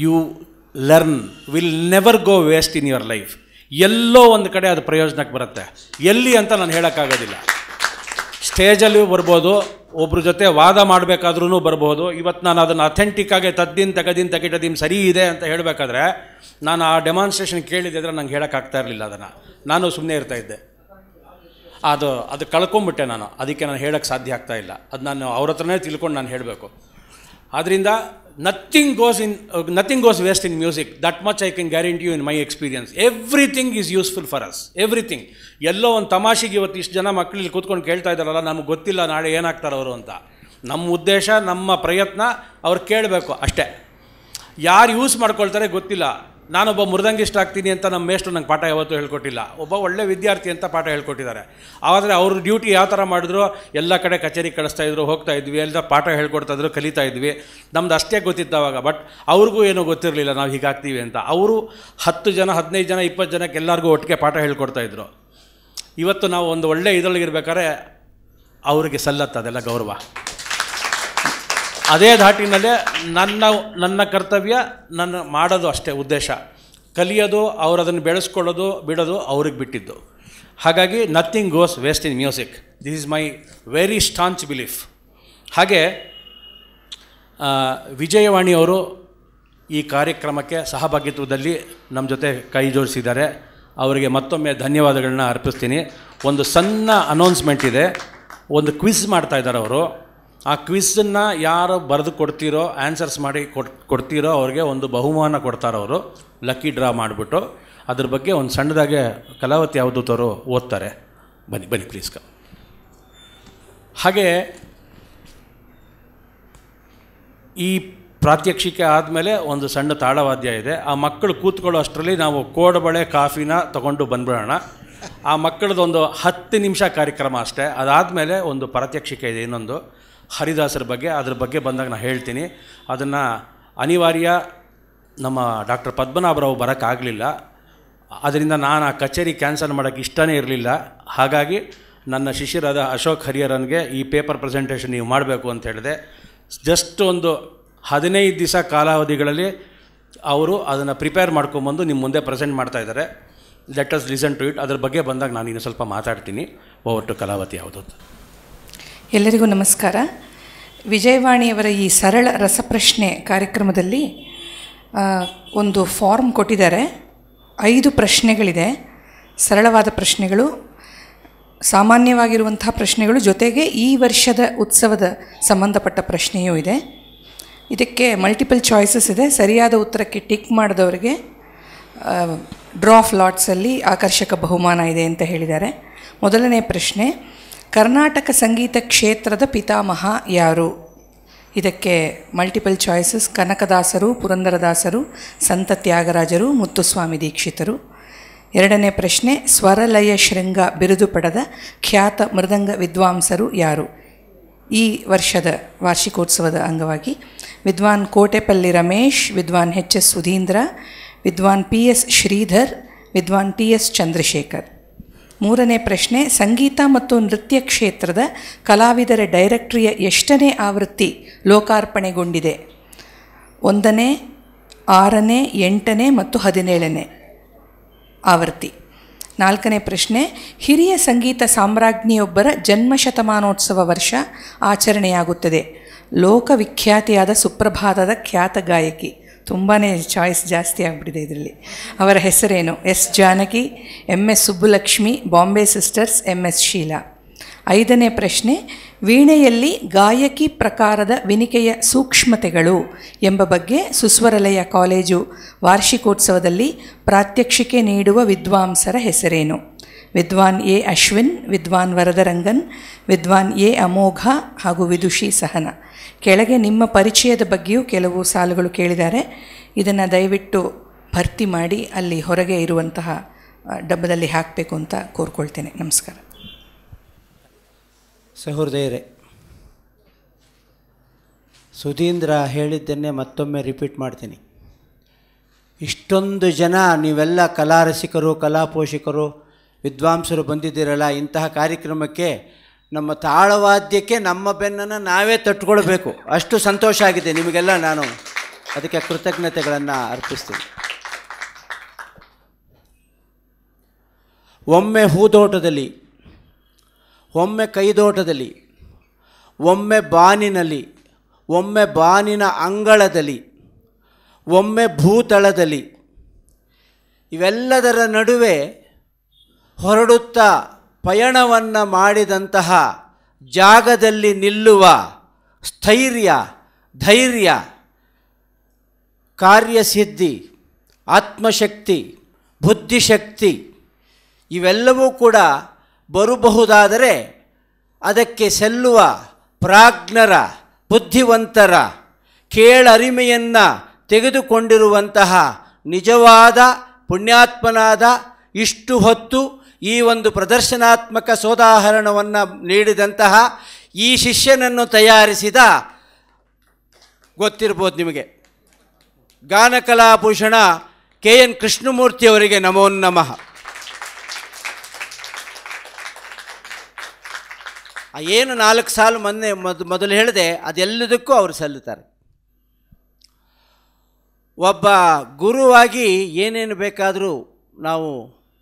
you learn will never go waste in your life. ಎಲ್ಲೋ ಒಂದು ಕಡೆ ಅದು ಪ್ರಯೋಜನಕ್ಕೆ ಬರುತ್ತೆ. ಎಲ್ಲಿ ಅಂತ ನಾನು ಹೇಳೋಕ್ಕಾಗೋದಿಲ್ಲ. ಸ್ಟೇಜಲ್ಲಿ ಬರ್ಬೋದು, ಒಬ್ಬರ ಜೊತೆ ವಾದ ಮಾಡಬೇಕಾದ್ರೂ ಬರ್ಬೋದು. ಇವತ್ತು ನಾನು ಅದನ್ನು ಅಥೆಂಟಿಕ್ಕಾಗಿ ತದ್ದಿನ ತಗದಿನ ತಗಿಟದಿನ ಸರಿ ಇದೆ ಅಂತ ಹೇಳಬೇಕಾದ್ರೆ ನಾನು ಆ ಡೆಮಾನ್ಸ್ಟ್ರೇಷನ್ ಕೇಳಿದ್ದೆ ಅಂದರೆ ನಂಗೆ ಹೇಳೋಕ್ಕಾಗ್ತಾ ಇರಲಿಲ್ಲ. ಅದನ್ನು ನಾನು ಸುಮ್ಮನೆ ಇರ್ತಾಯಿದ್ದೆ. ಅದು ಅದು ಕಳ್ಕೊಂಬಿಟ್ಟೆ ನಾನು. ಅದಕ್ಕೆ ನಾನು ಹೇಳೋಕ್ಕೆ ಸಾಧ್ಯ ಆಗ್ತಾ ಇಲ್ಲ. ಅದು ನಾನು ಅವ್ರ ಹತ್ರನೇ ತಿಳ್ಕೊಂಡು ನಾನು ಹೇಳಬೇಕು. ಆದ್ದರಿಂದ nothing goes in nothing goes waste in music. That much I can guarantee you in my experience. Everything is useful for us, everything. ಎಲ್ಲೋ ಒಂದು ತಮಾಷೆಗೆ ಇವತ್ತು ಇಷ್ಟು ಜನ ಮಕ್ಕಳು ಇಲ್ಲಿ ಕೂತ್ಕೊಂಡು ಕೇಳ್ತಾ ಇದ್ದಾರಲ್ಲ, ನಮ್ಗೆ ಗೊತ್ತಿಲ್ಲ ನಾಳೆ ಏನಾಗ್ತಾರೆ ಅವರು ಅಂತ. ನಮ್ಮ ಉದ್ದೇಶ, ನಮ್ಮ ಪ್ರಯತ್ನ ಅವ್ರು ಕೇಳಬೇಕು ಅಷ್ಟೇ. ಯಾರು ಯೂಸ್ ಮಾಡ್ಕೊಳ್ತಾರೆ ಗೊತ್ತಿಲ್ಲ. ನಾನೊಬ್ಬ ಮೃದಂಗಿಷ್ಟ ಆಗ್ತೀನಿ ಅಂತ ನಮ್ಮ ಮೇಷ್ಟ್ರು ನಂಗೆ ಪಾಠ ಯಾವತ್ತೂ ಹೇಳ್ಕೊಟ್ಟಿಲ್ಲ. ಒಬ್ಬ ಒಳ್ಳೆ ವಿದ್ಯಾರ್ಥಿ ಅಂತ ಪಾಠ ಹೇಳ್ಕೊಟ್ಟಿದ್ದಾರೆ. ಆದರೆ ಅವ್ರ ಡ್ಯೂಟಿ ಯಾವ ಥರ ಮಾಡಿದ್ರು, ಎಲ್ಲ ಕಡೆ ಕಚೇರಿ ಕಳಿಸ್ತಾಯಿದ್ರು, ಹೋಗ್ತಾ ಇದ್ವಿ, ಎಲ್ಲ ಪಾಠ ಹೇಳ್ಕೊಡ್ತಾಯಿದ್ರು, ಕಲಿತಾ ಇದ್ವಿ. ನಮ್ದು ಅಷ್ಟೇ ಗೊತ್ತಿತ್ತು ಆವಾಗ. ಬಟ್ ಅವ್ರಿಗೂ ಏನೂ ಗೊತ್ತಿರಲಿಲ್ಲ ನಾವು ಹೀಗಾಗ್ತೀವಿ ಅಂತ. ಅವರು ಹತ್ತು ಜನ, ಹದಿನೈದು ಜನ, ಇಪ್ಪತ್ತು ಜನಕ್ಕೆ ಎಲ್ಲರಿಗೂ ಒಟ್ಟಿಗೆ ಪಾಠ ಹೇಳ್ಕೊಡ್ತಾಯಿದ್ರು. ಇವತ್ತು ನಾವು ಒಂದು ಒಳ್ಳೆ ಇದರೊಳಗಿರ್ಬೇಕಾದ್ರೆ ಅವರಿಗೆ ಸಲ್ಲತ್ತದೆಲ್ಲ ಗೌರವ. ಅದೇ ಧಾಟಿನಲ್ಲೇ ನನ್ನ ನನ್ನ ಕರ್ತವ್ಯ, ನನ್ನ ಮಾಡೋದು ಅಷ್ಟೇ ಉದ್ದೇಶ. ಕಲಿಯೋದು, ಅವರದನ್ನು ಬೆಳೆಸ್ಕೊಳ್ಳೋದು, ಬಿಡೋದು ಅವ್ರಿಗೆ ಬಿಟ್ಟಿದ್ದು. ಹಾಗಾಗಿ nothing goes waste in music. This is my very staunch belief. ಹಾಗೆ ವಿಜಯವಾಣಿಯವರು ಈ ಕಾರ್ಯಕ್ರಮಕ್ಕೆ ಸಹಭಾಗಿತ್ವದಲ್ಲಿ ನಮ್ಮ ಜೊತೆ ಕೈ ಜೋಡಿಸಿದ್ದಾರೆ. ಅವರಿಗೆ ಮತ್ತೊಮ್ಮೆ ಧನ್ಯವಾದಗಳನ್ನ ಅರ್ಪಿಸ್ತೀನಿ. ಒಂದು ಸಣ್ಣ ಅನೌನ್ಸ್ಮೆಂಟ್ ಇದೆ. ಒಂದು ಕ್ವಿಜ್ ಮಾಡ್ತಾಯಿದ್ದಾರೆ ಅವರು. ಆ ಕ್ವಿಝನ್ನು ಯಾರು ಬರೆದು ಕೊಡ್ತೀರೋ, ಆನ್ಸರ್ಸ್ ಮಾಡಿ ಕೊಡ್ ಕೊಡ್ತೀರೋ ಅವ್ರಿಗೆ ಒಂದು ಬಹುಮಾನ ಕೊಡ್ತಾರವರು, ಲಕ್ಕಿ ಡ್ರಾ ಮಾಡಿಬಿಟ್ಟು. ಅದ್ರ ಬಗ್ಗೆ ಒಂದು ಸಣ್ಣದಾಗೆ ಕಲಾವತಿ ಯಾವುದು ತೋರು ಓದ್ತಾರೆ. ಬನ್ನಿ ಬನ್ನಿ ಪ್ಲೀಸ್ ಕಮ್. ಹಾಗೆ ಈ ಪ್ರಾತ್ಯಕ್ಷಿಕೆ ಆದಮೇಲೆ ಒಂದು ಸಣ್ಣ ತಾಳವಾದ್ಯ ಇದೆ. ಆ ಮಕ್ಕಳು ಕೂತ್ಕೊಳ್ಳೋ ಅಷ್ಟರಲ್ಲಿ ನಾವು ಕೋಡಬಳೆ ಕಾಫಿನ ತಗೊಂಡು ಬಂದ್ಬಿಡೋಣ. ಆ ಮಕ್ಕಳದೊಂದು ಹತ್ತು ನಿಮಿಷ ಕಾರ್ಯಕ್ರಮ ಅಷ್ಟೇ. ಅದಾದಮೇಲೆ ಒಂದು ಪ್ರಾತ್ಯಕ್ಷಿಕೆ ಇದೆ, ಇನ್ನೊಂದು ಹರಿದಾಸರ ಬಗ್ಗೆ. ಅದ್ರ ಬಗ್ಗೆ ಬಂದಾಗ ನಾನು ಹೇಳ್ತೀನಿ. ಅದನ್ನು ಅನಿವಾರ್ಯ ನಮ್ಮ ಡಾಕ್ಟರ್ ಪದ್ಮನಾಭರಾವ್ ಬರೋಕ್ಕಾಗಲಿಲ್ಲ. ಅದರಿಂದ ನಾನು ಆ ಕಚೇರಿ ಕ್ಯಾನ್ಸಲ್ ಮಾಡೋಕ್ಕೆ ಇಷ್ಟನೇ ಇರಲಿಲ್ಲ. ಹಾಗಾಗಿ ನನ್ನ ಶಿಷ್ಯರಾದ ಅಶೋಕ್ ಹರಿಹರನ್ಗೆ ಈ ಪೇಪರ್ ಪ್ರೆಸೆಂಟೇಷನ್ ನೀವು ಮಾಡಬೇಕು ಅಂತ ಹೇಳಿದೆ. ಜಸ್ಟ್ ಒಂದು ಹದಿನೈದು ದಿವಸ ಕಾಲಾವಧಿಗಳಲ್ಲಿ ಅವರು ಅದನ್ನು ಪ್ರಿಪೇರ್ ಮಾಡ್ಕೊಂಬಂದು ನಿಮ್ಮ ಮುಂದೆ ಪ್ರೆಸೆಂಟ್ ಮಾಡ್ತಾಯಿದ್ದಾರೆ. Let us listen to it. ಅದ್ರ ಬಗ್ಗೆ ಬಂದಾಗ ನಾನು ಇನ್ನು ಸ್ವಲ್ಪ ಮಾತಾಡ್ತೀನಿ. ಓವರ್ ಟು ಕಲಾವತಿ ಯಾವುದು. ಎಲ್ಲರಿಗೂ ನಮಸ್ಕಾರ. ವಿಜಯವಾಣಿಯವರ ಈ ಸರಳ ರಸಪ್ರಶ್ನೆ ಕಾರ್ಯಕ್ರಮದಲ್ಲಿ ಒಂದು ಫಾರ್ಮ್ ಕೊಟ್ಟಿದ್ದಾರೆ. ಐದು ಪ್ರಶ್ನೆಗಳಿದೆ, ಸರಳವಾದ ಪ್ರಶ್ನೆಗಳು, ಸಾಮಾನ್ಯವಾಗಿರುವಂತಹ ಪ್ರಶ್ನೆಗಳು, ಜೊತೆಗೆ ಈ ವರ್ಷದ ಉತ್ಸವದ ಸಂಬಂಧಪಟ್ಟ ಪ್ರಶ್ನೆಯೂ ಇದೆ. ಇದಕ್ಕೆ ಮಲ್ಟಿಪಲ್ ಚಾಯ್ಸಸ್ ಇದೆ. ಸರಿಯಾದ ಉತ್ತರಕ್ಕೆ ಟಿಕ್ ಮಾಡಿದವರಿಗೆ ಡ್ರಾ ಆಫ್ ಲಾಟ್ಸಲ್ಲಿ ಆಕರ್ಷಕ ಬಹುಮಾನ ಇದೆ ಅಂತ ಹೇಳಿದ್ದಾರೆ. ಮೊದಲನೇ ಪ್ರಶ್ನೆ, ಕರ್ನಾಟಕ ಸಂಗೀತ ಕ್ಷೇತ್ರದ ಪಿತಾಮಹ ಯಾರು? ಇದಕ್ಕೆ ಮಲ್ಟಿಪಲ್ ಚಾಯ್ಸಸ್, ಕನಕದಾಸರು, ಪುರಂದರದಾಸರು, ಸಂತ ತ್ಯಾಗರಾಜರು, ಮುತ್ತುಸ್ವಾಮಿ ದೀಕ್ಷಿತರು. ಎರಡನೇ ಪ್ರಶ್ನೆ, ಸ್ವರಲಯ ಶೃಂಗ ಬಿರುದು ಪಡೆದ ಖ್ಯಾತ ಮೃದಂಗ ವಿದ್ವಾಂಸರು ಯಾರು? ಈ ವರ್ಷದ ವಾರ್ಷಿಕೋತ್ಸವದ ಅಂಗವಾಗಿ ವಿದ್ವಾನ್ ಕೋಟೆಪಲ್ಲಿ ರಮೇಶ್, ವಿದ್ವಾನ್ ಎಚ್ ಎಸ್ ಸುಧೀಂದ್ರ, ವಿದ್ವಾನ್ ಪಿ ಎಸ್ ಶ್ರೀಧರ್, ವಿದ್ವಾನ್ ಟಿ ಎಸ್ ಚಂದ್ರಶೇಖರ್. ಮೂರನೇ ಪ್ರಶ್ನೆ, ಸಂಗೀತ ಮತ್ತು ನೃತ್ಯ ಕ್ಷೇತ್ರದ ಕಲಾವಿದರ ಡೈರೆಕ್ಟರಿಯ ಎಷ್ಟನೇ ಆವೃತ್ತಿ ಲೋಕಾರ್ಪಣೆಗೊಂಡಿದೆ? ಒಂದನೇ, ಆರನೇ, ಎಂಟನೇ ಮತ್ತು ಹದಿನೇಳನೇ ಆವೃತ್ತಿ. ನಾಲ್ಕನೇ ಪ್ರಶ್ನೆ, ಹಿರಿಯ ಸಂಗೀತ ಸಾಮ್ರಾಜ್ಞಿಯೊಬ್ಬರ ಜನ್ಮ ಶತಮಾನೋತ್ಸವ ವರ್ಷ ಆಚರಣೆಯಾಗುತ್ತದೆ. ಲೋಕವಿಖ್ಯಾತಿಯಾದ ಸುಪ್ರಭಾತದ ಖ್ಯಾತ ಗಾಯಕಿ, ತುಂಬಾ ಚಾಯ್ಸ್ ಜಾಸ್ತಿ ಆಗಿಬಿಟ್ಟಿದೆ ಇದರಲ್ಲಿ, ಅವರ ಹೆಸರೇನು? S Janaki, M S Subbulakshmi, Bombay sisters, M S Sheela. ಐದನೇ ಪ್ರಶ್ನೆ, ವೀಣೆಯಲ್ಲಿ ಗಾಯಕಿ ಪ್ರಕಾರದ ವಿನಿಕೆಯ ಸೂಕ್ಷ್ಮತೆಗಳು ಎಂಬ ಬಗ್ಗೆ ಸುಸ್ವರಲಯ ಕಾಲೇಜು ವಾರ್ಷಿಕೋತ್ಸವದಲ್ಲಿ ಪ್ರಾತ್ಯಕ್ಷಿಕೆ ನೀಡುವ ವಿದ್ವಾಂಸರ ಹೆಸರೇನು? ವಿದ್ವಾನ್ ಎ ಅಶ್ವಿನ್, ವಿದ್ವಾನ್ ವರದರಂಗನ್, ವಿದ್ವಾನ್ ಎ ಅಮೋಘ ಹಾಗೂ ವಿದುಷಿ ಸಹನ. ಕೆಳಗೆ ನಿಮ್ಮ ಪರಿಚಯದ ಬಗ್ಗೆಯೂ ಕೆಲವು ಸಾಲುಗಳು ಕೇಳಿದ್ದಾರೆ. ಇದನ್ನು ದಯವಿಟ್ಟು ಭರ್ತಿ ಮಾಡಿ ಅಲ್ಲಿ ಹೊರಗೆ ಇರುವಂತಹ ಡಬ್ಬದಲ್ಲಿ ಹಾಕಬೇಕು ಅಂತ ಕೋರ್ಕೊಳ್ತೇನೆ. ನಮಸ್ಕಾರ ಸಹೋದರರೇ. ಸುಧೀಂದ್ರ ಹೇಳಿದ್ದನ್ನೇ ಮತ್ತೊಮ್ಮೆ ರಿಪೀಟ್ ಮಾಡ್ತೀನಿ. ಇಷ್ಟೊಂದು ಜನ ನೀವೆಲ್ಲ ಕಲಾರಸಿಕರು, ಕಲಾಪೋಷಕರು, ವಿದ್ವಾಂಸರು ಬಂದಿದ್ದೀರಲ್ಲ, ಇಂತಹ ಕಾರ್ಯಕ್ರಮಕ್ಕೆ, ನಮ್ಮ ತಾಳವಾದ್ಯಕ್ಕೆ ನಮ್ಮ ಬೆನ್ನನ್ನು ನಾವೇ ತಟ್ಕೊಳ್ಬೇಕು. ಅಷ್ಟು ಸಂತೋಷ ಆಗಿದೆ ನಿಮಗೆಲ್ಲ. ನಾನು ಅದಕ್ಕೆ ಕೃತಜ್ಞತೆಗಳನ್ನು ಅರ್ಪಿಸ್ತೀನಿ. ಒಮ್ಮೆ ಹೂದೋಟದಲ್ಲಿ, ಒಮ್ಮೆ ಕೈದೋಟದಲ್ಲಿ, ಒಮ್ಮೆ ಬಾನಿನಲ್ಲಿ, ಒಮ್ಮೆ ಬಾನಿನ ಅಂಗಳದಲ್ಲಿ, ಒಮ್ಮೆ ಭೂತಳದಲ್ಲಿ, ಇವೆಲ್ಲದರ ನಡುವೆ ಹೊರಡುತ್ತಾ ಪಯಣವನ್ನು ಮಾಡಿದಂತಹ ಜಾಗದಲ್ಲಿ ನಿಲ್ಲುವ ಸ್ಥೈರ್ಯ, ಧೈರ್ಯ, ಕಾರ್ಯಸಿದ್ಧಿ, ಆತ್ಮಶಕ್ತಿ, ಬುದ್ಧಿಶಕ್ತಿ ಇವೆಲ್ಲವೂ ಕೂಡ ಬರಬಹುದಾದರೆ ಅದಕ್ಕೆ ಸಲ್ಲುವ ಪ್ರಾಜ್ಞರ, ಬುದ್ಧಿವಂತರ ಕೇಳರಿಮೆಯನ್ನು ತೆಗೆದುಕೊಂಡಿರುವಂತಹ ನಿಜವಾದ ಪುಣ್ಯಾತ್ಮನಾದ, ಇಷ್ಟು ಹೊತ್ತು ಈ ಒಂದು ಪ್ರದರ್ಶನಾತ್ಮಕ ಸೋದಾಹರಣವನ್ನು ನೀಡಿದಂತಹ ಈ ಶಿಷ್ಯನನ್ನು ತಯಾರಿಸಿದ, ಗೊತ್ತಿರ್ಬೋದು ನಿಮಗೆ, ಗಾನಕಲಾಭೂಷಣ ಕೆ ಎನ್ ಕೃಷ್ಣಮೂರ್ತಿಯವರಿಗೆ ನಮೋ ನಮಃ. ಏನು ನಾಲ್ಕು ಸಾಲು ಮೊನ್ನೆ ಮೊದ್ ಮೊದಲು ಹೇಳಿದೆ, ಅದೆಲ್ಲದಕ್ಕೂ ಅವರು ಸಲ್ಲುತ್ತಾರೆ. ಒಬ್ಬ ಗುರುವಾಗಿ ಏನೇನು ಬೇಕಾದರೂ ನಾವು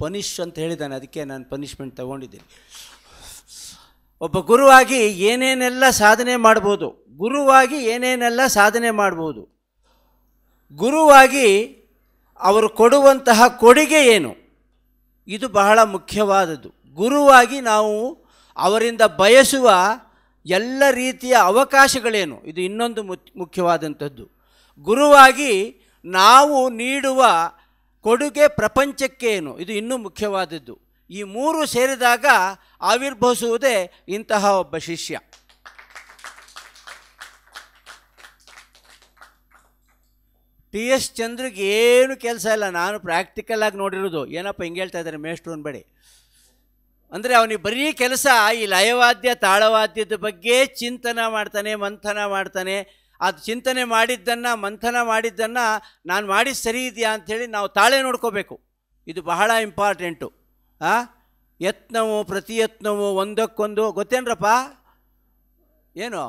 ಪನಿಷ್ ಅಂತ ಹೇಳಿದ್ದಾನೆ, ಅದಕ್ಕೆ ನಾನು ಪನಿಷ್ಮೆಂಟ್ ತಗೊಂಡಿದ್ದೀನಿ. ಒಬ್ಬ ಗುರುವಾಗಿ ಏನೇನೆಲ್ಲ ಸಾಧನೆ ಮಾಡ್ಬೋದು, ಗುರುವಾಗಿ ಏನೇನೆಲ್ಲ ಸಾಧನೆ ಮಾಡ್ಬೋದು, ಗುರುವಾಗಿ ಅವರು ಕೊಡುವಂತಹ ಕೊಡುಗೆ ಏನು, ಇದು ಬಹಳ ಮುಖ್ಯವಾದದ್ದು. ಗುರುವಾಗಿ ನಾವು ಅವರಿಂದ ಬಯಸುವ ಎಲ್ಲ ರೀತಿಯ ಅವಕಾಶಗಳೇನು, ಇದು ಇನ್ನೊಂದು ಮುಖ್ಯವಾದಂಥದ್ದು. ಗುರುವಾಗಿ ನಾವು ನೀಡುವ ಕೊಡುಗೆ ಪ್ರಪಂಚಕ್ಕೇನು, ಇದು ಇನ್ನೂ ಮುಖ್ಯವಾದದ್ದು. ಈ ಮೂರು ಸೇರಿದಾಗ ಆವಿರ್ಭವಿಸುವುದೇ ಇಂತಹ ಒಬ್ಬ ಶಿಷ್ಯ. ಟಿ ಎಸ್ ಚಂದ್ರಗೆ ಏನು ಕೆಲಸ ಇಲ್ಲ, ನಾನು ಪ್ರಾಕ್ಟಿಕಲ್ ಆಗಿ ನೋಡಿರೋದು. ಏನಪ್ಪ ಹಿಂಗೆ ಹೇಳ್ತಾ ಇದ್ದಾರೆ ಮೇಷ್ಟ್ರು ಅನ್ಬೇಡಿ. ಅಂದರೆ ಅವನಿಗೆ ಬರೀ ಕೆಲಸ ಈ ಲಯವಾದ್ಯ ತಾಳವಾದ್ಯದ ಬಗ್ಗೆ ಚಿಂತನೆ ಮಾಡ್ತಾನೆ, ಮಂಥನ ಮಾಡ್ತಾನೆ. ಅದು ಚಿಂತನೆ ಮಾಡಿದ್ದನ್ನು, ಮಂಥನ ಮಾಡಿದ್ದನ್ನು ನಾನು ಮಾಡಿದ್ದು ಸರಿ ಇದೆಯಾ ಅಂಥೇಳಿ ನಾವು ತಾಳೆ ನೋಡ್ಕೋಬೇಕು. ಇದು ಬಹಳ ಇಂಪಾರ್ಟೆಂಟು. ಆ ಯತ್ನವು ಪ್ರತಿಯತ್ನವು ಒಂದಕ್ಕೊಂದು ಗೊತ್ತೇನ್ರಪ್ಪ, ಏನು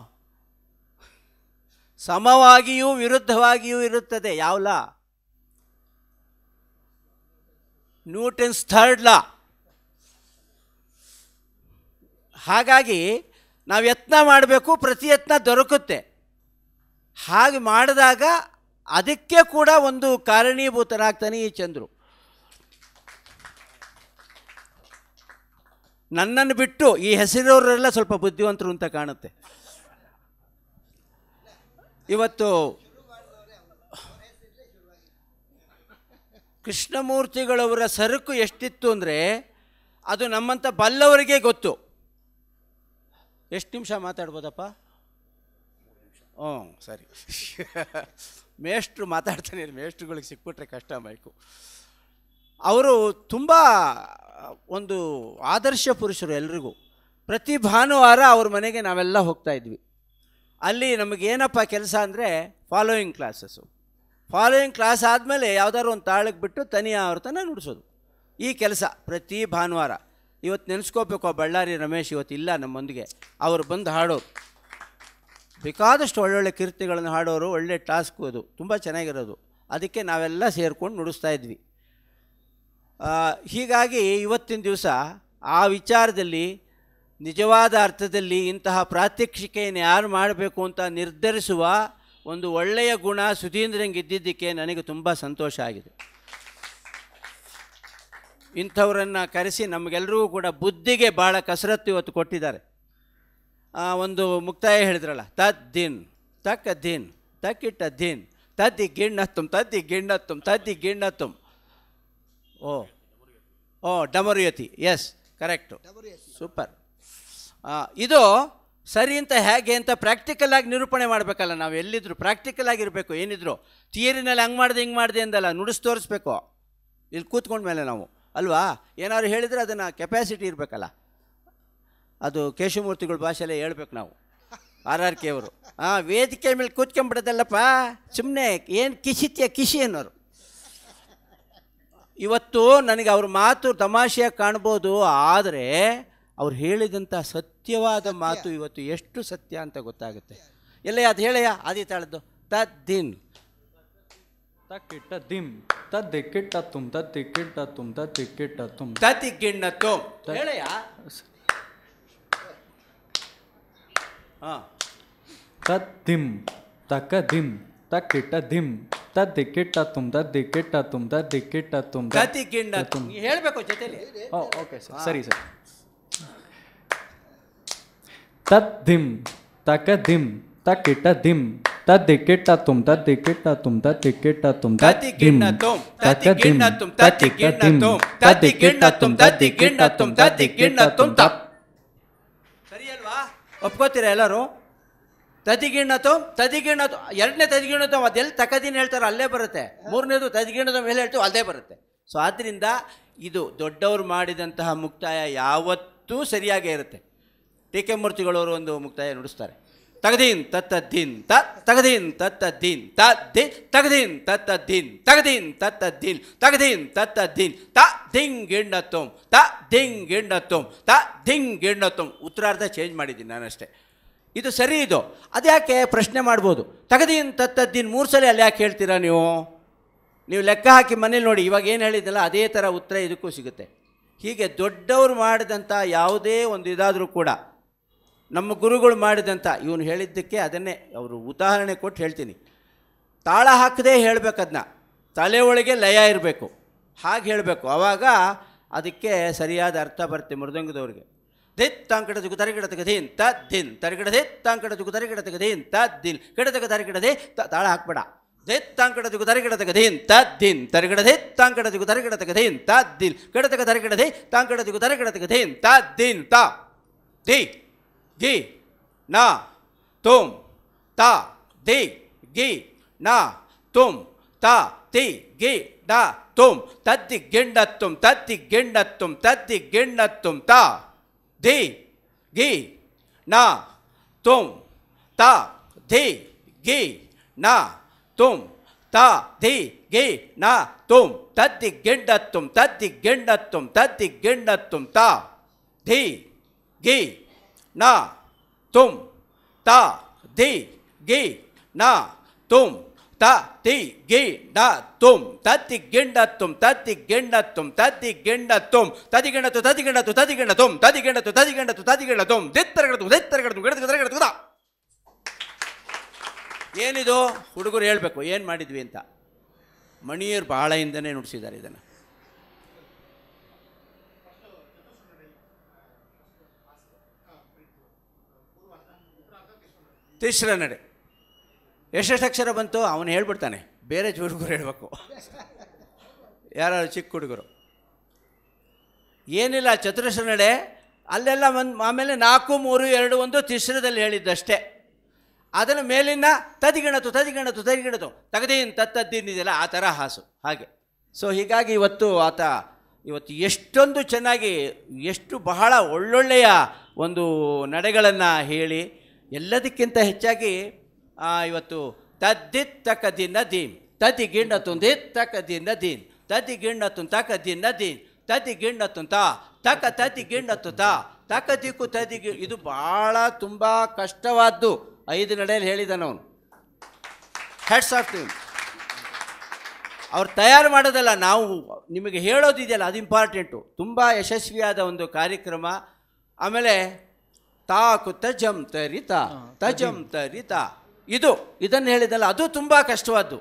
ಸಮವಾಗಿಯೂ ವಿರುದ್ಧವಾಗಿಯೂ ಇರುತ್ತದೆ. ಯಾವ ಲಾ? ನ್ಯೂಟನ್ಸ್ ಥರ್ಡ್ ಲಾ. ಹಾಗಾಗಿ ನಾವು ಯತ್ನ ಮಾಡಬೇಕು, ಪ್ರತಿಯತ್ನ ದೊರಕುತ್ತೆ. ಹಾಗೆ ಮಾಡಿದಾಗ ಅದಕ್ಕೆ ಕೂಡ ಒಂದು ಕಾರಣೀಭೂತನಾಗ್ತಾನೆ ಈ ಚಂದ್ರು. ನನ್ನನ್ನು ಬಿಟ್ಟು ಈ ಹೆಸರವರೆಲ್ಲ ಸ್ವಲ್ಪ ಬುದ್ಧಿವಂತರು ಅಂತ ಕಾಣುತ್ತೆ. ಇವತ್ತು ಕೃಷ್ಣಮೂರ್ತಿಗಳವರ ಸರಕು ಎಷ್ಟಿತ್ತು ಅಂದರೆ ಅದು ನಮ್ಮಂಥ ಬಲ್ಲವರಿಗೆ ಗೊತ್ತು. ಎಷ್ಟು ನಿಮಿಷ ಮಾತಾಡ್ಬೋದಪ್ಪ? ಹ್ಞೂ ಸರಿ, ಮೇಷ್ಟ್ರು ಮಾತಾಡ್ತಾನೆ. ಮೇಷ್ಟ್ರುಗಳಿಗೆ ಸಿಕ್ಬಿಟ್ರೆ ಕಷ್ಟ ಮೈಕು. ಅವರು ತುಂಬ ಒಂದು ಆದರ್ಶ ಪುರುಷರು ಎಲ್ರಿಗೂ. ಪ್ರತಿ ಭಾನುವಾರ ಅವ್ರ ಮನೆಗೆ ನಾವೆಲ್ಲ ಹೋಗ್ತಾಯಿದ್ವಿ. ಅಲ್ಲಿ ನಮಗೇನಪ್ಪ ಕೆಲಸ ಅಂದರೆ ಫಾಲೋಯಿಂಗ್ ಕ್ಲಾಸಸ್ಸು. ಫಾಲೋಯಿಂಗ್ ಕ್ಲಾಸ್ ಆದಮೇಲೆ ಯಾವ್ದಾದ್ರು ಒಂದು ತಾಳಕ್ಕೆ ಬಿಟ್ಟು ತನಿಯ ಅವ್ರ ತನ ನುಡಿಸೋದು, ಈ ಕೆಲಸ ಪ್ರತಿ ಭಾನುವಾರ. ಇವತ್ತು ನೆನೆಸ್ಕೋಬೇಕು, ಬಳ್ಳಾರಿ ರಮೇಶ್ ಇವತ್ತಿಲ್ಲ ನಮ್ಮೊಂದಿಗೆ. ಅವರು ಬಂದು ಹಾಡೋರು, ಬೇಕಾದಷ್ಟು ಒಳ್ಳೊಳ್ಳೆ ಕೀರ್ತಿಗಳನ್ನು ಹಾಡೋರು, ಒಳ್ಳೆ ಟಾಸ್ಕ್ ಅದು, ತುಂಬ ಚೆನ್ನಾಗಿರೋದು. ಅದಕ್ಕೆ ನಾವೆಲ್ಲ ಸೇರಿಕೊಂಡು ನುಡಿಸ್ತಾ ಇದ್ವಿ. ಹೀಗಾಗಿ ಇವತ್ತಿನ ದಿವಸ ಆ ವಿಚಾರದಲ್ಲಿ ನಿಜವಾದ ಅರ್ಥದಲ್ಲಿ ಇಂತಹ ಪ್ರಾತ್ಯಕ್ಷಿಕೆಯನ್ನು ಯಾರು ಮಾಡಬೇಕು ಅಂತ ನಿರ್ಧರಿಸುವ ಒಂದು ಒಳ್ಳೆಯ ಗುಣ ಸುಧೀಂದ್ರಂಗೆ ಇದ್ದಿದ್ದಕ್ಕೆ ನನಗೆ ತುಂಬ ಸಂತೋಷ ಆಗಿದೆ. ಇಂಥವರನ್ನು ಕರೆಸಿ ನಮಗೆಲ್ಲರಿಗೂ ಕೂಡ ಬುದ್ಧಿಗೆ ಭಾಳ ಕಸರತ್ತು ಇವತ್ತು ಕೊಟ್ಟಿದ್ದಾರೆ. ಒಂದು ಮುಕ್ತಾಯ ಹೇಳಿದ್ರಲ್ಲ, ತದ್ದಿನ್ ತಕ್ಕ ದಿನ್ ತಕ್ಕಿಟ್ಟ ದಿನ್ ತದ್ದಿ ಗಿಣ್ಣತ್ತುಂ ತದ್ದಿ ಗಿಣ್ಣತ್ತುಂ ತದ್ದಿ ಗಿಣ್ಣತ್ತುಂ ಓ ಓ ಡಮರುಯತಿ ಎಸ್ ಕರೆಕ್ಟು ಸೂಪರ್. ಇದು ಸರಿ ಅಂತ ಹೇಗೆ ಅಂತ ಪ್ರಾಕ್ಟಿಕಲ್ ಆಗಿ ನಿರೂಪಣೆ ಮಾಡಬೇಕಲ್ಲ, ನಾವು ಎಲ್ಲಿದ್ರು ಪ್ರಾಕ್ಟಿಕಲ್ ಆಗಿರಬೇಕು. ಏನಿದ್ರು ಥಿಯರಿನಲ್ಲಿ ಹಂಗೆ ಮಾಡಿದೆ ಹಿಂಗೆ ಮಾಡಿದೆ ಅಂದಲ್ಲ, ನುಡಿಸ್ ತೋರಿಸ್ಬೇಕು ಇಲ್ಲಿ ಕೂತ್ಕೊಂಡ್ಮೇಲೆ ನಾವು ಅಲ್ವಾ. ಏನಾದ್ರು ಹೇಳಿದರೆ ಅದನ್ನು ಕೆಪ್ಯಾಸಿಟಿ ಇರಬೇಕಲ್ಲ, ಅದು ಕೇಶವಮೂರ್ತಿಗಳ ಭಾಷೆಯಲ್ಲೇ ಹೇಳ್ಬೇಕು ನಾವು. ಆರ್ ಆರ್ ಕೆ ಅವರು ಆ ವೇದಿಕೆ ಮೇಲೆ ಕೂತ್ಕೊಂಡ್ಬಿಡೋದಲ್ಲಪ್ಪ ಸುಮ್ಮನೆ ಏನು ಕಿಸಿತ್ಯ ಕಿಸಿ ಅನ್ನೋರು. ಇವತ್ತು ನನಗೆ ಅವ್ರ ಮಾತು ತಮಾಷೆಯಾಗಿ ಕಾಣ್ಬೋದು, ಆದರೆ ಅವ್ರು ಹೇಳಿದಂಥ ಸತ್ಯವಾದ ಮಾತು ಇವತ್ತು ಎಷ್ಟು ಸತ್ಯ ಅಂತ ಗೊತ್ತಾಗುತ್ತೆ. ಎಲ್ಲಯ್ಯ ಅದು ಹೇಳಯ್ಯ ಆದಿತಾಳದ್ದು ತದ್ದಿನ್ ತಕ್ಕಿಟ್ಟ ದಿಮ್ ತದ್ದಿ ಕಿಟ್ಟ ತುಮ್ ತತ್ತಿ ಕಿಟ್ಟ ತುಮ್ ತತ್ತಿ ಕಿಟ್ಟ ತುಮ್ ತತ್ತಿ ಕಿಣ್ಣ ತುಮ್ ಹೇಳಯ್ಯ. ಹಾಂ ತತ್ ದಿಮ್ ತಕ್ಕ ದಿಮ್ ತಕ್ಕಿಟ್ಟ ದಿಮ್ ತದ್ದಿ ಕಿಟ್ಟ ತುಮ್ ತದ್ದಿ ಕಿಟ್ಟ ತುಮ್ ತದ್ದಿ ಕಿಟ್ಟ ತುಮ್ ತತ್ತಿ ಕಿಣ್ಣ ತುಮ್ ಹೇಳಬೇಕು ಜೊತೆಲಿ. ಓಕೆ ಸರ್, ಸರಿ ಸರ್. ತದ್ದಿಂ ತಕ ದಿಂ ತಕ್ಕಿಟ್ಟ ದಿಂ ತದ್ದಿ ಕಿಟ್ಟ ತುಮ್ ತದ್ದಿ ಕಿಟ್ಟ ತುಮ್ ತತ್ತಿ ಕಿಟ್ಟ ತುಮ್ ತತ್ತಿ ಕಿಣ್ಣ ತುಮ್ ತಕ ದಿಂ ತತ್ತಿ ಕಿಟ್ಟ ತುಮ್ ತತ್ತಿ ಕಿಟ್ಟ ತುಮ್ ತತ್ತಿ ಕಿಣ್ಣ ತುಮ್ ತತ್ತಿ ಕಿಣ್ಣ ತುಮ್ ತಪ್. ಸರಿ ಅಲ್ವಾ, ಒಪ್ಕೋತೀರಾ ಎಲ್ಲರೂ? ತದಿಗಿಣ್ಣ ತುಮ್ ತದಿಗಿಣ್ಣ ತುಮ್ ಎರಡನೇ ತದಿಗಿಣ್ಣ ತುಮ್ ಅದೆಲ್ಲಿ ತಕದಿನ ಹೇಳ್ತಾರೋ ಅಲ್ಲೇ ಬರುತ್ತೆ, ಮೂರನೇದು ತದಿಗಿಣ್ಣ ತುಮ್ ಎಲ್ಲಿ ಹೇಳ್ತೀವೋ ಅಲ್ಲೇ ಬರುತ್ತೆ. ಸೊ ಆದ್ದರಿಂದ ಇದು ದೊಡ್ಡವರು ಮಾಡಿದಂತಹ ಮುಕ್ತಾಯ ಯಾವತ್ತೂ ಸರಿಯಾಗೇ ಇರುತ್ತೆ. ಟಿ ಕೆ ಮೂರ್ತಿಗಳವರು ಒಂದು ಮುಕ್ತಾಯ ನುಡಿಸ್ತಾರೆ, ತಗದೀನ್ ತತ್ತದ್ದೀನ್ ತಗದೀನ್ ತತ್ತದ್ದೀನ್ ತದ್ದಿ ತಗದೀನ್ ತತ್ತದ್ದೀನ್ ತಗದೀನ್ ತತ್ತದ್ದೀನ್ ತಗದೀನ್ ತತ್ತದ್ದೀನ್ ತ ದಿಂಗ್ ಗಿಣ್ಣ ತುಮ್ ತ ದಿಂಗ್ ಗಿಣ್ಣ ತುಮ್ ತ ದಿಂಗ್ ಗಿಣ್ಣ ತುಮ್ ಉತ್ತರಾರ್ಧ ಚೇಂಜ್ ಮಾಡಿದ್ದೀನಿ ನಾನಷ್ಟೇ. ಇದು ಸರಿ, ಇದು ಅದ್ಯಾಕೆ ಪ್ರಶ್ನೆ ಮಾಡ್ಬೋದು. ತಗದೀನ್ ತತ್ತದ್ದೀನ್ ಮೂರು ಸಲ ಅಲ್ಲಿ ಯಾಕೆ ಹೇಳ್ತೀರಾ ನೀವು? ನೀವು ಲೆಕ್ಕ ಹಾಕಿ ಮನೇಲಿ ನೋಡಿ, ಇವಾಗ ಏನು ಹೇಳಿದ್ದಲ್ಲ ಅದೇ ಥರ ಉತ್ತರ ಇದಕ್ಕೂ ಸಿಗುತ್ತೆ. ಹೀಗೆ ದೊಡ್ಡವರು ಮಾಡಿದಂಥ ಯಾವುದೇ ಒಂದು ಇದಾದರೂ ಕೂಡ, ನಮ್ಮ ಗುರುಗಳು ಮಾಡಿದಂಥ, ಇವನು ಹೇಳಿದ್ದಕ್ಕೆ ಅದನ್ನೇ ಅವರು ಉದಾಹರಣೆ ಕೊಟ್ಟು ಹೇಳ್ತೀನಿ. ತಾಳ ಹಾಕದೇ ಹೇಳಬೇಕದನ್ನ, ತಲೆ ಒಳಗೆ ಲಯ ಇರಬೇಕು, ಹಾಗೆ ಹೇಳಬೇಕು. ಆವಾಗ ಅದಕ್ಕೆ ಸರಿಯಾದ ಅರ್ಥ ಬರುತ್ತೆ ಮೃದಂಗದವ್ರಿಗೆ. ದಿತ್ ತಾಂಕಡ ತುಗು ತರಿಗಿಡ ತೆಗದೀನ್ ತತ್ ದಿನ್ ತರಿಗಿಡ ದಿತ್ ತಾಂಕಡ ತುಗು ತರಿಗಿಡ ತೆಗದೀನ್ ತತ್ ದಿನ್ ಗಿಡದಗ ತರಿಗಿಡದೆ ತಾಳ ಹಾಕ್ಬೇಡ. ದಿತ್ ತಾಂಕಡ ತುಗು ತರಿಗಿಡ ತೆಗದೀನ್ ತತ್ ದಿನ್ ತರಿಗಿಡ ದಿತ್ ತಾಂಕಡ ತುಗು ತರಿಗಿಡ ತೆಗದೀನ್ ತತ್ ದಿನ್ ಗಿಡದಗ ತರಿಗಿಡದೆ ತಾಂಕಡ ತುಗು ತರಿಗಿಡ ತೆಗದೀನ್ ತತ್ ದಿನ್ ತ ದಿ ಗಿ ನ ತುಮ್ ತ ದಿ ಗಿ ನ ತುಮ್ ತ ತಿ ಗಿ ನ ತುಮ್ ತತ್ತಿ ಗಿಣ್ಣ ತುಮ್ ತತ್ತಿ ಗಿಣ್ಣ ತುಮ್ ತತ್ತಿ ಗಿಣ್ಣ ತುಮ್ ತ ದಿ ಗಿ ನ ತುಮ್ ತ ದಿ ಗಿ ನ ತುಮ್ ತ ದಿ ಗಿ ನ ತುಮ್ ತತ್ತಿ ಗಿಣ್ಣ ತುಮ್ ತತ್ತಿ ಗಿಣ್ಣ ತುಮ್ ತತ್ತಿ ಗಿಣ್ಣ ತುಮ್ ತ ದಿ ಗಿ ನ ತುಮ್ ತ ದಿ ಗಿ ನ ತುಮ್ ತ ದಿ ಗಿ ನ ತುಮ್ ತತ್ತಿ ಗಿಣ್ಣ ತುಮ್ ತತ್ತಿ ಗಿಣ್ಣ ತುಮ್ ತತ್ತಿ ಗಿಣ್ಣ ತುಮ್ ತದಿ ಗಿಣ್ಣ ತು ತದಿ ಗಿಣ್ಣ ತು ತದಿ ಗಿಣ್ಣ ತುಮ್ ತದಿ ಗಿಣ್ಣ ತು ತದಿ ಗಿಣ್ಣ ತು ತದಿ ಗಿಣ್ಣ ತುಮ್ ದಿತ್ತರಗಡತು ದಿತ್ತರಗಡತು ಗಿಡದ ತರಗಡತು. ಏನಿದು ಹುಡುಗರು ಹೇಳಬೇಕು ಏನು ಮಾಡಿದ್ವಿ ಅಂತ. ಮಣಿಯರು ಬಹಳ ಹಿಂದನೇ ನುಡಿಸಿದ್ದಾರೆ ಇದನ್ನು. ತಿಶ್ರ ನಡೆ ಎಷ್ಟೆಷ್ಟು ಅಕ್ಷರ ಬಂತು ಅವನು ಹೇಳ್ಬಿಡ್ತಾನೆ, ಬೇರೆ ಹುಡುಗರು ಹೇಳಬೇಕು. ಯಾರು ಚಿಕ್ಕ ಹುಡುಗರು ಏನಿಲ್ಲ, ಚತುರಶ್ರ ನಡೆ ಅಲ್ಲೆಲ್ಲ ಒಂದು ಆಮೇಲೆ ನಾಲ್ಕು ಮೂರು ಎರಡು ಒಂದು ತಿಶ್ರದಲ್ಲಿ ಹೇಳಿದ್ದಷ್ಟೇ. ಅದನ್ನು ಮೇಲಿನ ತದಿಗಿಣತು ತದಿಗಿಣತು ತದಿಗಿಣತು ತಗದೀನ್ ತತ್ತದ್ದೀನ್ ಇದೆಲ್ಲ ಆ ಥರ ಹಾಸು ಹಾಗೆ. ಸೊ ಹೀಗಾಗಿ ಇವತ್ತು ಆತ ಇವತ್ತು ಎಷ್ಟೊಂದು ಚೆನ್ನಾಗಿ ಎಷ್ಟು ಬಹಳ ಒಳ್ಳೊಳ್ಳೆಯ ಒಂದು ನಡೆಗಳನ್ನು ಹೇಳಿ, ಎಲ್ಲದಕ್ಕಿಂತ ಹೆಚ್ಚಾಗಿ ಇವತ್ತು ತದ್ದಿತ್ ತಕ ದಿನ ದೀನ್ ತದಿ ಗಿಣ್ಣ ತುಂದಿತ್ ತಕ ದಿನ ದೀನ್ ತದಿ ಗಿಣ್ಣ ತುನ್ ತಕ ದಿನ ದೀನ್ ತದಿ ಗಿಣ್ಣ ತುಂತ ತಕ ತದಿ ಗಿಣ್ಣ ತುತ ತಕ ದಿಕ್ಕು ತದಿ ಗಿ. ಇದು ಭಾಳ ತುಂಬ ಕಷ್ಟವಾದ್ದು, ಐದು ನಡೆಯಲ್ಲಿ ಹೇಳಿದನವನು. ಹೆಡ್ಸ್ ಆಫ್ ಟೀಮ್ ಅವ್ರು ತಯಾರು ಮಾಡೋದಲ್ಲ, ನಾವು ನಿಮಗೆ ಹೇಳೋದಿದೆಯಲ್ಲ ಅದು ಇಂಪಾರ್ಟೆಂಟು. ತುಂಬ ಯಶಸ್ವಿಯಾದ ಒಂದು ಕಾರ್ಯಕ್ರಮ. ಆಮೇಲೆ ತಾಕು ತಜಂ ತರಿತ ತಜಂ ತರಿತ ಇದು ಇದನ್ನು ಹೇಳಿದಲ್ಲ, ಅದು ತುಂಬ ಕಷ್ಟವಾದ್ದು.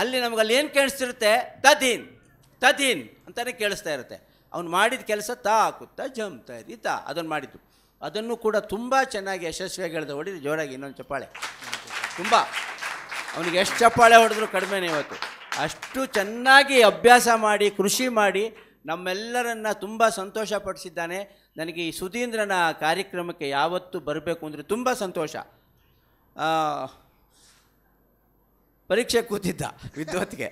ಅಲ್ಲಿ ನಮಗಲ್ಲಿ ಏನು ಕೇಳಿಸ್ತಿರುತ್ತೆ, ತದೀನ್ ತದೀನ್ ಅಂತಲೇ ಕೇಳಿಸ್ತಾ ಇರುತ್ತೆ. ಅವ್ನು ಮಾಡಿದ ಕೆಲಸ ತಾಕು ತಜಂ ತರಿತ ಅದನ್ನು ಮಾಡಿದ್ದು. ಅದನ್ನು ಕೂಡ ತುಂಬ ಚೆನ್ನಾಗಿ ಯಶಸ್ವಿಯಾಗಿ ಹೇಳಿದ. ಹೊಡಿದು ಜೋರಾಗಿ ಇನ್ನೊಂದು ಚಪ್ಪಾಳೆ. ತುಂಬ ಅವನಿಗೆ ಎಷ್ಟು ಚಪ್ಪಾಳೆ ಹೊಡೆದ್ರು ಕಡಿಮೆನೇ ಇವತ್ತು. ಅಷ್ಟು ಚೆನ್ನಾಗಿ ಅಭ್ಯಾಸ ಮಾಡಿ ಕೃಷಿ ಮಾಡಿ ನಮ್ಮೆಲ್ಲರನ್ನ ತುಂಬ ಸಂತೋಷ ಪಡಿಸಿದ್ದಾನೆ. ನನಗೆ ಈ ಸುಧೀಂದ್ರನ ಕಾರ್ಯಕ್ರಮಕ್ಕೆ ಯಾವತ್ತೂ ಬರಬೇಕು ಅಂದರೆ ತುಂಬ ಸಂತೋಷ. ಪರೀಕ್ಷೆ ಕೂತಿದ್ದ ವಿದ್ವತ್ಗೆ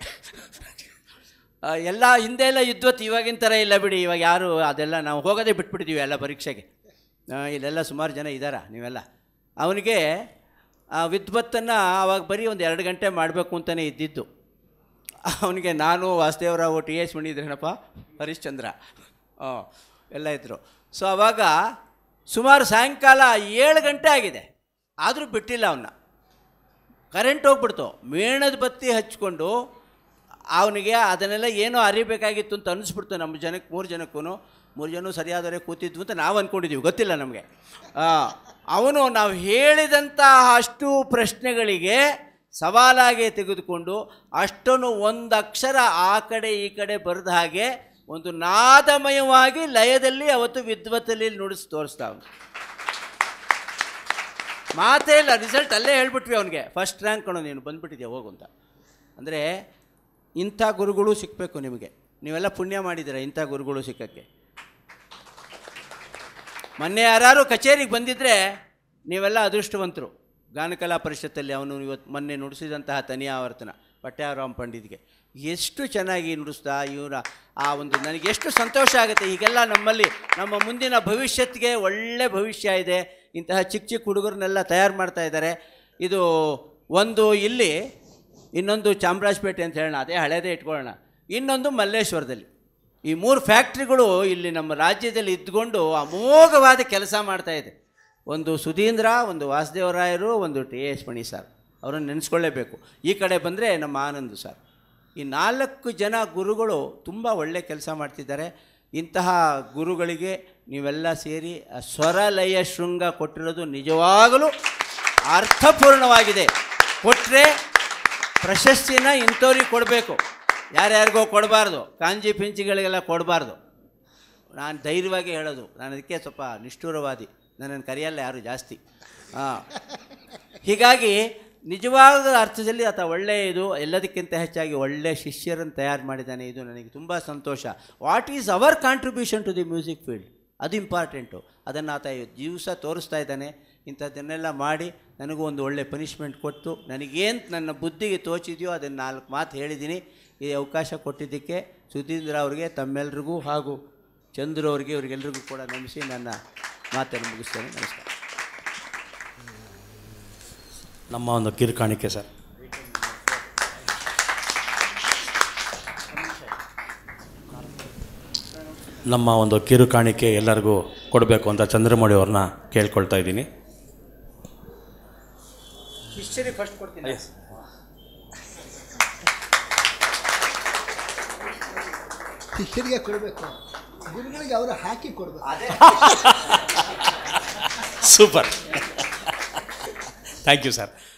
ಎಲ್ಲ ಹಿಂದೆ ಎಲ್ಲ ವಿದ್ವತ್ ಇವಾಗಿನ ಥರ ಇಲ್ಲ ಬಿಡಿ. ಇವಾಗ ಯಾರು ಅದೆಲ್ಲ ನಾವು ಹೋಗೋದೇ ಬಿಟ್ಬಿಟ್ಟಿದ್ದೀವಿ ಎಲ್ಲ ಪರೀಕ್ಷೆಗೆ. ಇಲ್ಲೆಲ್ಲ ಸುಮಾರು ಜನ ಇದ್ದಾರಾ ನೀವೆಲ್ಲ. ಅವನಿಗೆ ಆ ವಿದ್ವತ್ತನ್ನು ಆವಾಗ ಬರೀ ಒಂದು ಎರಡು ಗಂಟೆ ಮಾಡಬೇಕು ಅಂತಲೇ ಇದ್ದಿದ್ದು. ಅವನಿಗೆ ನಾನು ವಾಸುದೇವರಾವ್ ಟಿ ಎಸ್ ಸುಧೀಂದ್ರನಪ್ಪ ಹರಿಶ್ಚಂದ್ರ ಎಲ್ಲ ಇದ್ದರು. ಸೊ ಆವಾಗ ಸುಮಾರು ಸಾಯಂಕಾಲ ಏಳು ಗಂಟೆ ಆಗಿದೆ, ಆದರೂ ಬಿಟ್ಟಿಲ್ಲ ಅವನ್ನ. ಕರೆಂಟ್ ಹೋಗ್ಬಿಡ್ತು. ಮೇಣದ ಬತ್ತಿ ಹಚ್ಕೊಂಡು ಅವನಿಗೆ ಅದನ್ನೆಲ್ಲ ಏನೋ ಅರಿಬೇಕಾಗಿತ್ತು ಅಂತ ಅನ್ನಿಸ್ಬಿಡ್ತು. ನಮ್ಮ ಜನಕ್ಕೆ ಮೂರು ಜನಕ್ಕೂ ಮೂರು ಜನ ಸರಿಯಾದವರೇ ಕೂತಿದ್ವು ಅಂತ ನಾವು ಅಂದ್ಕೊಂಡಿದ್ದೀವಿ, ಗೊತ್ತಿಲ್ಲ ನಮಗೆ. ಅವನು ನಾವು ಹೇಳಿದಂತಹ ಅಷ್ಟು ಪ್ರಶ್ನೆಗಳಿಗೆ ಸವಾಲಾಗೆ ತೆಗೆದುಕೊಂಡು ಅಷ್ಟನ್ನು ಒಂದು ಅಕ್ಷರ ಆ ಕಡೆ ಈ ಕಡೆ ಬರೆದ ಹಾಗೆ ಒಂದು ನಾದಮಯವಾಗಿ ಲಯದಲ್ಲಿ ಅವತ್ತು ವಿದ್ವತ್ತಲ್ಲಿ ನುಡಿಸಿ ತೋರಿಸ್ತಾ. ಅವನು ಮಾತೇ ಇಲ್ಲ, ರಿಸಲ್ಟ್ ಅಲ್ಲೇ ಹೇಳ್ಬಿಟ್ವಿ ಅವನಿಗೆ. ಫಸ್ಟ್ ರ್ಯಾಂಕ್ ಕಣೋ ನೀನು ಬಂದುಬಿಟ್ಟಿದ್ಯಾ ಹೋಗು ಅಂತ. ಅಂದರೆ ಇಂಥ ಗುರುಗಳು ಸಿಕ್ಕಬೇಕು ನಿಮಗೆ. ನೀವೆಲ್ಲ ಪುಣ್ಯ ಮಾಡಿದ್ದೀರಾ ಇಂಥ ಗುರುಗಳು ಸಿಕ್ಕಕ್ಕೆ. ಮೊನ್ನೆ ಯಾರು ಕಚೇರಿಗೆ ಬಂದಿದ್ದರೆ ನೀವೆಲ್ಲ ಅದೃಷ್ಟವಂತರು. ಗಾನಕಲಾ ಪರಿಷತ್ತಲ್ಲಿ ಅವನು ಇವತ್ತು ಮೊನ್ನೆ ನುಡಿಸಿದಂತಹ ತನಿಯ ಆವರ್ತನ ಪಟ್ಯಾರಾಮ್ ಪಂಡಿತ್ಗೆ ಎಷ್ಟು ಚೆನ್ನಾಗಿ ನುಡಿಸ್ತಾ ಇವರ ಆ ಒಂದು ನನಗೆ ಎಷ್ಟು ಸಂತೋಷ ಆಗುತ್ತೆ. ಹೀಗೆಲ್ಲ ನಮ್ಮಲ್ಲಿ ನಮ್ಮ ಮುಂದಿನ ಭವಿಷ್ಯತ್ತಿಗೆ ಒಳ್ಳೆ ಭವಿಷ್ಯ ಇದೆ. ಇಂತಹ ಚಿಕ್ಕ ಚಿಕ್ಕ ಹುಡುಗರನ್ನೆಲ್ಲ ತಯಾರು ಮಾಡ್ತಾ ಇದ್ದಾರೆ. ಇದು ಒಂದು ಇಲ್ಲಿ, ಇನ್ನೊಂದು ಚಾಮರಾಜಪೇಟೆ ಅಂತ ಹೇಳೋಣ, ಅದೇ ಹಳೇದೇ ಇಟ್ಕೊಳ್ಳೋಣ, ಇನ್ನೊಂದು ಮಲ್ಲೇಶ್ವರದಲ್ಲಿ. ಈ ಮೂರು ಫ್ಯಾಕ್ಟ್ರಿಗಳು ಇಲ್ಲಿ ನಮ್ಮ ರಾಜ್ಯದಲ್ಲಿ ಇದ್ದುಕೊಂಡು ಅಮೋಘವಾದ ಕೆಲಸ ಮಾಡ್ತಾಯಿದೆ. ಒಂದು ಸುಧೀಂದ್ರ, ಒಂದು ವಾಸುದೇವರಾಯರು, ಒಂದು ಟಿ ಎಸ್ ಮಣಿ ಸರ್. ಅವರನ್ನು ನೆನೆಸ್ಕೊಳ್ಳೇಬೇಕು. ಈ ಕಡೆ ಬಂದರೆ ನಮ್ಮ ಆನಂದ್ ಸರ್. ಈ ನಾಲ್ಕು ಜನ ಗುರುಗಳು ತುಂಬ ಒಳ್ಳೆ ಕೆಲಸ ಮಾಡ್ತಿದ್ದಾರೆ. ಇಂತಹ ಗುರುಗಳಿಗೆ ನೀವೆಲ್ಲ ಸೇರಿ ಸ್ವರಲಯ ಶೃಂಗ ಕೊಟ್ಟಿರೋದು ನಿಜವಾಗಲೂ ಅರ್ಥಪೂರ್ಣವಾಗಿದೆ. ಕೊಟ್ಟರೆ ಪ್ರಶಸ್ತಿನ ಇಂಥವ್ರಿಗೆ ಕೊಡಬೇಕು, ಯಾರ್ಯಾರಿಗೋ ಕೊಡಬಾರ್ದು, ಕಾಂಜಿ ಪಿಂಚಿಗಳಿಗೆಲ್ಲ ಕೊಡಬಾರ್ದು. ನಾನು ಧೈರ್ಯವಾಗಿ ಹೇಳೋದು. ನಾನು ಅದಕ್ಕೆ ಸ್ವಲ್ಪ ನಿಷ್ಠುರವಾದಿ, ನನ್ನನ್ನು ಕರೆಯಲ್ಲ ಯಾರು ಜಾಸ್ತಿ. ಹೀಗಾಗಿ ನಿಜವಾದ ಅರ್ಥದಲ್ಲಿ ಆತ ಒಳ್ಳೆಯ ಇದು, ಎಲ್ಲದಕ್ಕಿಂತ ಹೆಚ್ಚಾಗಿ ಒಳ್ಳೆಯ ಶಿಷ್ಯರನ್ನು ತಯಾರು ಮಾಡಿದ್ದಾನೆ. ಇದು ನನಗೆ ತುಂಬ ಸಂತೋಷ. What is our contribution to the music field, ಅದು ಇಂಪಾರ್ಟೆಂಟು. ಅದನ್ನು ಆತ ದಿವಸ ತೋರಿಸ್ತಾ ಇದ್ದಾನೆ. ಇಂಥದ್ದನ್ನೆಲ್ಲ ಮಾಡಿ ನನಗೂ ಒಂದು ಒಳ್ಳೆ ಪನಿಷ್ಮೆಂಟ್ ಕೊಟ್ಟು, ನನಗೇನು ನನ್ನ ಬುದ್ಧಿಗೆ ತೋಚಿದೆಯೋ ಅದನ್ನು ನಾಲ್ಕು ಮಾತು ಹೇಳಿದ್ದೀನಿ. ಈ ಅವಕಾಶ ಕೊಟ್ಟಿದ್ದಕ್ಕೆ ಸುಧೀಂದ್ರ ಅವರಿಗೆ, ತಮ್ಮೆಲ್ರಿಗೂ ಹಾಗೂ ಚಂದ್ರು ಅವರಿಗೆ, ಇವರಿಗೆಲ್ಲರಿಗೂ ಕೂಡ ನಮಿಸಿ ನನ್ನ ಮಾತನ್ನು ಮುಗಿಸ್ತೇನೆ. ನಮಸ್ಕಾರ. ನಮ್ಮ ಒಂದು ಕಿರುಕಾಣಿಕೆ ಸರ್. ನಮ್ಮ ಒಂದು ಕಿರುಕಾಣಿಕೆ ಎಲ್ಲರಿಗೂ ಕೊಡಬೇಕು ಅಂತ ಚಂದ್ರಮೌಳಿ ಅವ್ರನ್ನ ಕೇಳ್ಕೊಳ್ತಾ ಇದ್ದೀನಿ. ಹಿಸ್ಟರಿ ಫಸ್ಟ್ ಕೊಡ್ತೀನಿ. ಹಿಸ್ಟರಿಗೆ ಕೊಡಬೇಕು, ಗುರುಗಳಿಗೆ ಅವರು ಹಾಕಿ ಕೊಡಬೇಕು. Super, thank you sir.